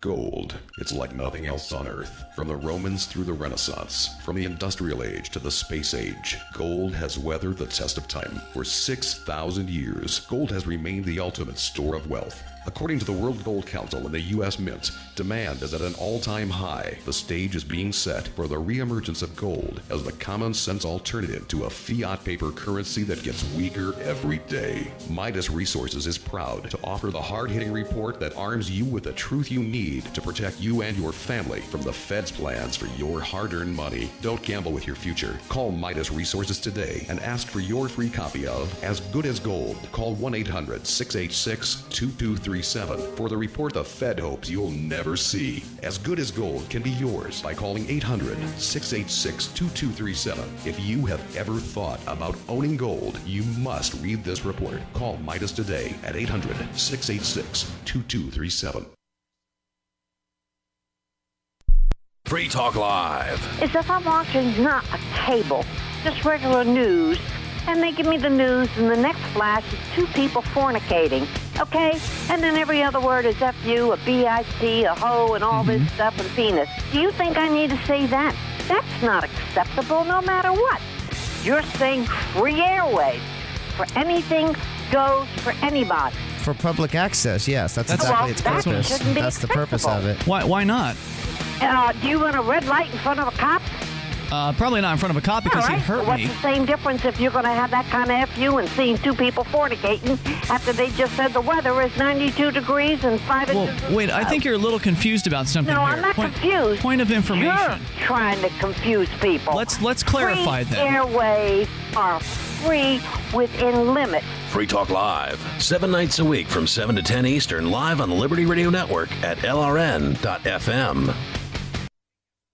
Gold. It's like nothing else on Earth. From the Romans through the Renaissance, from the Industrial Age to the Space Age, gold has weathered the test of time. For six thousand years, gold has remained the ultimate store of wealth. According to the World Gold Council and the U S Mint, demand is at an all-time high. The stage is being set for the re-emergence of gold as the common-sense alternative to a fiat paper currency that gets weaker every day. Midas Resources is proud to offer the hard-hitting report that arms you with the truth you need to protect you and your family from the Fed's plans for your hard-earned money. Don't gamble with your future. Call Midas Resources today and ask for your free copy of As Good as Gold. Call one eight hundred, six eight six, two two three. For the report the Fed hopes you'll never see. As Good as Gold can be yours by calling eight hundred, six eight six, two two three seven. If you have ever thought about owning gold, you must read this report. Call Midas today at eight hundred, six eight six, two two three seven. Free Talk Live. It's if I'm watching not a cable, just regular news, and they give me the news, and the next flash is two people fornicating. Okay? And then every other word is F you, a B I C, a hoe, and all mm-hmm. this stuff, and penis. Do you think I need to say that? That's not acceptable no matter what. You're saying free airways. For anything goes for anybody. For public access, yes. That's exactly well, its that purpose. That's acceptable. The purpose of it. Why, why not? Uh, do you want a red light in front of a cop? Uh, probably not in front of a cop because right. he hurt well, what's me. What's the same difference if you're going to have that kind of F U and seeing two people fornicating after they just said the weather is ninety-two degrees and five well, inches? Well, wait, I think you're a little confused about something No, here. I'm not point, confused. Point of information. You're trying to confuse people. Let's let's clarify free then. Airwaves are free within limits. Free Talk Live, seven nights a week from seven to ten Eastern, live on the Liberty Radio Network at L R N dot F M.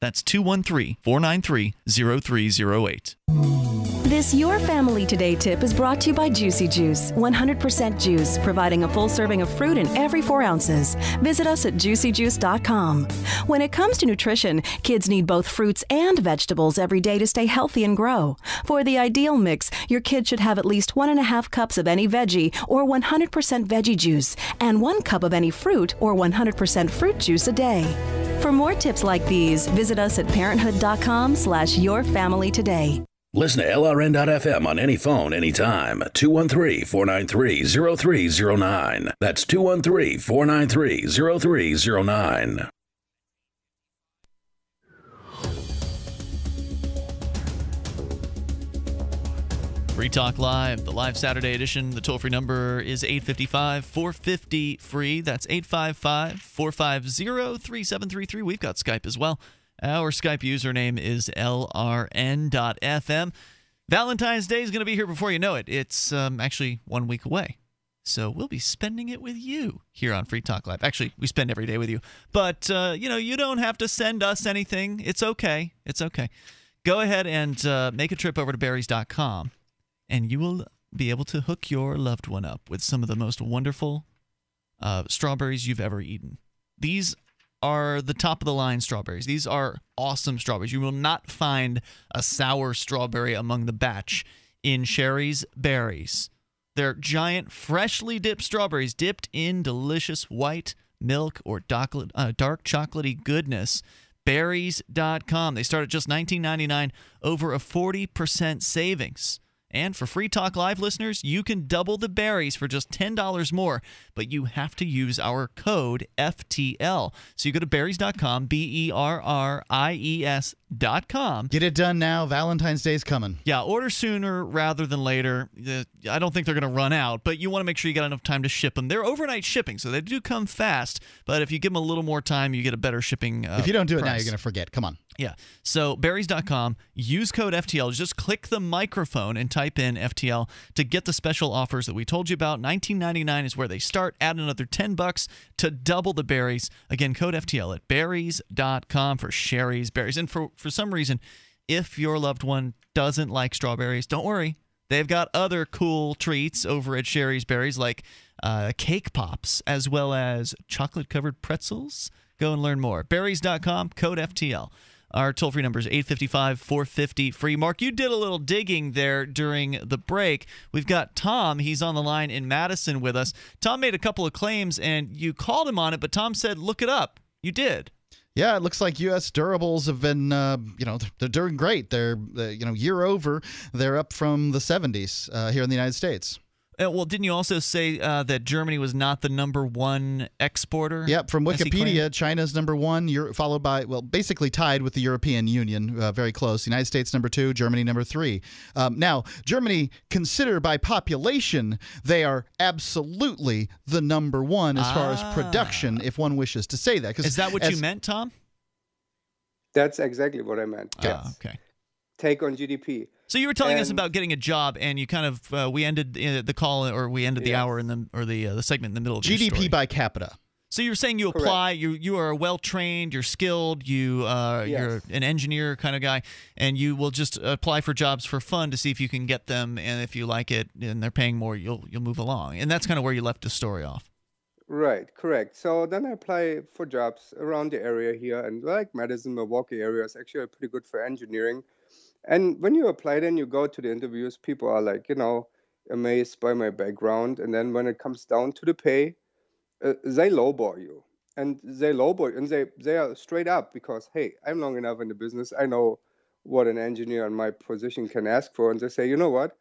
That's two one three, four nine three, zero three zero eight. This Your Family Today tip is brought to you by Juicy Juice, one hundred percent juice, providing a full serving of fruit in every four ounces. Visit us at juicy juice dot com. When it comes to nutrition, kids need both fruits and vegetables every day to stay healthy and grow. For the ideal mix, your kid should have at least one and a half cups of any veggie or one hundred percent veggie juice and one cup of any fruit or one hundred percent fruit juice a day. For more tips like these, visit us at parenthood dot com slash your family today. Listen to L R N dot F M on any phone, anytime. two one three, four nine three, zero three zero nine. That's two one three, four nine three, zero three zero nine. Free Talk Live, the live Saturday edition. The toll-free number is eight five five, four five zero, F R E E. That's eight five five, four five zero, three seven three three. We've got Skype as well. Our Skype username is L R N dot F M. Valentine's Day is going to be here before you know it. It's um, actually one week away. So we'll be spending it with you here on Free Talk Live. Actually, we spend every day with you. But, uh, you know, you don't have to send us anything. It's okay. It's okay. Go ahead and uh, make a trip over to berries dot com, and you will be able to hook your loved one up with some of the most wonderful uh, strawberries you've ever eaten. These are the top-of-the-line strawberries. These are awesome strawberries. You will not find a sour strawberry among the batch in Sherry's Berries. They're giant, freshly dipped strawberries dipped in delicious white milk or dark, uh, dark chocolatey goodness. berries dot com. They start at just nineteen ninety-nine, over a forty percent savings. And for Free Talk Live listeners, you can double the berries for just ten dollars more, but you have to use our code F T L. So you go to berries dot com, B E R R I E S dot com. Get it done now. Valentine's Day's coming. Yeah, order sooner rather than later. I don't think they're going to run out, but you want to make sure you got enough time to ship them. They're overnight shipping, so they do come fast, but if you give them a little more time, you get a better shipping uh, If you don't do price. It now, you're going to forget. Come on. Yeah. So berries dot com, use code F T L. Just click the microphone and type in F T L to get the special offers that we told you about. nineteen ninety-nine is where they start. Add another ten bucks to double the berries. Again, code F T L at berries dot com for Sherry's Berries. And for, for some reason, if your loved one doesn't like strawberries, don't worry. They've got other cool treats over at Sherry's Berries, like uh, cake pops, as well as chocolate-covered pretzels. Go and learn more. Berries dot com, code F T L. Our toll-free number is eight five five, four five zero, free. Mark, you did a little digging there during the break. We've got Tom. He's on the line in Madison with us. Tom made a couple of claims, and you called him on it, but Tom said, look it up. You did. Yeah, it looks like U S durables have been, uh, you know, they're doing great. They're, uh, you know, year over, they're up from the seventies uh, here in the United States. Uh, well, didn't you also say uh, that Germany was not the number one exporter? Yep, from Wikipedia, China's number one, Euro- followed by, well, basically tied with the European Union, uh, very close. The United States number two, Germany number three. Um, now, Germany, consider by population, they are absolutely the number one as ah. far as production, if one wishes to say that. Is that what as, you meant, Tom? That's exactly what I meant. Okay. Ah, okay. Take on G D P. So you were telling and, us about getting a job, and you kind of uh, we ended the call, or we ended the yeah. hour in the or the uh, the segment in the middle of your G D P story. By capita. So you were saying you Correct. apply, you you are well trained, you're skilled, you uh, yes. you're an engineer kind of guy, and you will just apply for jobs for fun to see if you can get them, and if you like it, and they're paying more, you'll you'll move along, and that's kind of where you left the story off. Right, correct. So then I apply for jobs around the area here, and like Madison, Milwaukee area is actually pretty good for engineering. And when you apply, then you go to the interviews, people are like, you know, amazed by my background. And then when it comes down to the pay, uh, they lowball you. And they lowball you. And they, they are straight up because, hey, I'm long enough in the business. I know what an engineer in my position can ask for. And they say, you know what?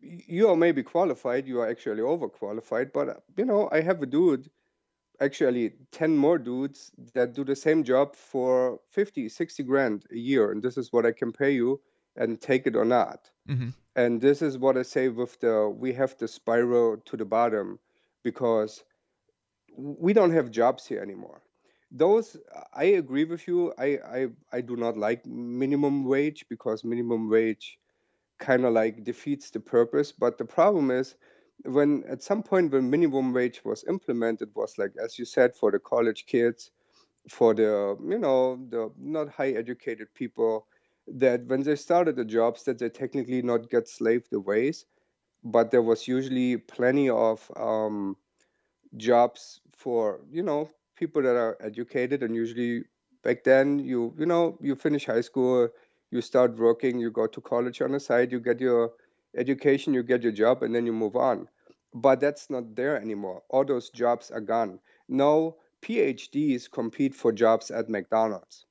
You are maybe qualified. You are actually overqualified. But, you know, I have a dude, actually ten more dudes that do the same job for fifty, sixty grand a year. And this is what I can pay you and take it or not. Mm-hmm. And this is what I say with the, we have to spiral to the bottom because we don't have jobs here anymore. Those, I agree with you. I, I, I do not like minimum wage because minimum wage kind of like defeats the purpose. But the problem is, when at some point when minimum wage was implemented, was like, as you said, for the college kids, for the, you know, the not high educated people, that when they started the jobs that they technically not get slave wages, but there was usually plenty of um, jobs for, you know, people that are educated. And usually back then, you, you know, you finish high school, you start working, you go to college on the side, you get your education, you get your job, and then you move on. But that's not there anymore. All those jobs are gone. Now, PhDs compete for jobs at McDonald's.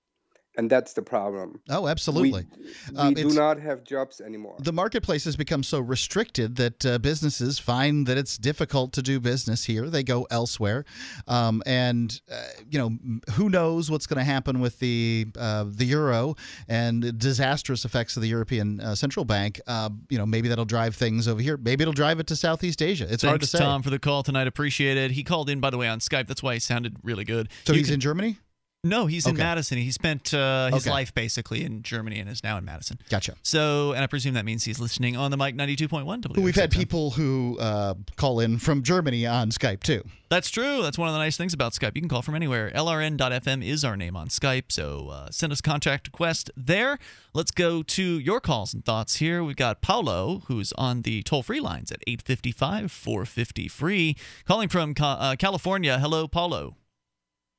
And that's the problem. Oh, absolutely. We, we um, do not have jobs anymore. The marketplace has become so restricted that uh, businesses find that it's difficult to do business here. They go elsewhere. Um, and, uh, you know, who knows what's going to happen with the uh, the euro and the disastrous effects of the European uh, Central Bank. Uh, you know, maybe that'll drive things over here. Maybe it'll drive it to Southeast Asia. It's Thanks, hard to say. Thanks, Tom, for the call tonight. Appreciate it. He called in, by the way, on Skype. That's why he sounded really good. So you he's can- in Germany? No, he's okay. in Madison. He spent uh, his okay. life basically in Germany and is now in Madison. Gotcha. So, and I presume that means he's listening on the mic ninety-two point one. We've had people who uh, call in from Germany on Skype too. That's true. That's one of the nice things about Skype. You can call from anywhere. L R N dot F M is our name on Skype, so uh, send us a contact request there. Let's go to your calls and thoughts here. We've got Paolo, who's on the toll-free lines at eight five five, four five zero, free, calling from uh, California. Hello, Paolo.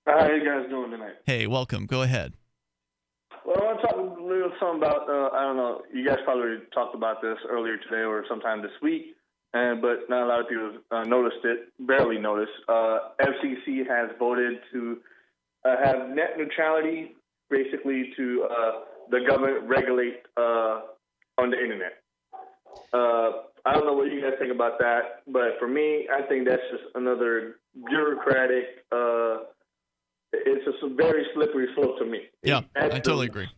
How are you guys doing tonight? Hey, welcome. Go ahead. Well, I want to talk a little something about, uh, I don't know, you guys probably talked about this earlier today or sometime this week, and but not a lot of people uh, noticed it, barely noticed. Uh, F C C has voted to uh, have net neutrality, basically to uh, the government regulate uh, on the internet. Uh, I don't know what you guys think about that, but for me, I think that's just another bureaucratic uh It's just a very slippery slope to me. Yeah, I totally agree.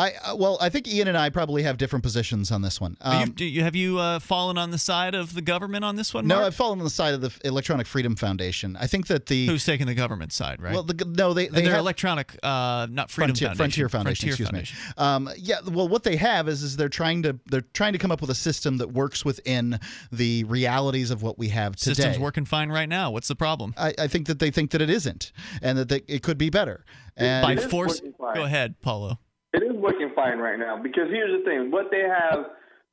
I uh, Well, I think Ian and I probably have different positions on this one. Um, you, you, have you uh, fallen on the side of the government on this one, Mark? No, I've fallen on the side of the Electronic Freedom Foundation. I think that the— Who's taking the government side, right? Well, the, no, they, they have— Electronic, uh, not Freedom Frontier, Foundation. Frontier Foundation, Frontier excuse Foundation. me. Um, yeah, well, what they have is, is they're trying to they're trying to come up with a system that works within the realities of what we have today. System's working fine right now. What's the problem? I, I think that they think that it isn't, and that they, it could be better. And By force—go ahead, Paulo. It is working fine right now because here's the thing. What they have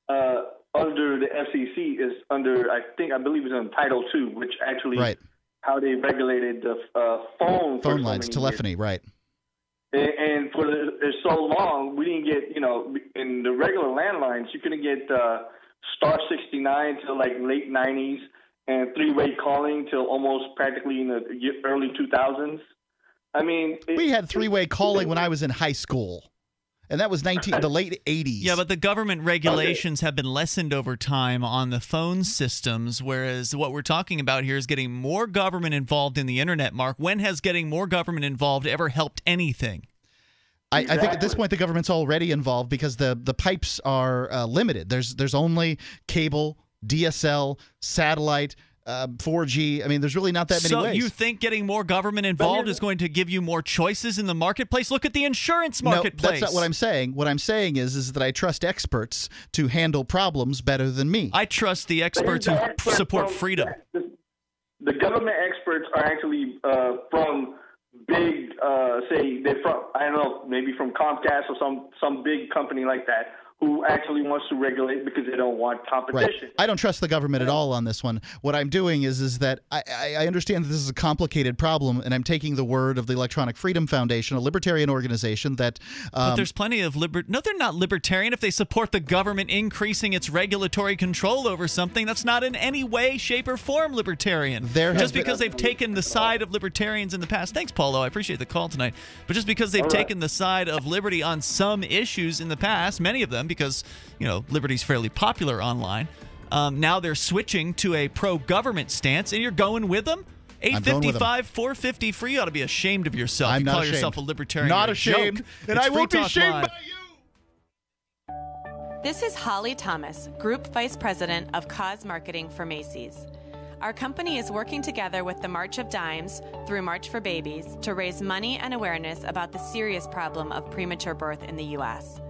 uh, under the F C C is under, I think, I believe it's on Title two, which actually right. how they regulated the uh, phone. Phone lines, telephony, years. Right. And, and for the, so long, we didn't get, you know, in the regular landlines, you couldn't get uh, Star sixty-nine till like late nineties and three-way calling till almost practically in the early two thousands. I mean, it, we had three-way calling when I was in high school. And that was nineteen the late eighties. Yeah, but the government regulations okay. have been lessened over time on the phone systems, whereas what we're talking about here is getting more government involved in the internet, Mark. When has getting more government involved ever helped anything? I, exactly. I think at this point the government's already involved because the, the pipes are uh, limited. There's, there's only cable, D S L, satellite, uh, four G. I mean, there's really not that many so ways. So you think getting more government involved is going to give you more choices in the marketplace? Look at the insurance marketplace. No, that's not what I'm saying. What I'm saying is, is that I trust experts to handle problems better than me. I trust the experts who experts support from, freedom. The, the government experts are actually uh, from big, uh, say, they're from, I don't know, maybe from Comcast or some, some big company like that, who actually wants to regulate because they don't want competition. Right. I don't trust the government at all on this one. What I'm doing is is that I, I understand that this is a complicated problem, and I'm taking the word of the Electronic Freedom Foundation, a libertarian organization that— um, But there's plenty of liber- No, they're not libertarian. If they support the government increasing its regulatory control over something, that's not in any way, shape, or form libertarian. There just because been- they've taken the side of libertarians in the past. Thanks, Paulo. I appreciate the call tonight. But just because they've right. taken the side of liberty on some issues in the past, many of them, because, you know, liberty's fairly popular online. Um, now they're switching to a pro-government stance, and you're going with them? eight fifty-five, four fifty, free. You ought to be ashamed of yourself. I'm you not call ashamed. Yourself a libertarian. Not ashamed. And I won't be ashamed live. By you. This is Holly Thomas, Group Vice President of Cause Marketing for Macy's. Our company is working together with the March of Dimes through March for Babies to raise money and awareness about the serious problem of premature birth in the U S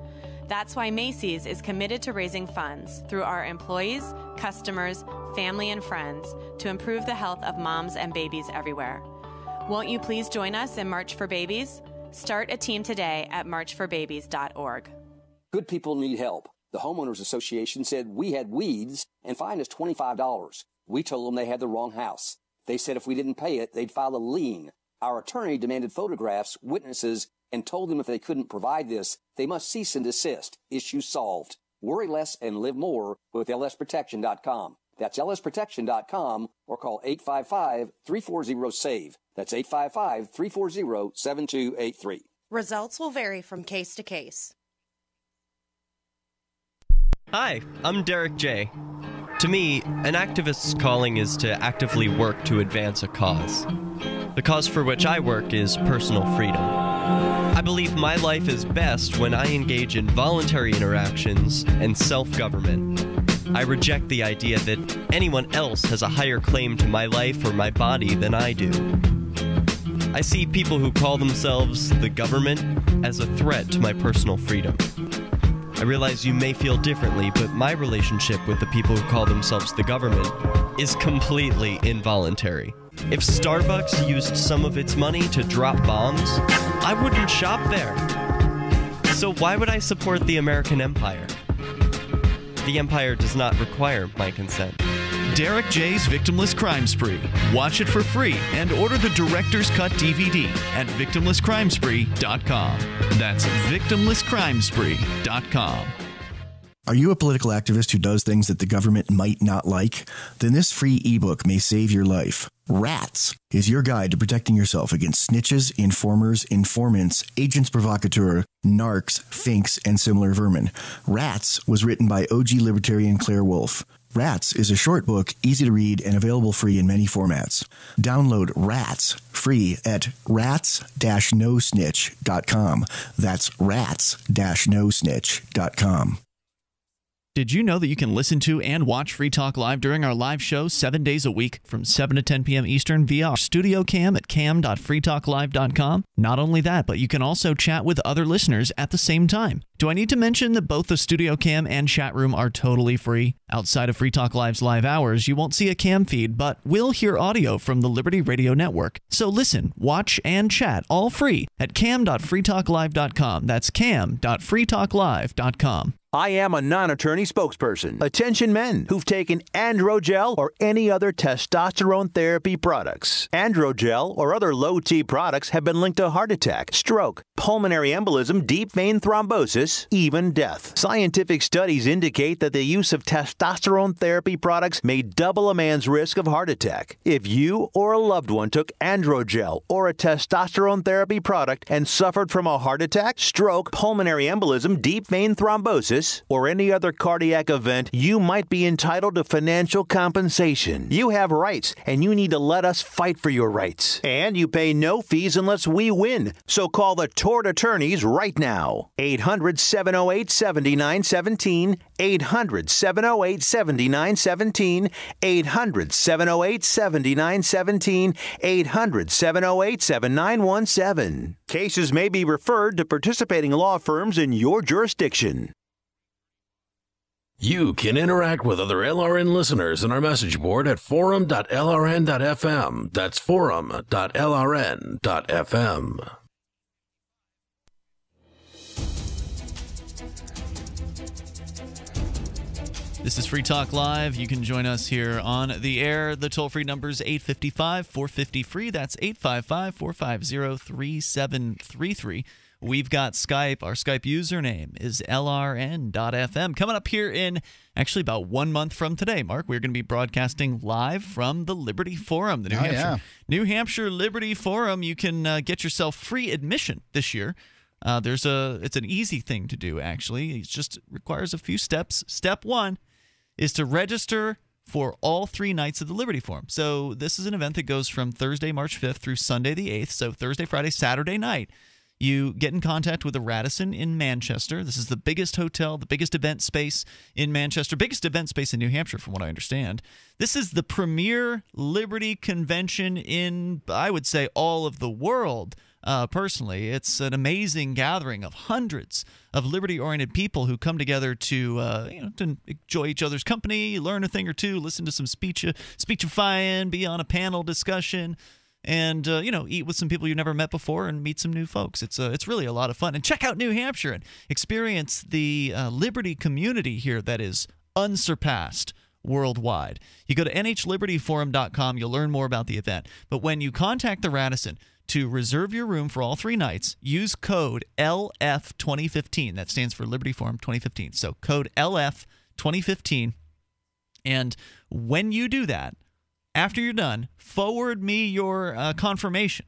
That's why Macy's is committed to raising funds through our employees, customers, family, and friends to improve the health of moms and babies everywhere. Won't you please join us in March for Babies? Start a team today at march for babies dot org. Good people need help. The Homeowners Association said we had weeds and fined us twenty-five dollars. We told them they had the wrong house. They said if we didn't pay it, they'd file a lien. Our attorney demanded photographs, witnesses, and told them if they couldn't provide this, they must cease and desist. Issue solved. Worry less and live more with L S protection dot com. That's L S protection dot com or call eight five five, three four zero, save. That's eight five five, three four zero, seven two eight three. Results will vary from case to case. Hi, I'm Derek J. To me, an activist's calling is to actively work to advance a cause. The cause for which I work is personal freedom. I believe my life is best when I engage in voluntary interactions and self-government. I reject the idea that anyone else has a higher claim to my life or my body than I do. I see people who call themselves the government as a threat to my personal freedom. I realize you may feel differently, but my relationship with the people who call themselves the government is completely involuntary. If Starbucks used some of its money to drop bombs, I wouldn't shop there. So why would I support the American empire? The empire does not require my consent. Derek J's Victimless Crime Spree. Watch it for free and order the Director's Cut D V D at victimless crime spree dot com. That's victimless crime spree dot com. Are you a political activist who does things that the government might not like? Then this free ebook may save your life. Rats is your guide to protecting yourself against snitches, informers, informants, agents provocateur, narcs, finks, and similar vermin. Rats was written by O G libertarian Claire Wolfe. Rats is a short book, easy to read, and available free in many formats. Download Rats free at rats dash no snitch dot com. That's rats dash no snitch dot com. Did you know that you can listen to and watch Free Talk Live during our live show seven days a week from seven to ten p.m. Eastern via our studio cam at cam dot free talk live dot com? Not only that, but you can also chat with other listeners at the same time. Do I need to mention that both the studio cam and chat room are totally free? Outside of Free Talk Live's live hours, you won't see a cam feed, but we'll hear audio from the Liberty Radio Network. So listen, watch, and chat all free at cam dot free talk live dot com. That's cam dot free talk live dot com. I am a non-attorney spokesperson. Attention men who've taken Androgel or any other testosterone therapy products. Androgel or other low-T products have been linked to heart attack, stroke, pulmonary embolism, deep vein thrombosis, even death. Scientific studies indicate that the use of testosterone therapy products may double a man's risk of heart attack. If you or a loved one took Androgel or a testosterone therapy product and suffered from a heart attack, stroke, pulmonary embolism, deep vein thrombosis, or any other cardiac event, you might be entitled to financial compensation. You have rights, and you need to let us fight for your rights. And you pay no fees unless we win. So call the tort attorneys right now. eight hundred, seven oh eight, seven nine one seven, eight hundred, seven oh eight, seven nine one seven, eight hundred, seven oh eight, seven nine one seven, eight hundred, seven oh eight, seven nine one seven. Cases may be referred to participating law firms in your jurisdiction. You can interact with other L R N listeners in our message board at forum dot L R N dot F M. That's forum dot L R N dot F M. This is Free Talk Live. You can join us here on the air. The toll-free number is eight five five, four five zero, F R E E. That's eight five five, four five zero, three seven three three. We've got Skype. Our Skype username is L R N dot F M. Coming up here in actually about one month from today, Mark, we're going to be broadcasting live from the Liberty Forum, the New, oh, Hampshire, yeah. New Hampshire Liberty Forum. You can uh, get yourself free admission this year. Uh, there's a it's an easy thing to do, actually. It just requires a few steps. Step one is to register for all three nights of the Liberty Forum. So this is an event that goes from Thursday, March fifth through Sunday the eighth. So Thursday, Friday, Saturday night. You get in contact with the Radisson in Manchester. This is the biggest hotel, the biggest event space in Manchester, biggest event space in New Hampshire, from what I understand. This is the premier Liberty convention in, I would say, all of the world, uh, personally. It's an amazing gathering of hundreds of Liberty-oriented people who come together to, uh, you know, to enjoy each other's company, learn a thing or two, listen to some speech, speechifying, be on a panel discussion, and, uh, you know, eat with some people you've never met before and meet some new folks. It's uh, it's really a lot of fun. And check out New Hampshire and experience the uh, Liberty community here that is unsurpassed worldwide. You go to N H liberty forum dot com. You'll learn more about the event. But when you contact the Radisson to reserve your room for all three nights, use code L F twenty fifteen. That stands for Liberty Forum twenty fifteen. So code L F twenty fifteen. And when you do that, after you're done, forward me your uh, confirmation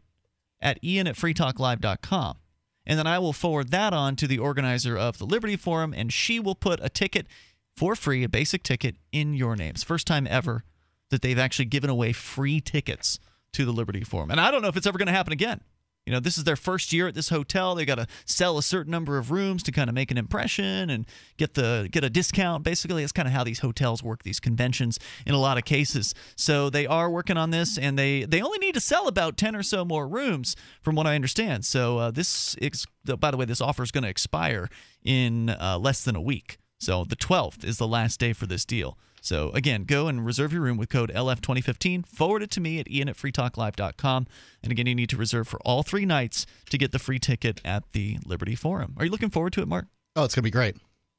at ian at free talk live dot com, and then I will forward that on to the organizer of the Liberty Forum, and she will put a ticket for free, a basic ticket, in your names. First time ever that they've actually given away free tickets to the Liberty Forum. And I don't know if it's ever going to happen again. You know, this is their first year at this hotel. They got to sell a certain number of rooms to kind of make an impression and get the get a discount. Basically, that's kind of how these hotels work, these conventions, in a lot of cases. So they are working on this, and they, they only need to sell about ten or so more rooms, from what I understand. So uh, this is, by the way, this offer is going to expire in uh, less than a week. So the twelfth is the last day for this deal. So again, go and reserve your room with code L F twenty fifteen. Forward it to me at ian at free talk live dot com. And again, you need to reserve for all three nights to get the free ticket at the Liberty Forum. Are you looking forward to it, Mark? Oh, it's going to be great.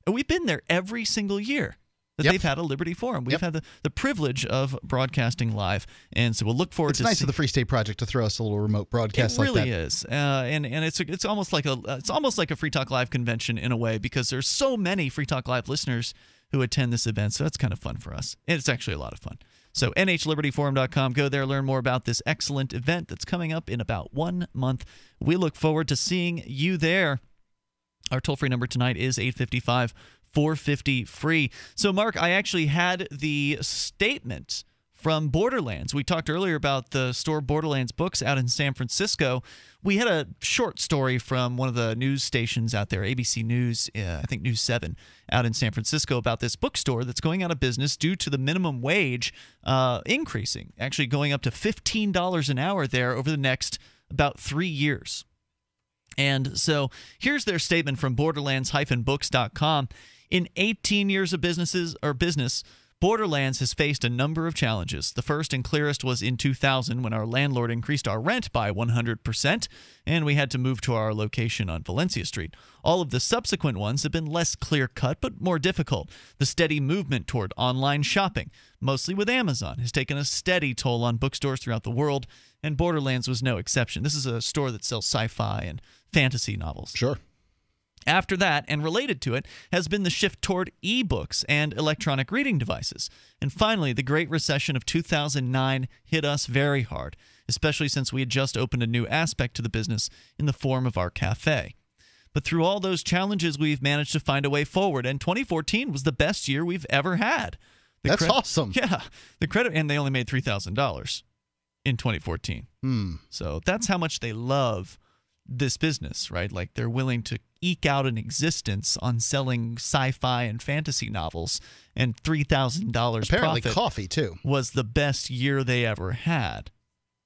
And we've been there every single year that yep. they've had a Liberty Forum. We've yep. had the, the privilege of broadcasting live, and so we'll look forward it's to It's nice see- of the Free State Project to throw us a little remote broadcast really like that. It really is. Uh, and and it's a, it's almost like a it's almost like a Free Talk Live convention in a way, because there's so many Free Talk Live listeners who attend this event, so that's kind of fun for us. And it's actually a lot of fun. So N H liberty forum dot com, go there, learn more about this excellent event that's coming up in about one month. We look forward to seeing you there. Our toll-free number tonight is eight five five, four five zero, F R E E. So, Mark, I actually had the statement from Borderlands. We talked earlier about the store Borderlands Books out in San Francisco. We had a short story from one of the news stations out there, A B C News, uh, I think News seven, out in San Francisco, about this bookstore that's going out of business due to the minimum wage uh, increasing, actually going up to fifteen dollars an hour there over the next about three years. And so here's their statement from Borderlands Books dot com. In eighteen years of businesses or business, Borderlands has faced a number of challenges. The first and clearest was in two thousand when our landlord increased our rent by one hundred percent and we had to move to our location on Valencia Street. All of the subsequent ones have been less clear-cut but more difficult. The steady movement toward online shopping, mostly with Amazon, has taken a steady toll on bookstores throughout the world, and Borderlands was no exception. This is a store that sells sci-fi and fantasy novels. Sure. After that, and related to it, has been the shift toward ebooks and electronic reading devices. And finally, the Great Recession of two thousand nine hit us very hard, especially since we had just opened a new aspect to the business in the form of our cafe. But through all those challenges, we've managed to find a way forward, and twenty fourteen was the best year we've ever had. The That's awesome. Yeah. The credit, and they only made three thousand dollars in twenty fourteen. Hmm. So that's how much they love this business, right? Like, they're willing to eke out an existence on selling sci-fi and fantasy novels, and three thousand dollars profit. Apparently coffee, too. Was the best year they ever had.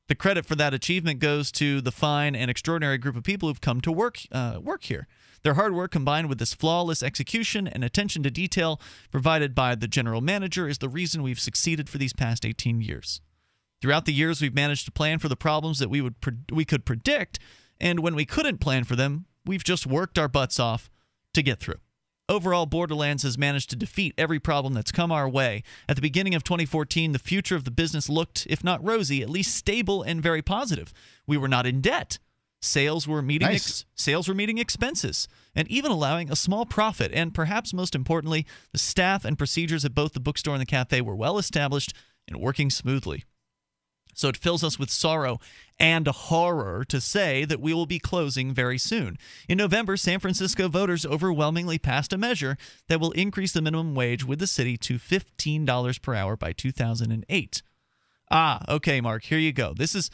The credit for that achievement goes to the fine and extraordinary group of people who've come to work uh, work here. Their hard work combined with this flawless execution and attention to detail provided by the general manager is the reason we've succeeded for these past eighteen years. Throughout the years, we've managed to plan for the problems that we would pre we could predict, and when we couldn't plan for them, we've just worked our butts off to get through. Overall, Borderlands has managed to defeat every problem that's come our way. At the beginning of twenty fourteen, the future of the business looked, if not rosy, at least stable and very positive. We were not in debt. Sales were meeting nice. ex sales were meeting expenses, and even allowing a small profit. And perhaps most importantly, the staff and procedures at both the bookstore and the cafe were well established and working smoothly. So it fills us with sorrow and horror to say that we will be closing very soon. In November, San Francisco voters overwhelmingly passed a measure that will increase the minimum wage with the city to fifteen dollars per hour by two thousand eight. Ah, okay, Mark, here you go. This is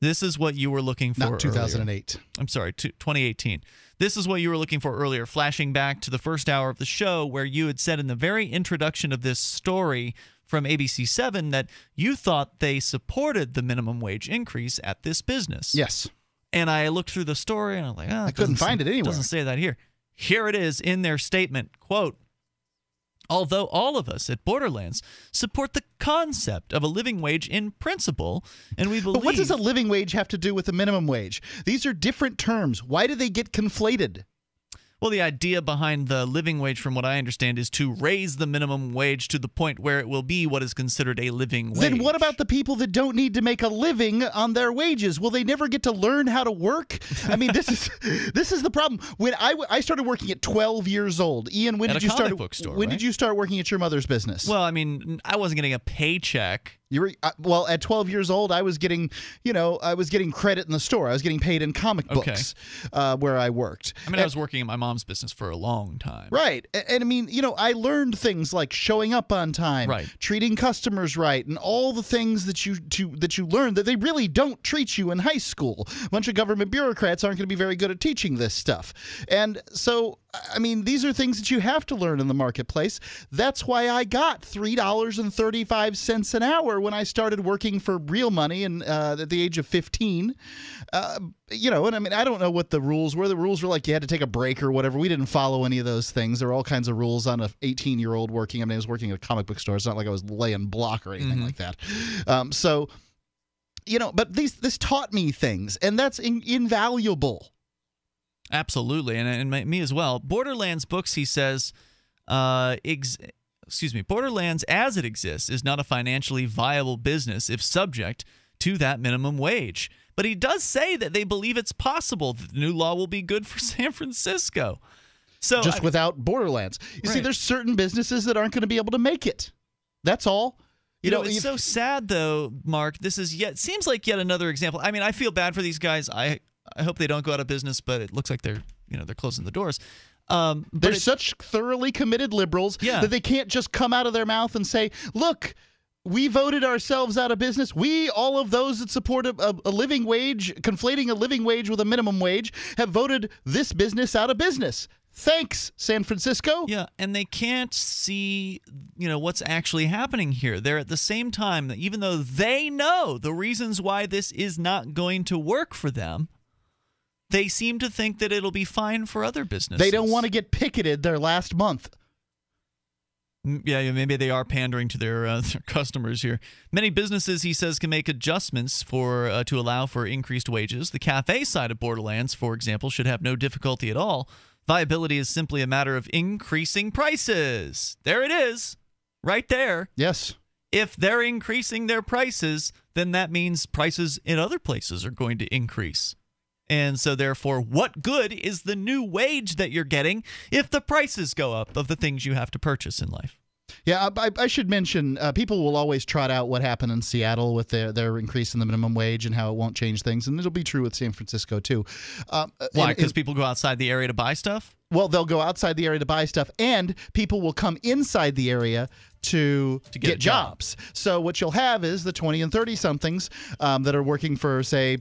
this is what you were looking for earlier. Not two thousand eight. I'm sorry, twenty eighteen. This is what you were looking for earlier, flashing back to the first hour of the show where you had said in the very introduction of this story from A B C seven that you thought they supported the minimum wage increase at this business. Yes. And I looked through the story and I'm like, oh, I couldn't find it anywhere. It doesn't say that here. Here it is in their statement, quote, "Although all of us at Borderlands support the concept of a living wage in principle, and we believe..." But what does a living wage have to do with a minimum wage? These are different terms. Why do they get conflated? Well, the idea behind the living wage, from what I understand, is to raise the minimum wage to the point where it will be what is considered a living wage. Then what about the people that don't need to make a living on their wages? Will they never get to learn how to work? I mean, this is this is the problem. When I, I started working at twelve years old, Ian, when at did a you comic start? Book store, when right? did you start working at your mother's business? Well, I mean, I wasn't getting a paycheck. You were, uh, well, at twelve years old, I was getting, you know, I was getting credit in the store. I was getting paid in comic okay. books uh, where I worked. I mean, and, I was working in my mom's business for a long time. Right. And, and I mean, you know, I learned things like showing up on time, right. treating customers right, and all the things that you to, that you learn that they really don't teach you in high school. A bunch of government bureaucrats aren't going to be very good at teaching this stuff. And so, I mean, these are things that you have to learn in the marketplace. That's why I got three dollars and thirty-five cents an hour when I started working for real money and uh, at the age of fifteen, uh, you know, and I mean, I don't know what the rules were. The rules were like you had to take a break or whatever. We didn't follow any of those things. There were all kinds of rules on an eighteen-year-old working. I mean, I was working at a comic book store. It's not like I was laying block or anything mm-hmm. like that. Um, so, you know, but these this taught me things, and that's in, invaluable. Absolutely, and, and me as well. Borderlands Books, he says, uh, ex excuse me, Borderlands as it exists is not a financially viable business if subject to that minimum wage. But he does say that they believe it's possible that the new law will be good for San Francisco. So just I, without Borderlands. You right. see, there's certain businesses that aren't going to be able to make it. That's all. You, you know, know it's so sad, though, Mark. This is yet seems like yet another example. I mean, I feel bad for these guys. I I hope they don't go out of business, but it looks like they're, you know, they're closing the doors. Um, but They're such thoroughly committed liberals yeah. that they can't just come out of their mouth and say, "Look, we voted ourselves out of business. We, all of those that support a, a, a living wage, conflating a living wage with a minimum wage, have voted this business out of business. Thanks, San Francisco." Yeah, and they can't see, you know, what's actually happening here. They're at the same time that even though they know the reasons why this is not going to work for them, they seem to think that it'll be fine for other businesses. They don't want to get picketed their last month. Yeah, maybe they are pandering to their, uh, their customers here. Many businesses, he says, can make adjustments for uh, to allow for increased wages. The cafe side of Borderlands, for example, should have no difficulty at all. Viability is simply a matter of increasing prices. There it is. Right there. Yes. If they're increasing their prices, then that means prices in other places are going to increase. And so, therefore, what good is the new wage that you're getting if the prices go up of the things you have to purchase in life? Yeah, I, I should mention, uh, people will always trot out what happened in Seattle with their, their increase in the minimum wage and how it won't change things. And it'll be true with San Francisco, too. Uh, Why? Because people go outside the area to buy stuff? Well, they'll go outside the area to buy stuff, and people will come inside the area to, to get, get jobs. Job. So what you'll have is the twenty and thirty-somethings um, that are working for, say,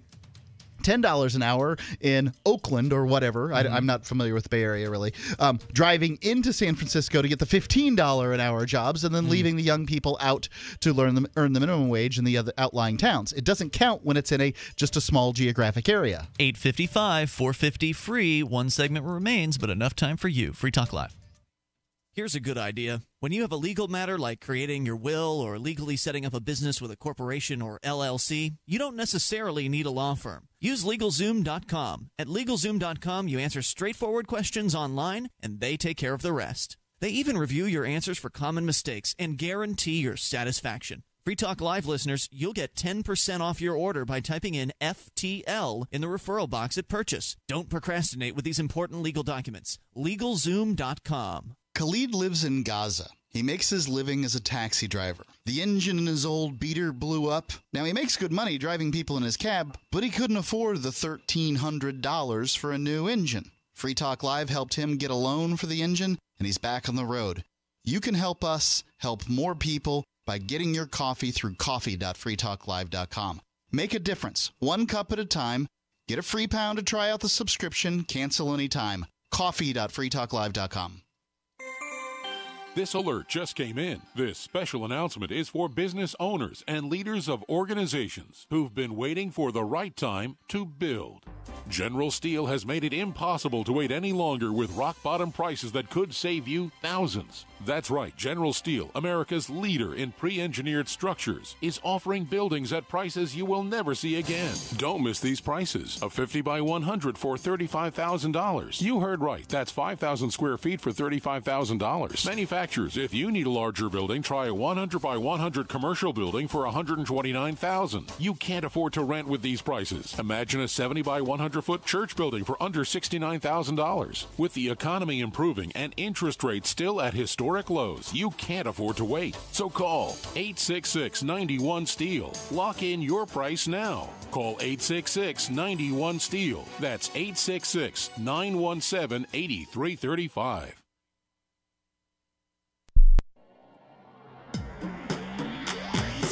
ten dollars an hour in Oakland or whatever. I, I'm not familiar with the Bay Area, really. Um, driving into San Francisco to get the fifteen dollars an hour jobs and then mm. leaving the young people out to learn the, earn the minimum wage in the other outlying towns. It doesn't count when it's in a just a small geographic area. eight fifty-five, four fifty, free. One segment remains, but enough time for you. Free Talk Live. Here's a good idea. When you have a legal matter like creating your will or legally setting up a business with a corporation or L L C, you don't necessarily need a law firm. Use LegalZoom dot com. At LegalZoom dot com, you answer straightforward questions online, and they take care of the rest. They even review your answers for common mistakes and guarantee your satisfaction. Free Talk Live listeners, you'll get ten percent off your order by typing in F T L in the referral box at purchase. Don't procrastinate with these important legal documents. LegalZoom dot com. Khalid lives in Gaza. He makes his living as a taxi driver. The engine in his old beater blew up. Now, he makes good money driving people in his cab, but he couldn't afford the one thousand three hundred dollars for a new engine. Free Talk Live helped him get a loan for the engine, and he's back on the road. You can help us help more people by getting your coffee through coffee dot free talk live dot com. Make a difference, one cup at a time. Get a free pound to try out the subscription. Cancel anytime. coffee dot free talk live dot com. This alert just came in. This special announcement is for business owners and leaders of organizations who've been waiting for the right time to build. General Steel has made it impossible to wait any longer with rock-bottom prices that could save you thousands. That's right. General Steel, America's leader in pre-engineered structures, is offering buildings at prices you will never see again. Don't miss these prices. A fifty by one hundred for thirty-five thousand dollars. You heard right. That's five thousand square feet for thirty-five thousand dollars. Manufacturers, if you need a larger building, try a one hundred by one hundred commercial building for one hundred twenty-nine thousand dollars. You can't afford to rent with these prices. Imagine a seventy by one hundred foot church building for under sixty-nine thousand dollars. With the economy improving and interest rates still at historic lows, you can't afford to wait. So call eight six six, nine one, S T E E L. Lock in your price now. Call eight six six, nine one, S T E E L. That's eight six six, nine one seven, eight three three five.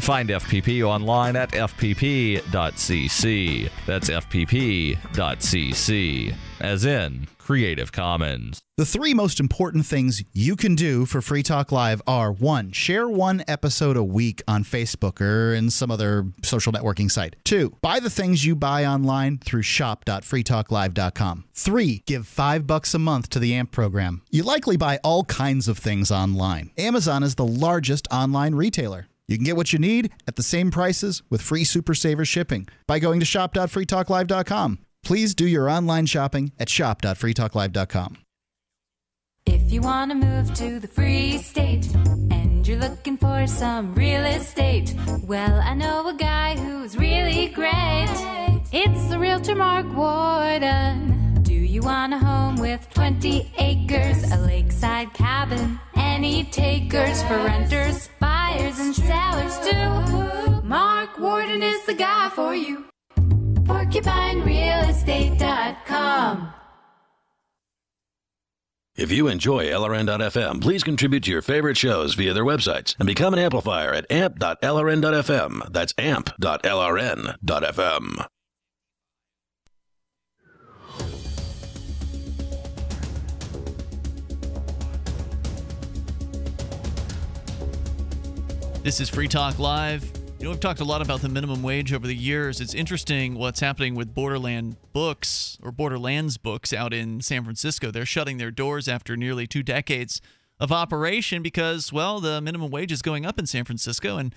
Find F P P online at f p p dot c c. That's f p p dot c c, as in Creative Commons. The three most important things you can do for Free Talk Live are: one, share one episode a week on Facebook or in some other social networking site. Two, buy the things you buy online through shop dot free talk live dot com. Three, give five bucks a month to the A M P program. You likely buy all kinds of things online. Amazon is the largest online retailer. You can get what you need at the same prices with free Super Saver shipping by going to shop dot free talk live dot com. Please do your online shopping at shop dot free talk live dot com. If you want to move to the Free State and you're looking for some real estate, well, I know a guy who's really great. It's the realtor Mark Warden. Do you want a home with twenty acres, a lakeside cabin, any takers for renters, buyers, and sellers too? Mark Warden is the guy for you. porcupine real estate dot com. If you enjoy L R N dot F M, please contribute to your favorite shows via their websites and become an amplifier at amp dot L R N dot F M. That's amp dot L R N dot F M. This is Free Talk Live. You know, we've talked a lot about the minimum wage over the years. It's interesting what's happening with Borderland Books or Borderlands Books out in San Francisco. They're shutting their doors after nearly two decades of operation because, well, the minimum wage is going up in San Francisco and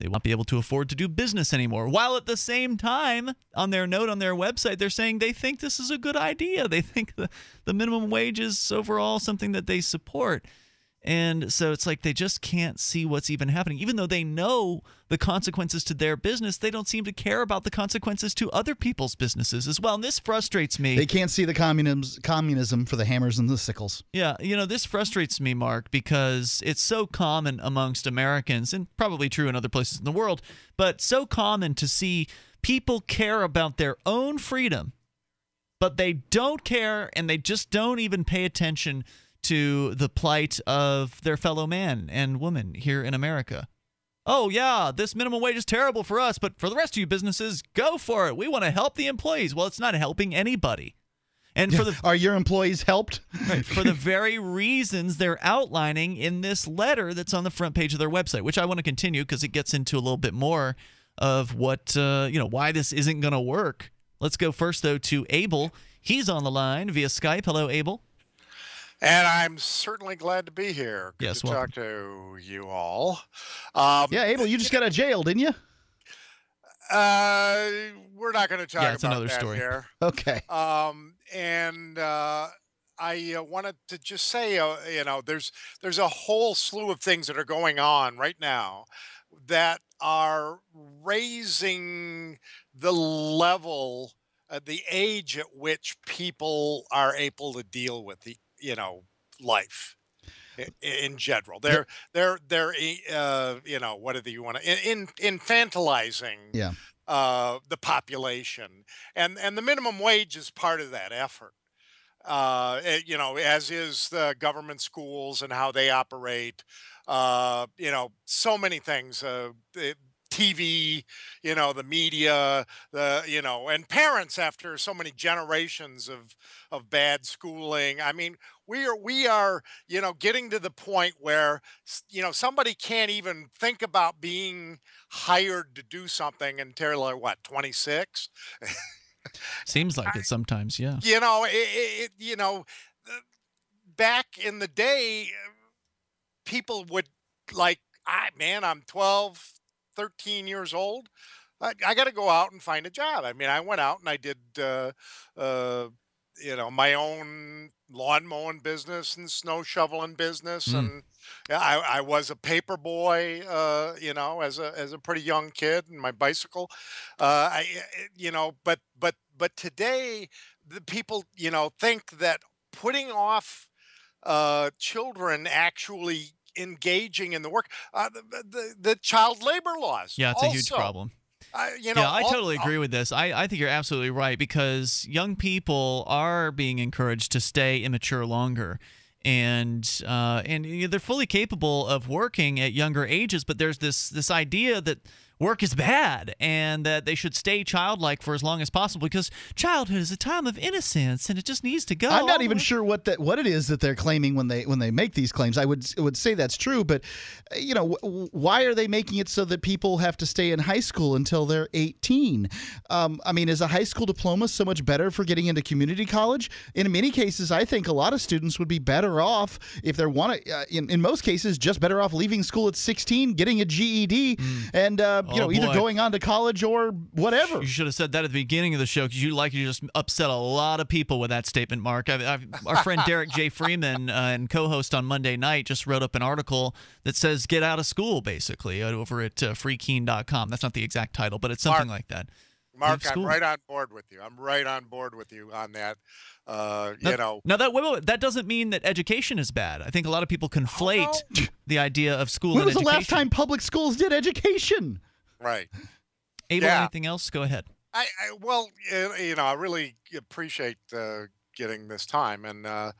they won't be able to afford to do business anymore. While at the same time, on their note on their website, they're saying they think this is a good idea. They think the, the minimum wage is overall something that they support. And so it's like they just can't see what's even happening. Even though they know the consequences to their business, they don't seem to care about the consequences to other people's businesses as well. And this frustrates me. They can't see the communism for the hammers and the sickles. Yeah, you know, this frustrates me, Mark, because it's so common amongst Americans, and probably true in other places in the world, but so common to see people care about their own freedom, but they don't care and they just don't even pay attention to the plight of their fellow man and woman here in America. Oh, yeah, this minimum wage is terrible for us, but for the rest of you businesses, go for it. We want to help the employees. Well, it's not helping anybody. And for the Are your employees helped? Right, for the very reasons they're outlining in this letter that's on the front page of their website, which I want to continue because it gets into a little bit more of what, uh, you know, why this isn't going to work. Let's go first, though, to Abel. He's on the line via Skype. Hello, Abel. And I'm certainly glad to be here. Good yes, to welcome. talk to you all. Um, yeah, Abel, you just got out of jail, didn't you? Uh, we're not going to talk yeah, about another that story. here. Okay. Um, and uh, I uh, wanted to just say, uh, you know, there's there's a whole slew of things that are going on right now that are raising the level, uh, the age at which people are able to deal with the you know, life in general. They're, they're, they're, uh, you know, whatever you want to, in, in infantilizing yeah. uh, the population. And, and the minimum wage is part of that effort, uh, it, you know, as is the government schools and how they operate, uh, you know, so many things, uh, it, T V, you know, the media, the, you know, and parents after so many generations of, of bad schooling. I mean, we are, we are, you know, getting to the point where, you know, somebody can't even think about being hired to do something until like, what, twenty-six? Seems like I, it sometimes. Yeah. You know, it, it, you know, back in the day, people would like, I, man, I'm twelve, thirteen years old. I, I got to go out and find a job. I mean, I went out and I did, uh, uh, you know, my own lawn mowing business and snow shoveling business. Mm. And I, I was a paper boy, uh, you know, as a, as a pretty young kid, and my bicycle, uh, I, you know, but, but, but today the people, you know, think that putting off, uh, children actually engaging in the work, uh, the, the the child labor laws. Yeah, it's also a huge problem. Uh, you know, yeah, I all, totally agree all, with this. I, I think you're absolutely right because young people are being encouraged to stay immature longer, and uh, and you know, they're fully capable of working at younger ages. But there's this this idea that work is bad and that they should stay childlike for as long as possible because childhood is a time of innocence and it just needs to go. I'm not even sure what that what it is that they're claiming when they when they make these claims. I would would say that's true, but you know, why are they making it so that people have to stay in high school until they're eighteen? Um, I mean, is a high school diploma so much better for getting into community college? In many cases, I think a lot of students would be better off if they want to. Uh, in in most cases, just better off leaving school at sixteen, getting a G E D, mm. and uh, you know, oh either going on to college or whatever. You should have said that at the beginning of the show, because you like you just upset a lot of people with that statement, Mark. I've, I've, our friend Derek J. Freeman uh, and co-host on Monday night just wrote up an article that says get out of school, basically, over at uh, free keene dot com. That's not the exact title, but it's something Mark, like that. Mark, I'm right on board with you. I'm right on board with you on that. Uh, now, you know. Now that wait, wait, that doesn't mean that education is bad. I think a lot of people conflate the idea of school. When and was education. the last time public schools did education? Right. Abel, yeah. anything else? Go ahead. I, I well, you know, I really appreciate uh, getting this time, and uh,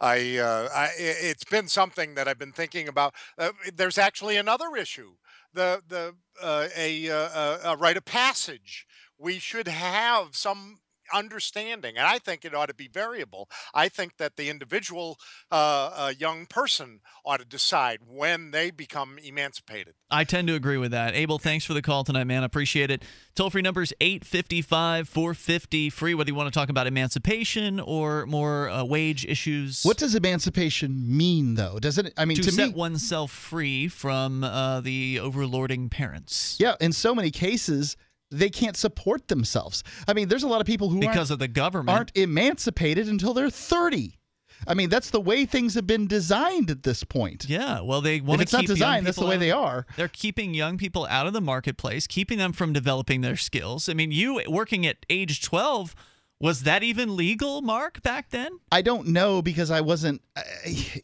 I, uh, I, it's been something that I've been thinking about. Uh, there's actually another issue: the the uh, a, a, a rite of passage. We should have some understanding, and I think it ought to be variable. I think that the individual uh, uh, young person ought to decide when they become emancipated. I tend to agree with that. Abel, thanks for the call tonight, man. I appreciate it. Toll-free number is eight five five, four five zero, free, whether you want to talk about emancipation or more uh, wage issues. What does emancipation mean, though? Does it? I mean, to, to set me, oneself free from uh, the overlording parents. Yeah, in so many cases, they can't support themselves. I mean, there's a lot of people who because aren't, of the government aren't emancipated until they're thirty. I mean, that's the way things have been designed at this point. Yeah, well, they want if to keep young people. It's not designed. That's the way out. They are. They're keeping young people out of the marketplace, keeping them from developing their skills. I mean, you working at age twelve. Was that even legal, Mark, back then? I don't know, because I wasn't uh,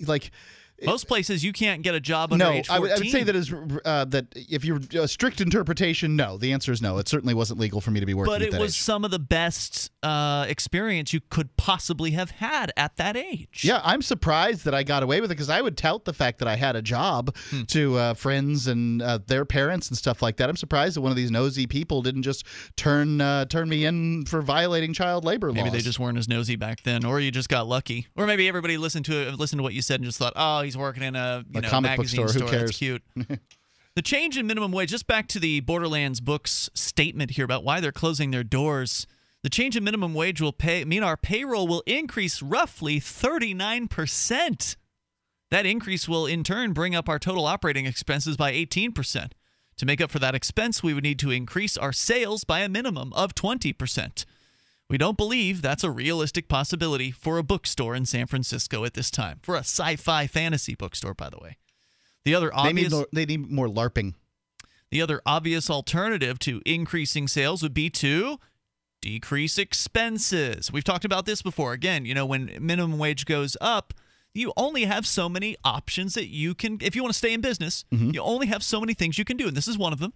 like. Most places you can't get a job under no, age fourteen. No, I, w- I would say that is uh, that if you're a strict interpretation, no. The answer is no. It certainly wasn't legal for me to be working. But at it that was age. Some of the best uh, experience you could possibly have had at that age. Yeah, I'm surprised that I got away with it, because I would tout the fact that I had a job hmm. to uh, friends and uh, their parents and stuff like that. I'm surprised that one of these nosy people didn't just turn uh, turn me in for violating child labor maybe laws. Maybe they just weren't as nosy back then, or you just got lucky, or maybe everybody listened to it, listened to what you said and just thought, oh. He's working in a, you a know, comic magazine book store. store. Who cares? That's cute. The change in minimum wage, just back to the Borderlands Books statement here about why they're closing their doors. The change in minimum wage will pay mean our payroll will increase roughly thirty-nine percent. That increase will, in turn, bring up our total operating expenses by eighteen percent. To make up for that expense, we would need to increase our sales by a minimum of twenty percent. We don't believe that's a realistic possibility for a bookstore in San Francisco at this time. For a sci-fi fantasy bookstore, by the way. The other obvious, they need, they need more LARPing. The other obvious alternative to increasing sales would be to decrease expenses. We've talked about this before. Again, you know, when minimum wage goes up, you only have so many options that you can, if you want to stay in business, mm-hmm. you only have so many things you can do, and this is one of them.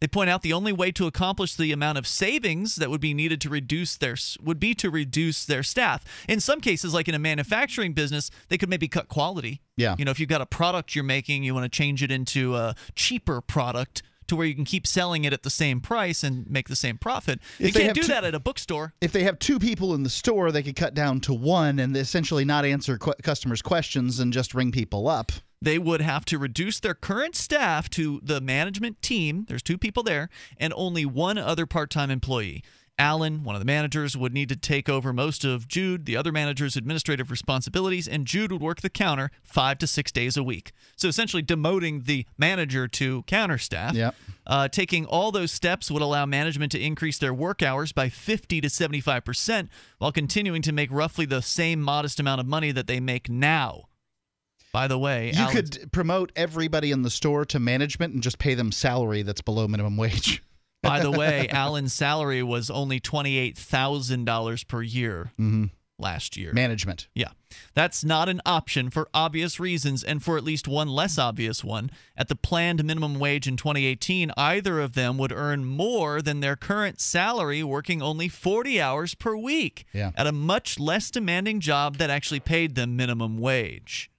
They point out the only way to accomplish the amount of savings that would be needed to reduce their would be to reduce their staff. In some cases, like in a manufacturing business, they could maybe cut quality. Yeah. You know, if you've got a product you're making, you want to change it into a cheaper product to where you can keep selling it at the same price and make the same profit. You can't do two, that at a bookstore. If they have two people in the store, they could cut down to one and essentially not answer qu- customers' questions and just ring people up. They would have to reduce their current staff to the management team. There's two people there, and only one other part-time employee. Alan, one of the managers, would need to take over most of Jude, the other manager's administrative responsibilities, and Jude would work the counter five to six days a week. So essentially demoting the manager to counter staff. Yep. Uh, taking all those steps would allow management to increase their work hours by fifty to seventy-five percent while continuing to make roughly the same modest amount of money that they make now. By the way, you Alan's- could promote everybody in the store to management and just pay them salary that's below minimum wage. By the way, Alan's salary was only twenty-eight thousand dollars per year mm-hmm. last year. Management. Yeah. That's not an option for obvious reasons, and for at least one less obvious one. At the planned minimum wage in twenty eighteen, either of them would earn more than their current salary working only forty hours per week yeah. at a much less demanding job that actually paid them minimum wage.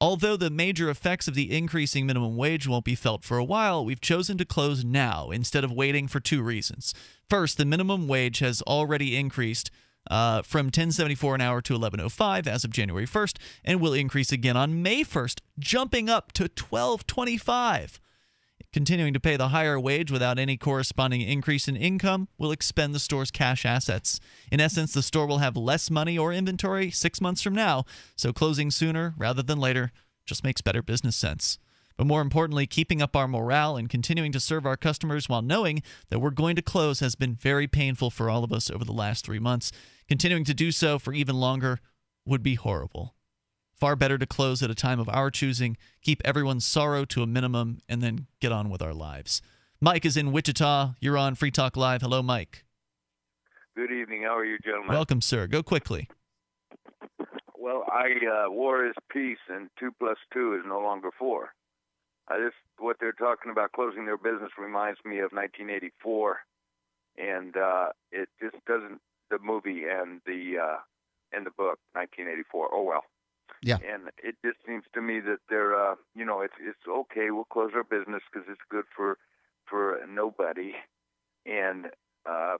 Although the major effects of the increasing minimum wage won't be felt for a while, we've chosen to close now instead of waiting for two reasons. First, the minimum wage has already increased uh, from ten dollars and seventy-four cents an hour to eleven dollars and five cents as of January first, and will increase again on May first, jumping up to twelve dollars and twenty-five cents. Continuing to pay the higher wage without any corresponding increase in income will expend the store's cash assets. In essence, the store will have less money or inventory six months from now, so closing sooner rather than later just makes better business sense. but more importantly, keeping up our morale and continuing to serve our customers while knowing that we're going to close has been very painful for all of us over the last three months. Continuing to do so for even longer would be horrible. Far better to close at a time of our choosing, keep everyone's sorrow to a minimum, and then get on with our lives. Mike is in Wichita. You're on Free Talk Live. Hello, Mike. Good evening. How are you, gentlemen? Welcome, sir. Go quickly. Well, I uh, war is peace, and two plus two is no longer four. I just what they're talking about closing their business reminds me of nineteen eighty-four, and uh, it just doesn't. The movie and the uh, and the book, nineteen eighty-four. Oh well. Yeah. And it just seems to me that they're, uh, you know, it's it's okay. We'll close our business because it's good for for nobody, and uh,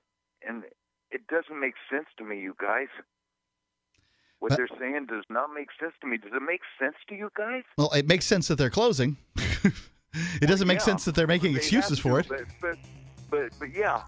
and it doesn't make sense to me, you guys. What they're saying does not make sense to me. Does it make sense to you guys? Well, it makes sense that they're closing. It well, doesn't make yeah. sense that they're making they excuses to, for it. But but, but but yeah,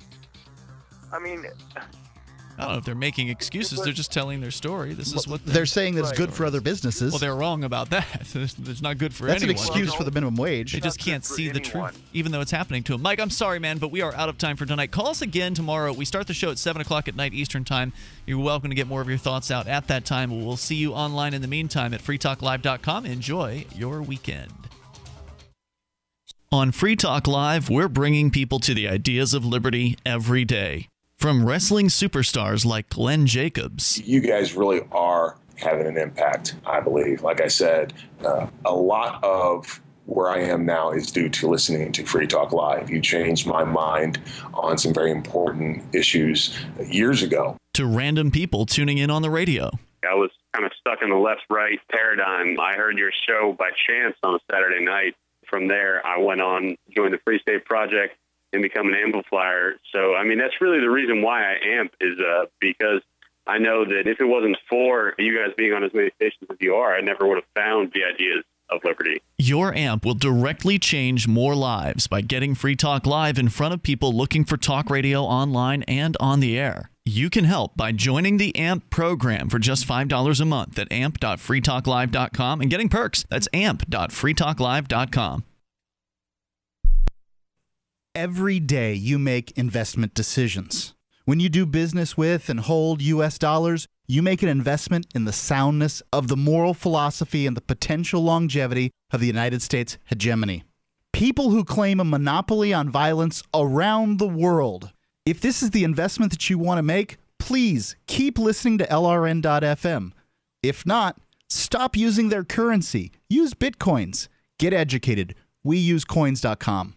I mean, I don't know if they're making excuses. But, they're just telling their story. This is well, what they're, they're saying. That's right. Good for other businesses. Well, they're wrong about that. It's not good for that's anyone. That's an excuse well, no, for the minimum wage. They just can't see anyone. the truth, even though it's happening to them. Mike, I'm sorry, man, but we are out of time for tonight. Call us again tomorrow. We start the show at seven o'clock at night Eastern Time. You're welcome to get more of your thoughts out at that time. We'll see you online in the meantime at free talk live dot com. Enjoy your weekend. On Free Talk Live, we're bringing people to the ideas of liberty every day. From wrestling superstars like Glenn Jacobs. You guys really are having an impact, I believe. Like I said, uh, a lot of where I am now is due to listening to Free Talk Live. You changed my mind on some very important issues years ago. To random people tuning in on the radio. I was kind of stuck in the left-right paradigm. I heard your show by chance on a Saturday night. From there, I went on, joined the Free State Project, and become an amplifier. So, I mean, that's really the reason why I amp is uh, because I know that if it wasn't for you guys being on as many stations as you are, I never would have found the ideas of liberty. Your amp will directly change more lives by getting Free Talk Live in front of people looking for talk radio online and on the air. You can help by joining the A M P program for just five dollars a month at amp dot free talk live dot com and getting perks. That's amp dot free talk live dot com. Every day you make investment decisions. When you do business with and hold U S dollars, you make an investment in the soundness of the moral philosophy and the potential longevity of the United States hegemony. People who claim a monopoly on violence around the world. If this is the investment that you want to make, please keep listening to L R N dot F M. If not, stop using their currency. Use bitcoins. Get educated. We use coins dot com.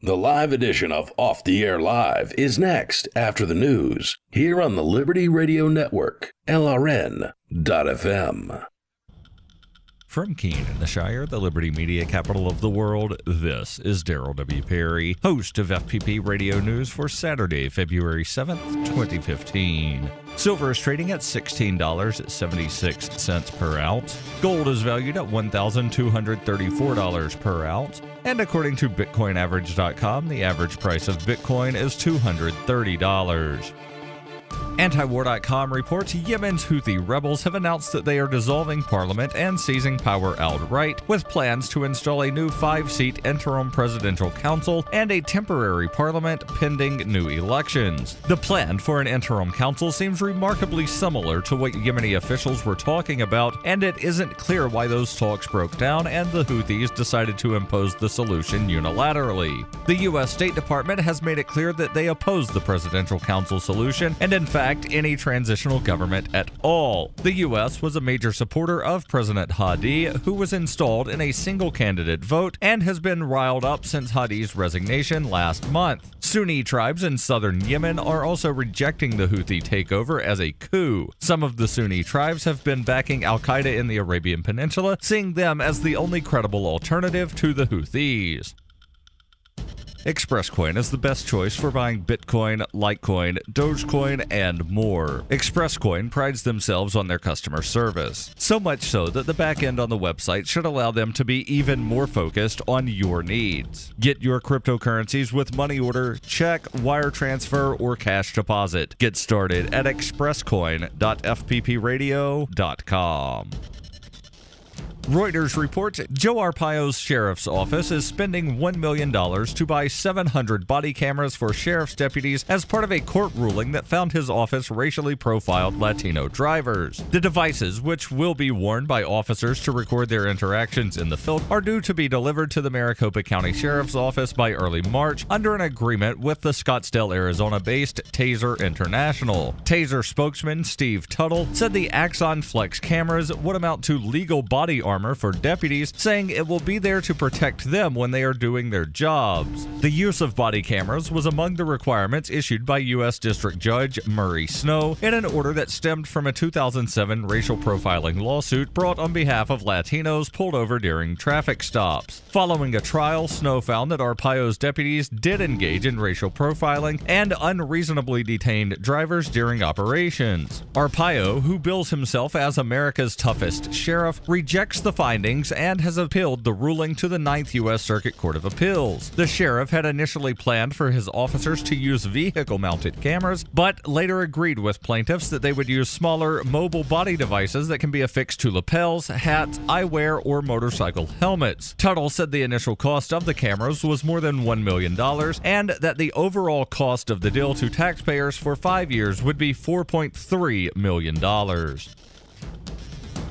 The live edition of Off the Air Live is next after the news here on the Liberty Radio Network, L R N dot F M. From Keene in the Shire, the Liberty Media capital of the world, this is Daryl W. Perry, host of F P P Radio News for Saturday, February seventh, twenty fifteen. Silver is trading at sixteen dollars and seventy-six cents per ounce. Gold is valued at one thousand two hundred thirty-four dollars per ounce. And according to Bitcoin Average dot com, the average price of Bitcoin is two hundred thirty dollars. Antiwar dot com reports Yemen's Houthi rebels have announced that they are dissolving parliament and seizing power outright, with plans to install a new five-seat interim presidential council and a temporary parliament pending new elections. The plan for an interim council seems remarkably similar to what Yemeni officials were talking about, and it isn't clear why those talks broke down and the Houthis decided to impose the solution unilaterally. The U S State Department has made it clear that they oppose the presidential council solution and, in fact, backed any transitional government at all. The U S was a major supporter of President Hadi, who was installed in a single candidate vote and has been riled up since Hadi's resignation last month. Sunni tribes in southern Yemen are also rejecting the Houthi takeover as a coup. Some of the Sunni tribes have been backing al-Qaeda in the Arabian Peninsula, seeing them as the only credible alternative to the Houthis. ExpressCoin is the best choice for buying Bitcoin, Litecoin, Dogecoin, and more. ExpressCoin prides themselves on their customer service, so much so that the backend on the website should allow them to be even more focused on your needs. Get your cryptocurrencies with money order, check, wire transfer, or cash deposit. Get started at express coin dot f p p radio dot com. Reuters reports Joe Arpaio's sheriff's office is spending one million dollars to buy seven hundred body cameras for sheriff's deputies as part of a court ruling that found his office racially profiled Latino drivers. The devices, which will be worn by officers to record their interactions in the field, are due to be delivered to the Maricopa County Sheriff's Office by early March under an agreement with the Scottsdale, Arizona-based Taser International. Taser spokesman Steve Tuttle said the Axon Flex cameras would amount to legal body armor for deputies, saying it will be there to protect them when they are doing their jobs. The use of body cameras was among the requirements issued by U S District Judge Murray Snow in an order that stemmed from a two thousand seven racial profiling lawsuit brought on behalf of Latinos pulled over during traffic stops. Following a trial, Snow found that Arpaio's deputies did engage in racial profiling and unreasonably detained drivers during operations. Arpaio, who bills himself as America's toughest sheriff, rejects the The findings and has appealed the ruling to the ninth U S Circuit Court of Appeals. The sheriff had initially planned for his officers to use vehicle-mounted cameras, but later agreed with plaintiffs that they would use smaller, mobile body devices that can be affixed to lapels, hats, eyewear, or motorcycle helmets. Tuttle said the initial cost of the cameras was more than one million dollars and that the overall cost of the deal to taxpayers for five years would be four point three million dollars.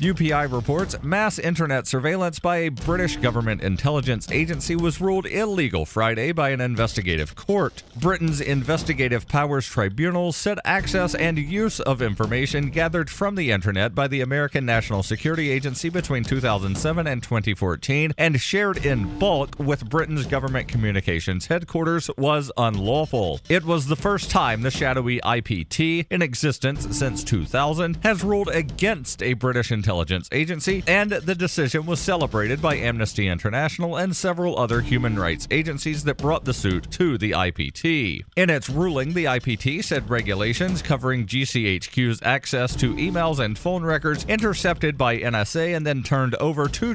U P I reports mass internet surveillance by a British government intelligence agency was ruled illegal Friday by an investigative court. Britain's Investigative Powers Tribunal said access and use of information gathered from the internet by the American National Security Agency between two thousand seven and twenty fourteen and shared in bulk with Britain's government communications headquarters was unlawful. It was the first time the shadowy I P T, in existence since two thousand, has ruled against a British intelligence Intelligence Agency, and the decision was celebrated by Amnesty International and several other human rights agencies that brought the suit to the I P T. In its ruling, the I P T said regulations covering G C H Q's access to emails and phone records intercepted by N S A and then turned over to